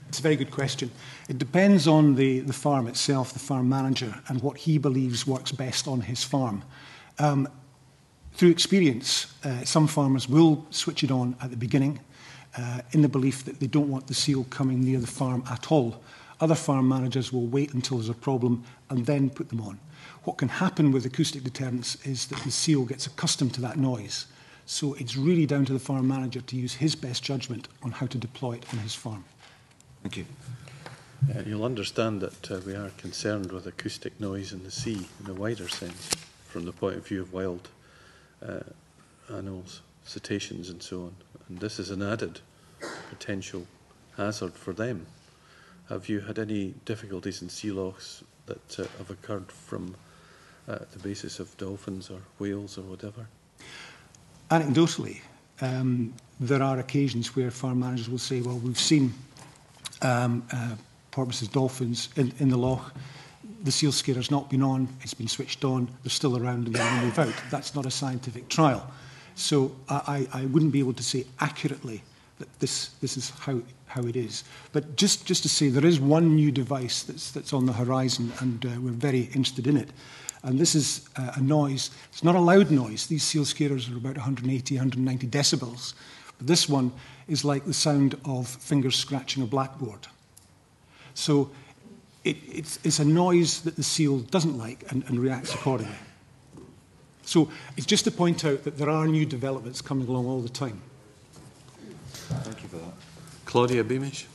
It's a very good question. It depends on the farm itself, the farm manager, and what he believes works best on his farm. Through experience, some farmers will switch it on at the beginning in the belief that they don't want the seal coming near the farm at all. Other farm managers will wait until there's a problem and then put them on. What can happen with acoustic deterrents is that the seal gets accustomed to that noise. So it's really down to the farm manager to use his best judgment on how to deploy it on his farm. Thank you. You'll understand that we are concerned with acoustic noise in the sea in a wider sense, from the point of view of wild animals, cetaceans and so on. And this is an added potential hazard for them. Have you had any difficulties in sea lochs that have occurred from the basis of dolphins or whales or whatever? Anecdotally, there are occasions where farm managers will say, well, we've seen porpoises, dolphins in the loch. The seal scarer's not been on, it's been switched on, they're still around and then they move out. That's not a scientific trial. So I wouldn't be able to say accurately that this is how it is. But just to say, there is one new device that's on the horizon, and we're very interested in it. And this is a noise. It's not a loud noise. These seal scarers are about 180, 190 decibels. But this one is like the sound of fingers scratching a blackboard. So it's a noise that the seal doesn't like and reacts accordingly. So it's just to point out that there are new developments coming along all the time. Thank you for that. Claudia Beamish.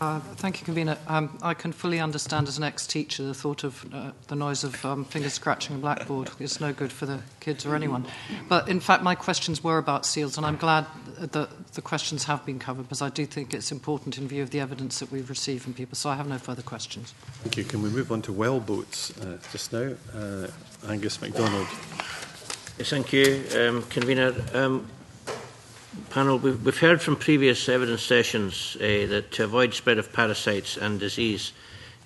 Thank you, Convener. I can fully understand, as an ex-teacher, the thought of the noise of fingers scratching a blackboard. It's no good for the kids or anyone. But, in fact, my questions were about seals, and I'm glad that the questions have been covered, because I do think it's important in view of the evidence that we've received from people. So I have no further questions. Thank you. Can we move on to well boats just now? Angus MacDonald. Yes, thank you, Convener. Panel, we've heard from previous evidence sessions that to avoid spread of parasites and disease,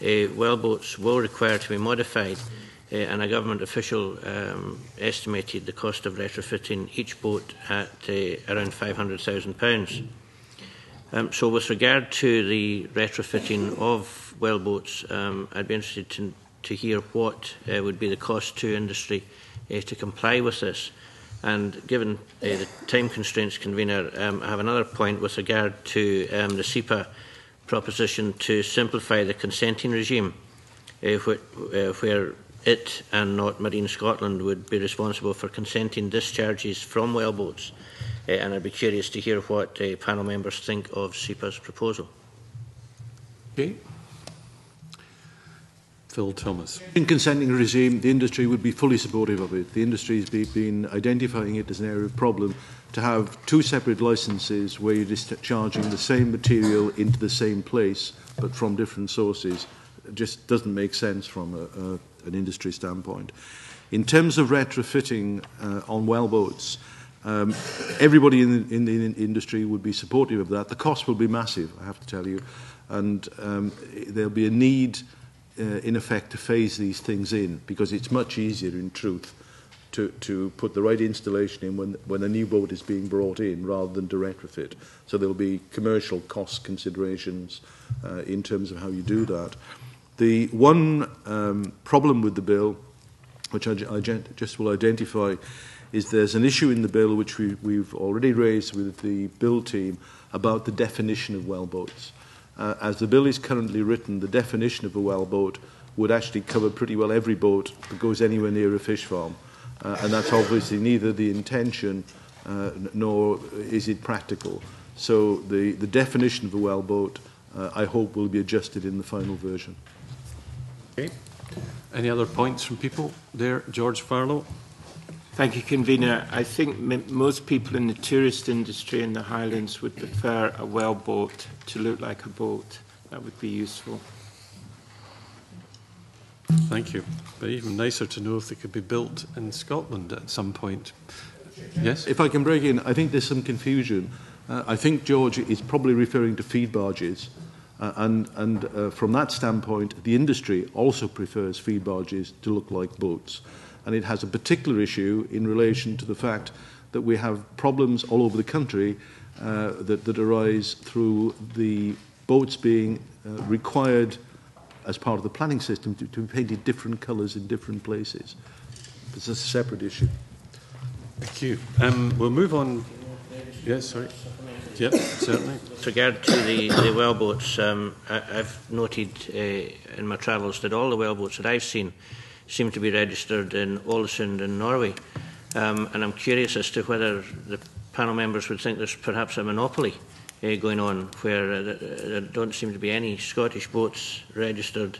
well boats will require to be modified, and a government official estimated the cost of retrofitting each boat at around £500,000. So with regard to the retrofitting of well boats, I'd be interested to hear what would be the cost to industry to comply with this. And given the time constraints, Convener, I have another point with regard to the SEPA proposition to simplify the consenting regime, where it and not Marine Scotland would be responsible for consenting discharges from wellboats. And I'd be curious to hear what panel members think of SEPA's proposal. Okay. Phil Thomas. In consenting regime, the industry would be fully supportive of it. The industry has been identifying it as an area of problem to have two separate licences where you're discharging the same material into the same place but from different sources. It just doesn't make sense from an industry standpoint. In terms of retrofitting on wellboats, everybody in the industry would be supportive of that. The cost will be massive, I have to tell you, and there'll be a need, in effect, to phase these things in, because it's much easier in truth to put the right installation in when a new boat is being brought in rather than to retrofit. So there'll be commercial cost considerations in terms of how you do that. The one problem with the bill, which I just will identify, is there's an issue in the bill which we've already raised with the bill team about the definition of well boats. As the bill is currently written, the definition of a well boat would actually cover pretty well every boat that goes anywhere near a fish farm. And that's obviously neither the intention nor is it practical. So the definition of a well boat, I hope, will be adjusted in the final version. Okay. Any other points from people there? George Farlow. Thank you, Convener. I think most people in the tourist industry in the Highlands would prefer a well boat to look like a boat. That would be useful. Thank you. But even nicer to know if they could be built in Scotland at some point. Yes? If I can break in, I think there's some confusion. I think George is probably referring to feed barges. And from that standpoint, the industry also prefers feed barges to look like boats. And it has a particular issue in relation to the fact that we have problems all over the country that arise through the boats being required as part of the planning system to be painted different colours in different places. It's a separate issue. Thank you. We'll move on. Yes, sorry. Yep, certainly. With regard to the well boats, I've noted in my travels that all the well boats that I've seen seem to be registered in Ålesund in Norway. And I'm curious as to whether the panel members would think there's perhaps a monopoly going on, where there don't seem to be any Scottish boats registered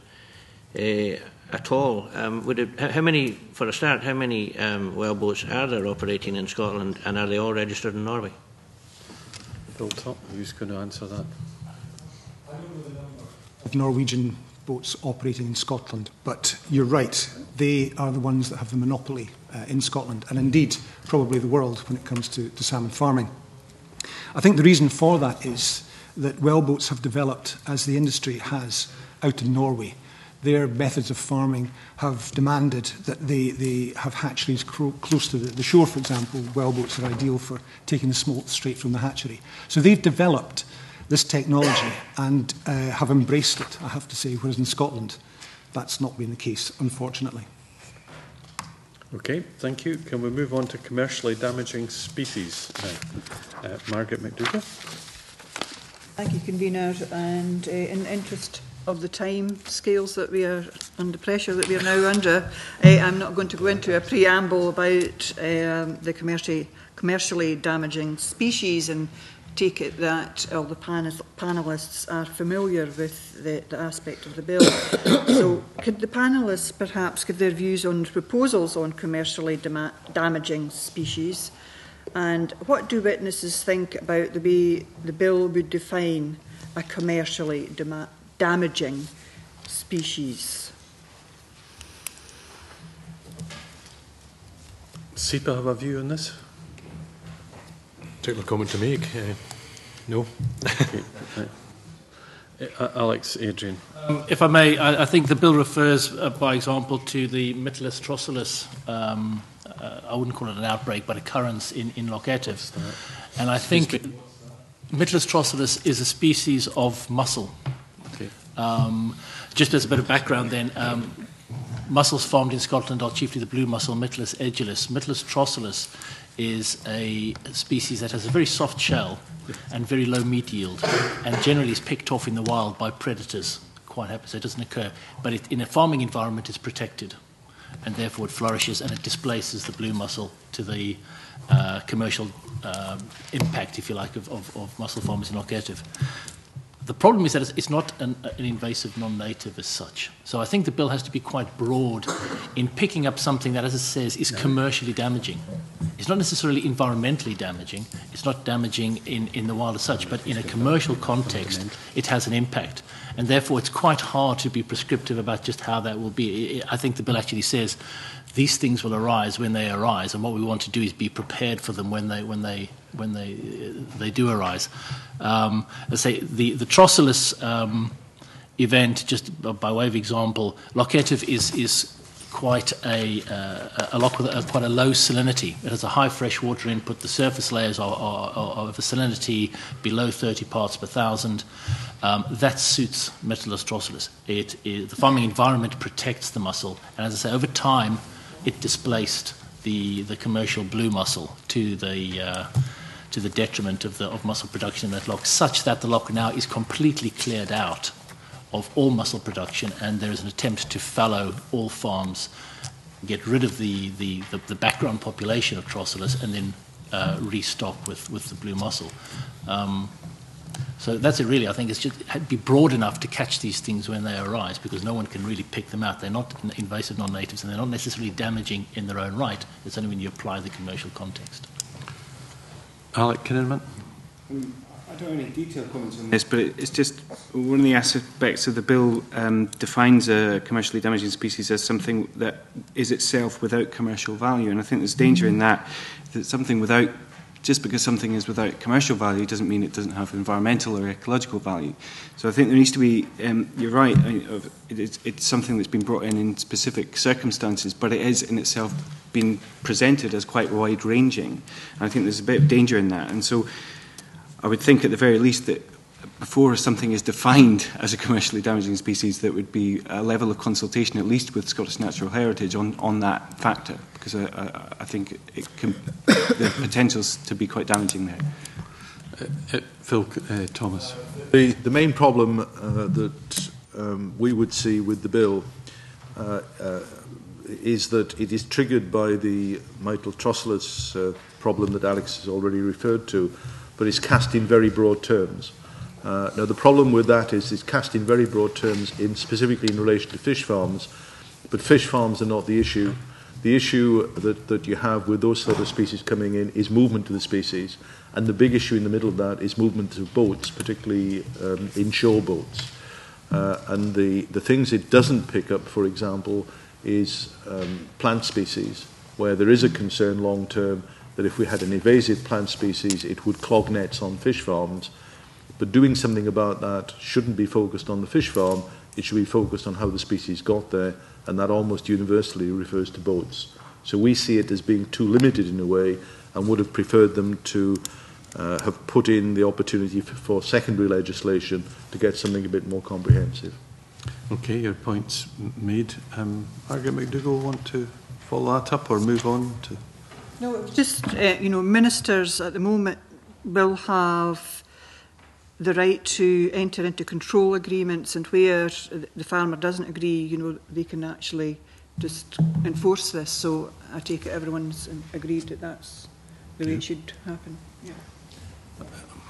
at all. For a start, how many well boats are there operating in Scotland, and are they all registered in Norway? Phil Thomas, who's going to answer that? I don't know the number of Norwegian boats operating in Scotland, but you're right, they are the ones that have the monopoly in Scotland, and indeed probably the world when it comes to salmon farming. I think the reason for that is that well boats have developed, as the industry has, out in Norway. Their methods of farming have demanded that they have hatcheries close to the shore, for example. Well boats are ideal for taking the smolt straight from the hatchery. So they've developed this technology and have embraced it, I have to say, whereas in Scotland that's not been the case, unfortunately. Okay, thank you. Can we move on to commercially damaging species now? Margaret McDougall. Thank you, Convener, and in interest of the time scales that we are under, pressure that we are now under, I'm not going to go into a preamble about the commercially damaging species, and take it that all the panellists are familiar with the aspect of the bill. So could the panellists perhaps give their views on proposals on commercially damaging species, and what do witnesses think about the way the bill would define a commercially damaging species? SEPA have a view on this? Particular comment to make? No. Alex Adrian. If I may, I think the bill refers, by example, to the Mytilus trossulus. I wouldn't call it an outbreak, but occurrence in Loch Etive. And I think Mytilus trossulus is a species of mussel. Okay. Just as a bit of background, then. Mussels farmed in Scotland are chiefly the blue mussel, Mytilus edulis. Mytilus trossulus is a species that has a very soft shell and very low meat yield, and generally is picked off in the wild by predators. Quite happens, so it doesn't occur. But in a farming environment, it's protected, and therefore it flourishes, and it displaces the blue mussel to the commercial impact, if you like, of mussel farmers in Loch Etive. The problem is that it's not an invasive non-native as such. So I think the bill has to be quite broad in picking up something that, as it says, is commercially damaging. It's not necessarily environmentally damaging. It's not damaging in the wild as such, but in a commercial context, it has an impact. And therefore, it's quite hard to be prescriptive about just how that will be. I think the bill actually says these things will arise when they arise, and what we want to do is be prepared for them when they do arise. Let's say the trossulus event, just by way of example, Loch Etive is quite a loch with quite a low salinity. It has a high freshwater input. The surface layers are of a salinity below 30 parts per thousand. That suits Mytilus trossulus. The farming environment protects the mussel, and as I say, over time, it displaced the commercial blue mussel to the detriment of mussel production in that loch, such that the loch now is completely cleared out of all mussel production, and there is an attempt to fallow all farms, get rid of the background population of trossulus, and then restock with the blue mussel. So that's it really, I think. It's just be broad enough to catch these things when they arise, because no one can really pick them out. They're not invasive non-natives, and they're not necessarily damaging in their own right. It's only when you apply the commercial context. Alex Kinninmonth? I don't have any detailed comments on this, but it's just one of the aspects of the bill defines a commercially damaging species as something that is itself without commercial value, and I think there's danger in that, that something without, just because something is without commercial value doesn't mean it doesn't have environmental or ecological value. So I think there needs to be, you're right, it's something that's been brought in specific circumstances, but it is in itself been presented as quite wide-ranging, and I think there's a bit of danger in that, and so I would think at the very least that before something is defined as a commercially damaging species, there would be a level of consultation, at least with Scottish Natural Heritage, on that factor, because I think it can, the potential's to be quite damaging there. Phil Thomas. The main problem that we would see with the bill is that it is triggered by the Mytilus trossulus problem that Alex has already referred to, but it's cast in very broad terms. Now, the problem with that is it's cast in very broad terms, in specifically in relation to fish farms, but fish farms are not the issue. The issue that you have with those sort of species coming in is movement of the species, and the big issue in the middle of that is movement of boats, particularly inshore boats. And the things it doesn't pick up, for example, is plant species, where there is a concern long term that if we had an invasive plant species, it would clog nets on fish farms. But doing something about that shouldn't be focused on the fish farm, it should be focused on how the species got there, and that almost universally refers to boats. So we see it as being too limited in a way, and would have preferred them to have put in the opportunity for secondary legislation to get something a bit more comprehensive. Okay, your point's made. Margaret McDougall, want to follow that up or move on to? No, it was just, you know, ministers at the moment will have the right to enter into control agreements, and where the farmer doesn't agree, you know, they can actually just enforce this. So I take it everyone's agreed that that's the way it should happen. Yeah.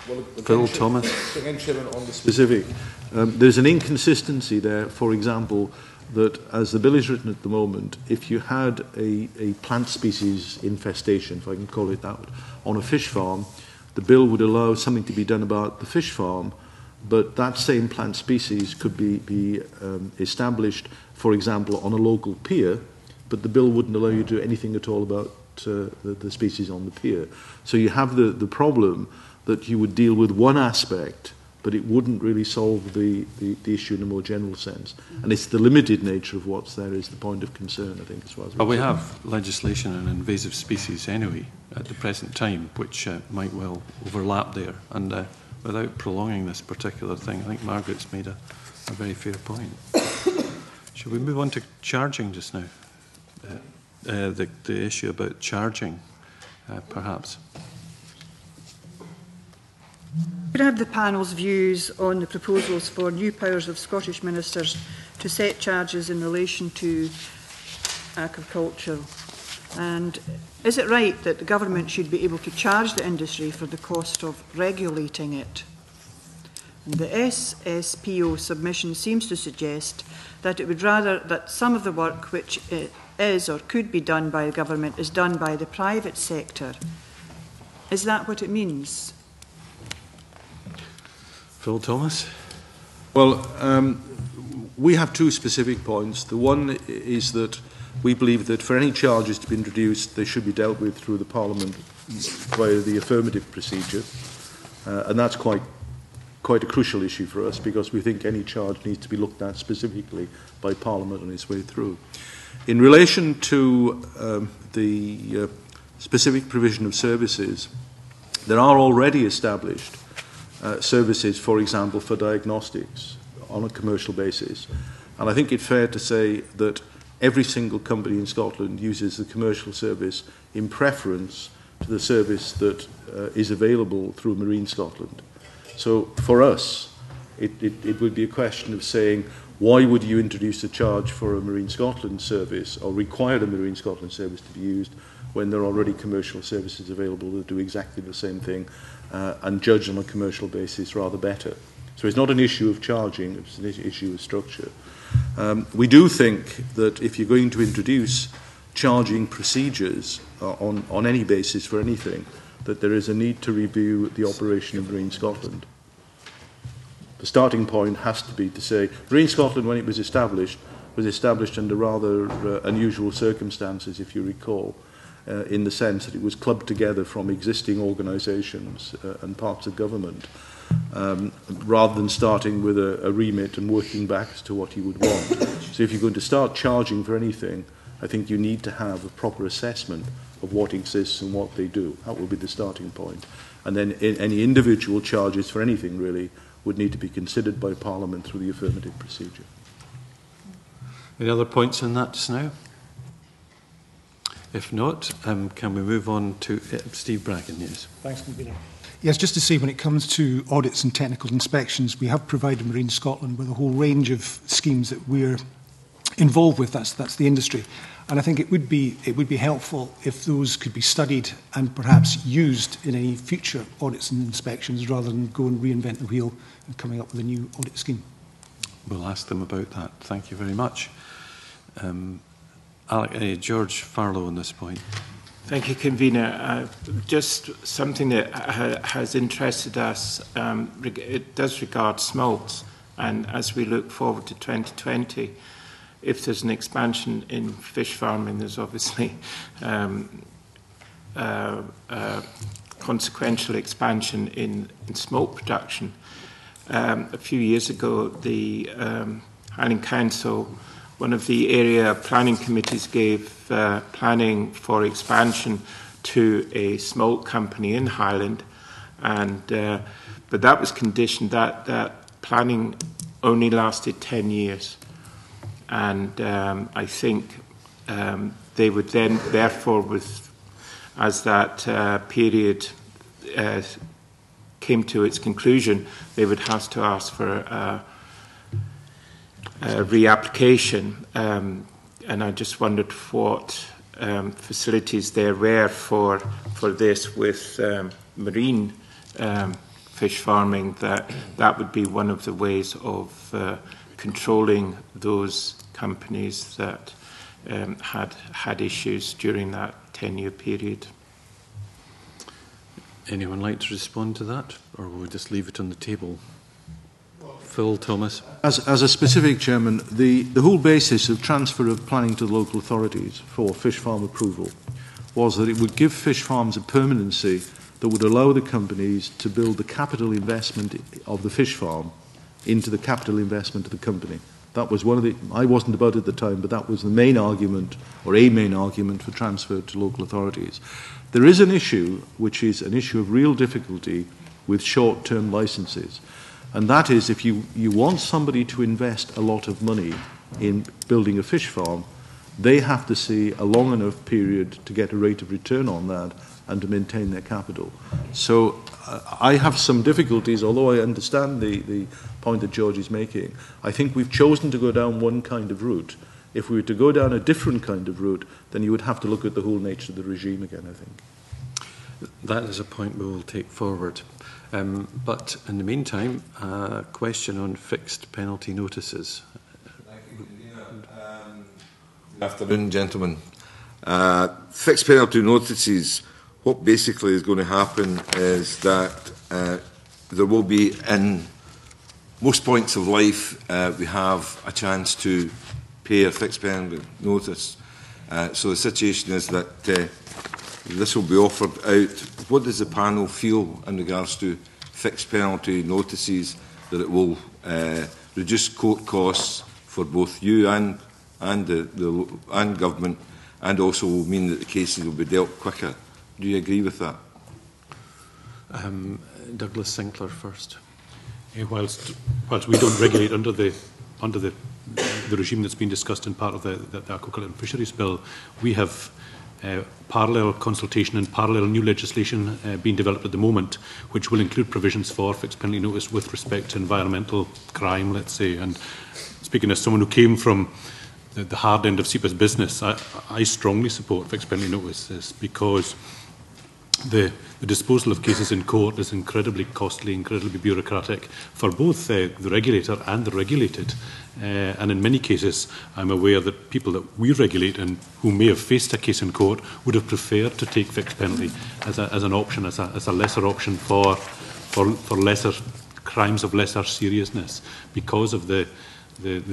Well, Phil Thomas. Again, Chairman, on the specific, there's an inconsistency there, for example, that as the bill is written at the moment, if you had a plant species infestation, if I can call it that, on a fish farm, the bill would allow something to be done about the fish farm, but that same plant species could be established, for example, on a local pier, but the bill wouldn't allow you to do anything at all about the species on the pier. So you have the problem that you would deal with one aspect, but it wouldn't really solve the issue in a more general sense. And it's the limited nature of what's there is the point of concern, I think, as far as we have legislation on invasive species anyway at the present time, which might well overlap there. And without prolonging this particular thing, I think Margaret's made a very fair point. Should we move on to charging just now? The issue about charging, perhaps. Could I have the panel's views on the proposals for new powers of Scottish ministers to set charges in relation to aquaculture? And is it right that the government should be able to charge the industry for the cost of regulating it? And the SSPO submission seems to suggest that it would rather that some of the work which is or could be done by the government is done by the private sector. Is that what it means? Phil Thomas? Well, we have two specific points. The one is that we believe that for any charges to be introduced, they should be dealt with through the Parliament via the affirmative procedure. And that's quite a crucial issue for us, because we think any charge needs to be looked at specifically by Parliament on its way through. In relation to the specific provision of services, there are already established services, for example, for diagnostics on a commercial basis. And I think it's fair to say that every single company in Scotland uses the commercial service in preference to the service that is available through Marine Scotland. So for us, it would be a question of saying Why would you introduce a charge for a Marine Scotland service or require a Marine Scotland service to be used when there are already commercial services available that do exactly the same thing and judged on a commercial basis rather better? So it's not an issue of charging, it's an issue of structure. We do think that if you're going to introduce charging procedures on any basis for anything, that there is a need to review the operation of Marine Scotland. The starting point has to be to say, Marine Scotland, when it was established under rather unusual circumstances, if you recall, in the sense that it was clubbed together from existing organisations and parts of government, rather than starting with a remit and working back as to what you would want. So if you're going to start charging for anything, I think you need to have a proper assessment of what exists and what they do. That will be the starting point. And then any individual charges for anything, really, would need to be considered by Parliament through the affirmative procedure. Any other points on that just now? If not, can we move on to Steve Bracken? Yes. Thanks, Convener. Yes, just to say, when it comes to audits and technical inspections, we have provided Marine Scotland with a whole range of schemes that we're involved with. That's the industry. And I think it would be helpful if those could be studied and perhaps used in any future audits and inspections, rather than go and reinvent the wheel and coming up with a new audit scheme. We'll ask them about that. Thank you very much. George Farlow on this point. Thank you, Convener. Just something that has interested us, it does regard smolts, and as we look forward to 2020, if there's an expansion in fish farming, there's obviously consequential expansion in smolt production. A few years ago, the Highland Council, one of the area planning committees, gave planning for expansion to a smolt company in Highland, and but that was conditioned that planning only lasted 10 years. And I think they would then, therefore, as that period came to its conclusion, they would have to ask for a reapplication. And I just wondered what facilities there were for this with marine fish farming. That would be one of the ways of controlling those companies that had issues during that 10-year period. Anyone like to respond to that, or will we just leave it on the table? Phil Thomas. As a specific chairman, the whole basis of transfer of planning to the local authorities for fish farm approval was that it would give fish farms a permanency that would allow the companies to build the capital investment of the fish farm into the capital investment of the company. That was one of the, I wasn't about at the time, but that was the main argument, or a main argument, for transfer to local authorities. There is an issue, which is an issue of real difficulty with short-term licenses. And that is, if you want somebody to invest a lot of money in building a fish farm, they have to see a long enough period to get a rate of return on that and to maintain their capital. So I have some difficulties, although I understand the point that George is making. I think we've chosen to go down one kind of route. If we were to go down a different kind of route, then you would have to look at the whole nature of the regime again, I think. That is a point we will take forward. But in the meantime, a question on fixed penalty notices. Thank you, Convener. Good afternoon, gentlemen. Fixed penalty notices. What basically is going to happen is that there will be, in most points of life, we have a chance to pay a fixed penalty notice. So the situation is that this will be offered out. What does the panel feel in regards to fixed penalty notices? That it will reduce court costs for both you and government, and also will mean that the cases will be dealt quicker. Do you agree with that? Douglas Sinclair first. Yeah, whilst we don't regulate under the regime that's been discussed in part of the Aquaculture and Fisheries Bill, we have parallel consultation and parallel new legislation being developed at the moment, which will include provisions for fixed penalty notice with respect to environmental crime, let's say. And speaking as someone who came from the hard end of SEPA's business, I strongly support fixed penalty notices, because the disposal of cases in court is incredibly costly, incredibly bureaucratic for both the regulator and the regulated. And in many cases, I'm aware that people that we regulate and who may have faced a case in court would have preferred to take fixed penalty as an option, as a lesser option for lesser crimes of lesser seriousness, because of the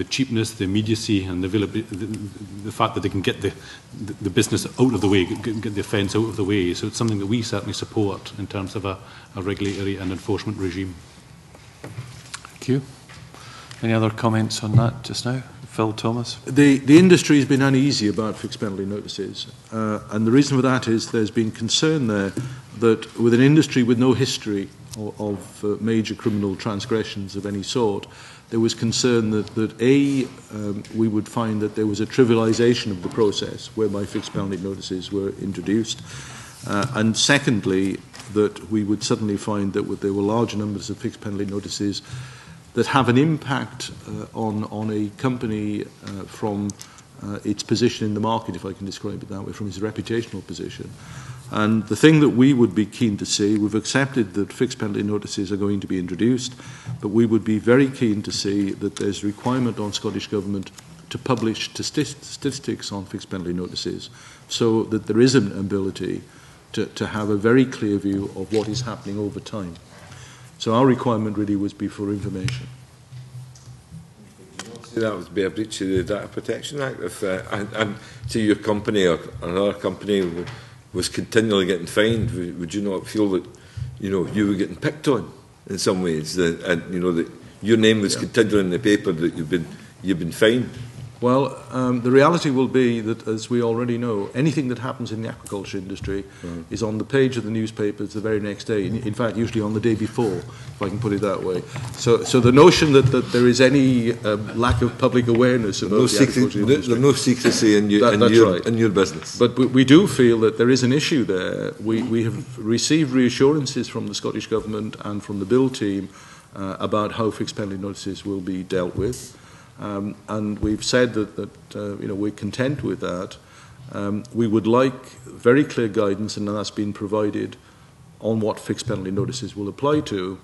cheapness, the immediacy, and the fact that they can get the business out of the way, get the offence out of the way. So it's something that we certainly support in terms of a regulatory and enforcement regime. Thank you. Any other comments on that just now? Phil Thomas? The industry has been uneasy about fixed penalty notices, and the reason for that is there's been concern there that with an industry with no history of major criminal transgressions of any sort, there was concern that we would find that there was a trivialisation of the process whereby fixed penalty notices were introduced, and secondly, that we would suddenly find that there were large numbers of fixed penalty notices that have an impact on a company from its position in the market, if I can describe it that way, from its reputational position. And the thing that we would be keen to see, we've accepted that fixed penalty notices are going to be introduced, but we would be very keen to see that there's a requirement on Scottish Government to publish statistics on fixed penalty notices, so that there is an ability to have a very clear view of what is happening over time. So our requirement really was for information. That would be a breach of the Data Protection Act. If, and to your company or another company was continually getting fined, would you not feel that you were getting picked on in some ways, and that your name was continually in the paper, that you've been fined? Well, the reality will be that, as we already know, anything that happens in the aquaculture industry is on the page of the newspapers the very next day. In fact, usually on the day before, if I can put it that way. So the notion that there is any lack of public awareness about there's no secrecy in your business. But we do feel that there is an issue there. We have received reassurances from the Scottish Government and from the Bill team about how fixed penalty notices will be dealt with. And we've said that we're content with that. We would like very clear guidance, and that's been provided, on what fixed penalty notices will apply to,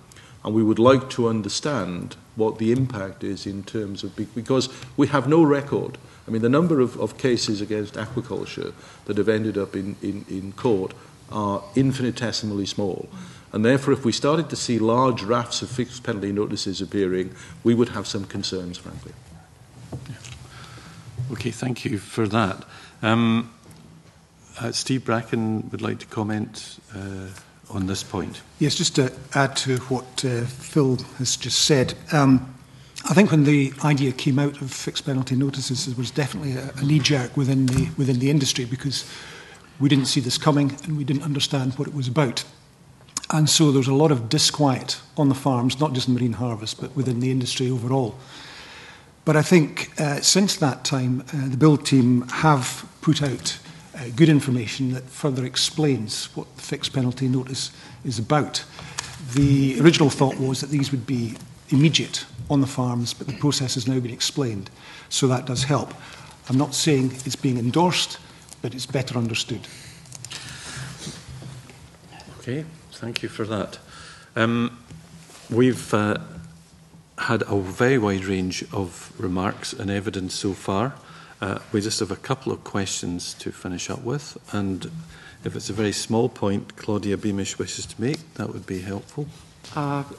and we would like to understand what the impact is in terms of, because we have no record. I mean, the number of cases against aquaculture that have ended up in court are infinitesimally small. And therefore, if we started to see large rafts of fixed penalty notices appearing, we would have some concerns, frankly. Yeah. Okay, thank you for that. Steve Bracken would like to comment on this point. Yes, just to add to what Phil has just said. I think when the idea came out of fixed penalty notices, there was definitely a knee-jerk within the industry, because we didn't see this coming and we didn't understand what it was about. And so there's a lot of disquiet on the farms, not just in Marine Harvest, but within the industry overall. But I think since that time, the Bill team have put out good information that further explains what the fixed penalty notice is about. The original thought was that these would be immediate on the farms, but the process has now been explained. So that does help. I'm not saying it's being endorsed, but it's better understood. Okay. Thank you for that. We've had a very wide range of remarks and evidence so far. We just have a couple of questions to finish up with, and if it's a very small point Claudia Beamish wishes to make, that would be helpful.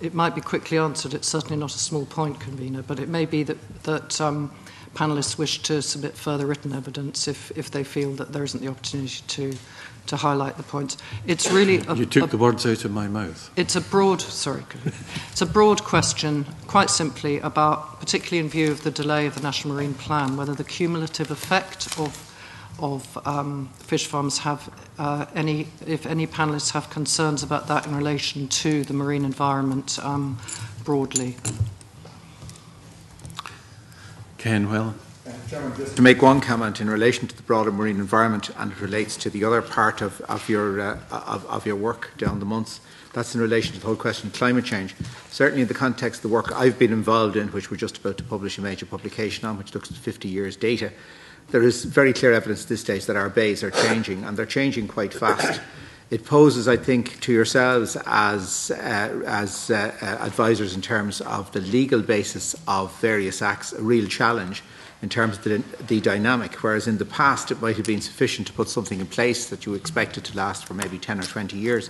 It might be quickly answered. It's certainly not a small point, Convener, but it may be that panellists wish to submit further written evidence if they feel that there isn't the opportunity to highlight the points. It's really you took the words out of my mouth. It's a broad question, quite simply, about, particularly in view of the delay of the National Marine Plan, whether the cumulative effect of fish farms have if any panellists have concerns about that in relation to the marine environment broadly. Ken Whelan. Chairman, just to make one comment in relation to the broader marine environment, and it relates to the other part of your work down the months. That's in relation to the whole question of climate change. Certainly in the context of the work I've been involved in, which we're just about to publish a major publication on, which looks at 50 years data, there is very clear evidence at this stage that our bays are changing, and they're changing quite fast. It poses, I think, to yourselves as advisors in terms of the legal basis of various acts, a real challenge in terms of the dynamic, whereas in the past it might have been sufficient to put something in place that you expected to last for maybe 10 or 20 years.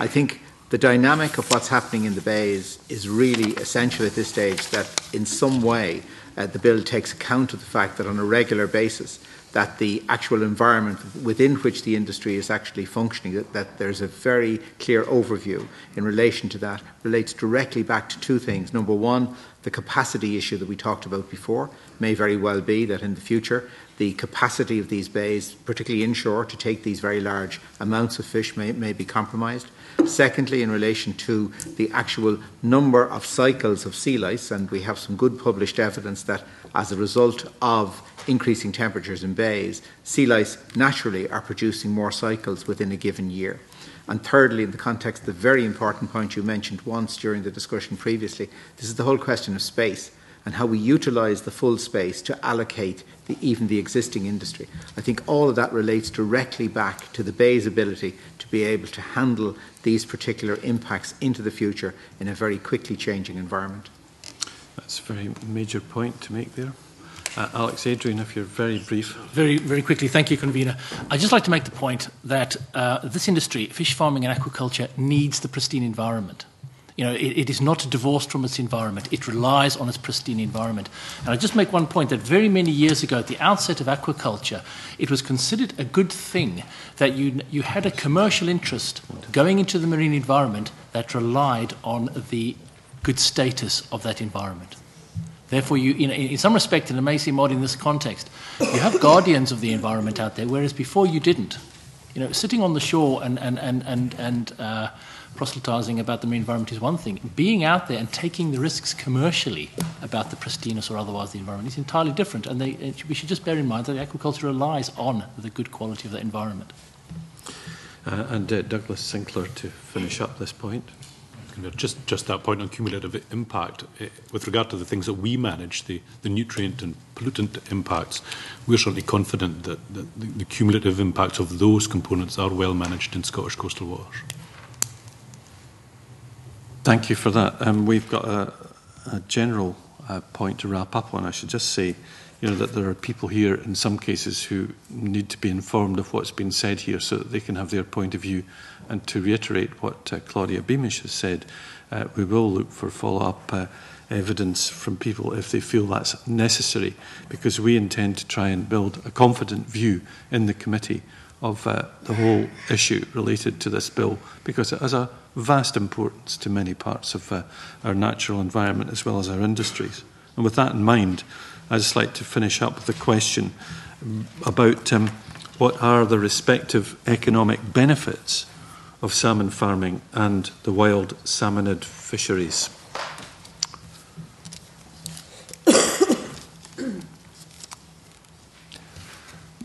I think the dynamic of what's happening in the bays is really essential at this stage, that in some way the bill takes account of the fact that on a regular basis that the actual environment within which the industry is actually functioning, that there's a very clear overview in relation to that, relates directly back to two things. Number one, the capacity issue that we talked about before. May very well be that in the future the capacity of these bays, particularly inshore, to take these very large amounts of fish may be compromised. Secondly, in relation to the actual number of cycles of sea lice, and we have some good published evidence that as a result of increasing temperatures in bays, sea lice naturally are producing more cycles within a given year. And thirdly, in the context of the very important point you mentioned once during the discussion previously, this is the whole question of space and how we utilise the full space to allocate even the existing industry. I think all of that relates directly back to the bay's ability to be able to handle these particular impacts into the future in a very quickly changing environment. That's a very major point to make there. Alex Adrian, if you're very brief. Very, very quickly. Thank you, Convener. I'd just like to make the point that this industry, fish farming and aquaculture, needs the pristine environment. You know, it is not divorced from its environment. It relies on its pristine environment. And I just make one point that very many years ago, at the outset of aquaculture, it was considered a good thing that you had a commercial interest going into the marine environment that relied on the good status of that environment. Therefore, in some respect, and it may seem odd in this context, you have guardians of the environment out there, whereas before you didn't. You know, sitting on the shore and proselytising about the marine environment is one thing. Being out there and taking the risks commercially about the pristineness or otherwise the environment is entirely different, and we should just bear in mind that aquaculture relies on the good quality of that environment. And Douglas Sinclair to finish up this point. Just that point on cumulative impact. With regard to the things that we manage, the nutrient and pollutant impacts, we're certainly confident that the cumulative impacts of those components are well managed in Scottish coastal waters. Thank you for that. We've got a general point to wrap up on. I should just say, you know, that there are people here in some cases who need to be informed of what's been said here so that they can have their point of view. And to reiterate what Claudia Beamish has said, we will look for follow-up evidence from people if they feel that's necessary, because we intend to try and build a confident view in the committee of the whole issue related to this bill, because it has a vast importance to many parts of our natural environment as well as our industries. And with that in mind, I'd just like to finish up with a question about what are the respective economic benefits of salmon farming and the wild salmonid fisheries.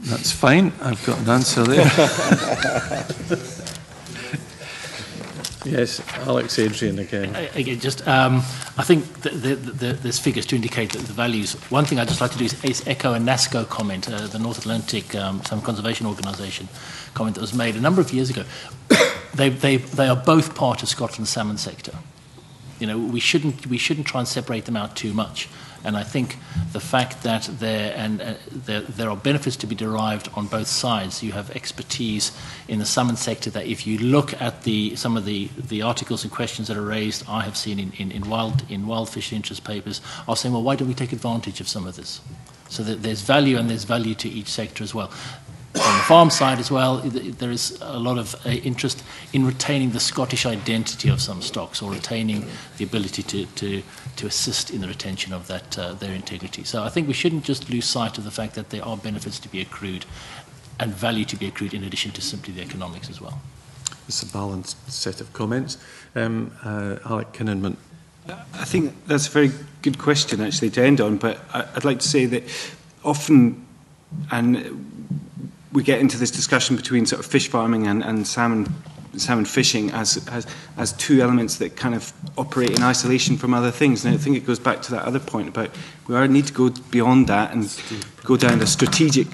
That's fine, I've got an answer there. Yes, Alex Adrian again. I think there's figures to indicate that the values. One thing I'd just like to do is echo a NASCO comment, the North Atlantic Salmon Conservation Organisation comment that was made a number of years ago. They are both part of Scotland's salmon sector. You know, we shouldn't try and separate them out too much. And I think the fact that there are benefits to be derived on both sides. You have expertise in the salmon sector that if you look at some of the articles and questions that are raised, I have seen in wild fish interest papers, are saying, well, why don't we take advantage of some of this? So that there's value, and there's value to each sector as well. On the farm side as well, there is a lot of interest in retaining the Scottish identity of some stocks, or retaining the ability to assist in the retention of that their integrity. So I think we shouldn't just lose sight of the fact that there are benefits to be accrued and value to be accrued in addition to simply the economics as well. It's a balanced set of comments. Alec Kinninmonth. I think that's a very good question actually to end on, but I'd like to say that often, and we get into this discussion between sort of fish farming and salmon fishing as two elements that kind of operate in isolation from other things. And I think it goes back to that other point about we need to go beyond that and go down a strategic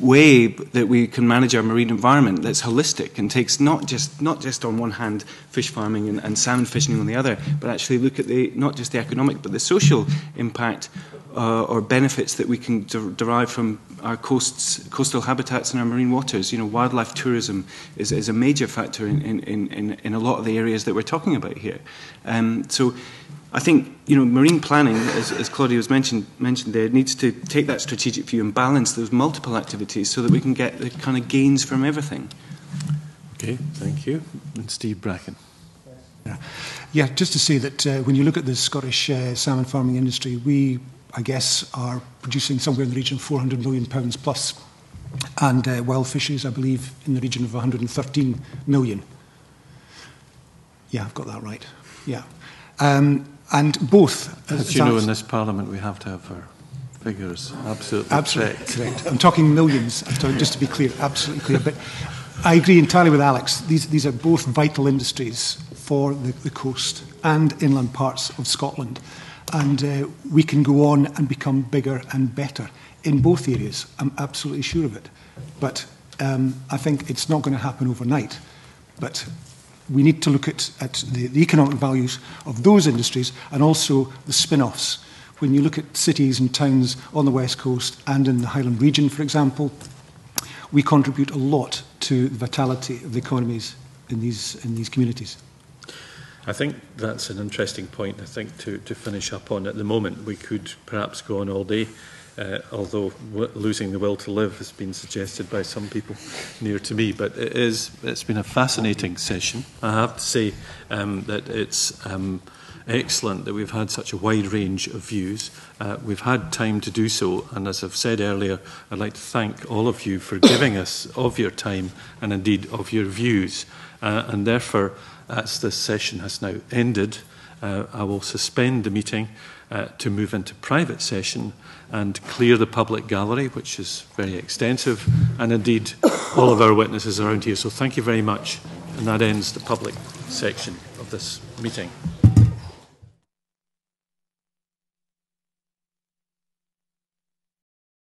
way that we can manage our marine environment that's holistic and takes not just on one hand fish farming and salmon fishing on the other, but actually look at the not just the economic but the social impact or benefits that we can derive from our coasts, coastal habitats and our marine waters. You know, wildlife tourism is a major factor in a lot of the areas that we're talking about here. So I think, you know, marine planning, as Claudia was mentioned there, needs to take that strategic view and balance those multiple activities so that we can get the kind of gains from everything. Okay, thank you. And Steve Bracken. Yeah, just to say that when you look at the Scottish salmon farming industry, we, I guess, are producing somewhere in the region of £400 million plus, and wild fisheries, I believe, in the region of £113 million. Yeah, I've got that right. Yeah. And both. As you know, in this Parliament, we have to have our figures absolutely correct. I'm talking millions, just to be clear, absolutely clear. But I agree entirely with Alex. These are both vital industries for the coast and inland parts of Scotland. And we can go on and become bigger and better in both areas. I'm absolutely sure of it. But I think it's not going to happen overnight. But we need to look at the economic values of those industries and also the spin-offs. When you look at cities and towns on the West Coast and in the Highland region, for example, we contribute a lot to the vitality of the economies in these communities. I think that's an interesting point, I think, to finish up on at the moment. We could perhaps go on all day, although losing the will to live has been suggested by some people near to me. But it's been a fascinating session. I have to say that it's excellent that we've had such a wide range of views. We've had time to do so, and as I've said earlier, I'd like to thank all of you for giving us of your time and indeed of your views. And therefore, as this session has now ended, I will suspend the meeting to move into private session and clear the public gallery, which is very extensive, and indeed all of our witnesses around here. So thank you very much, and that ends the public section of this meeting.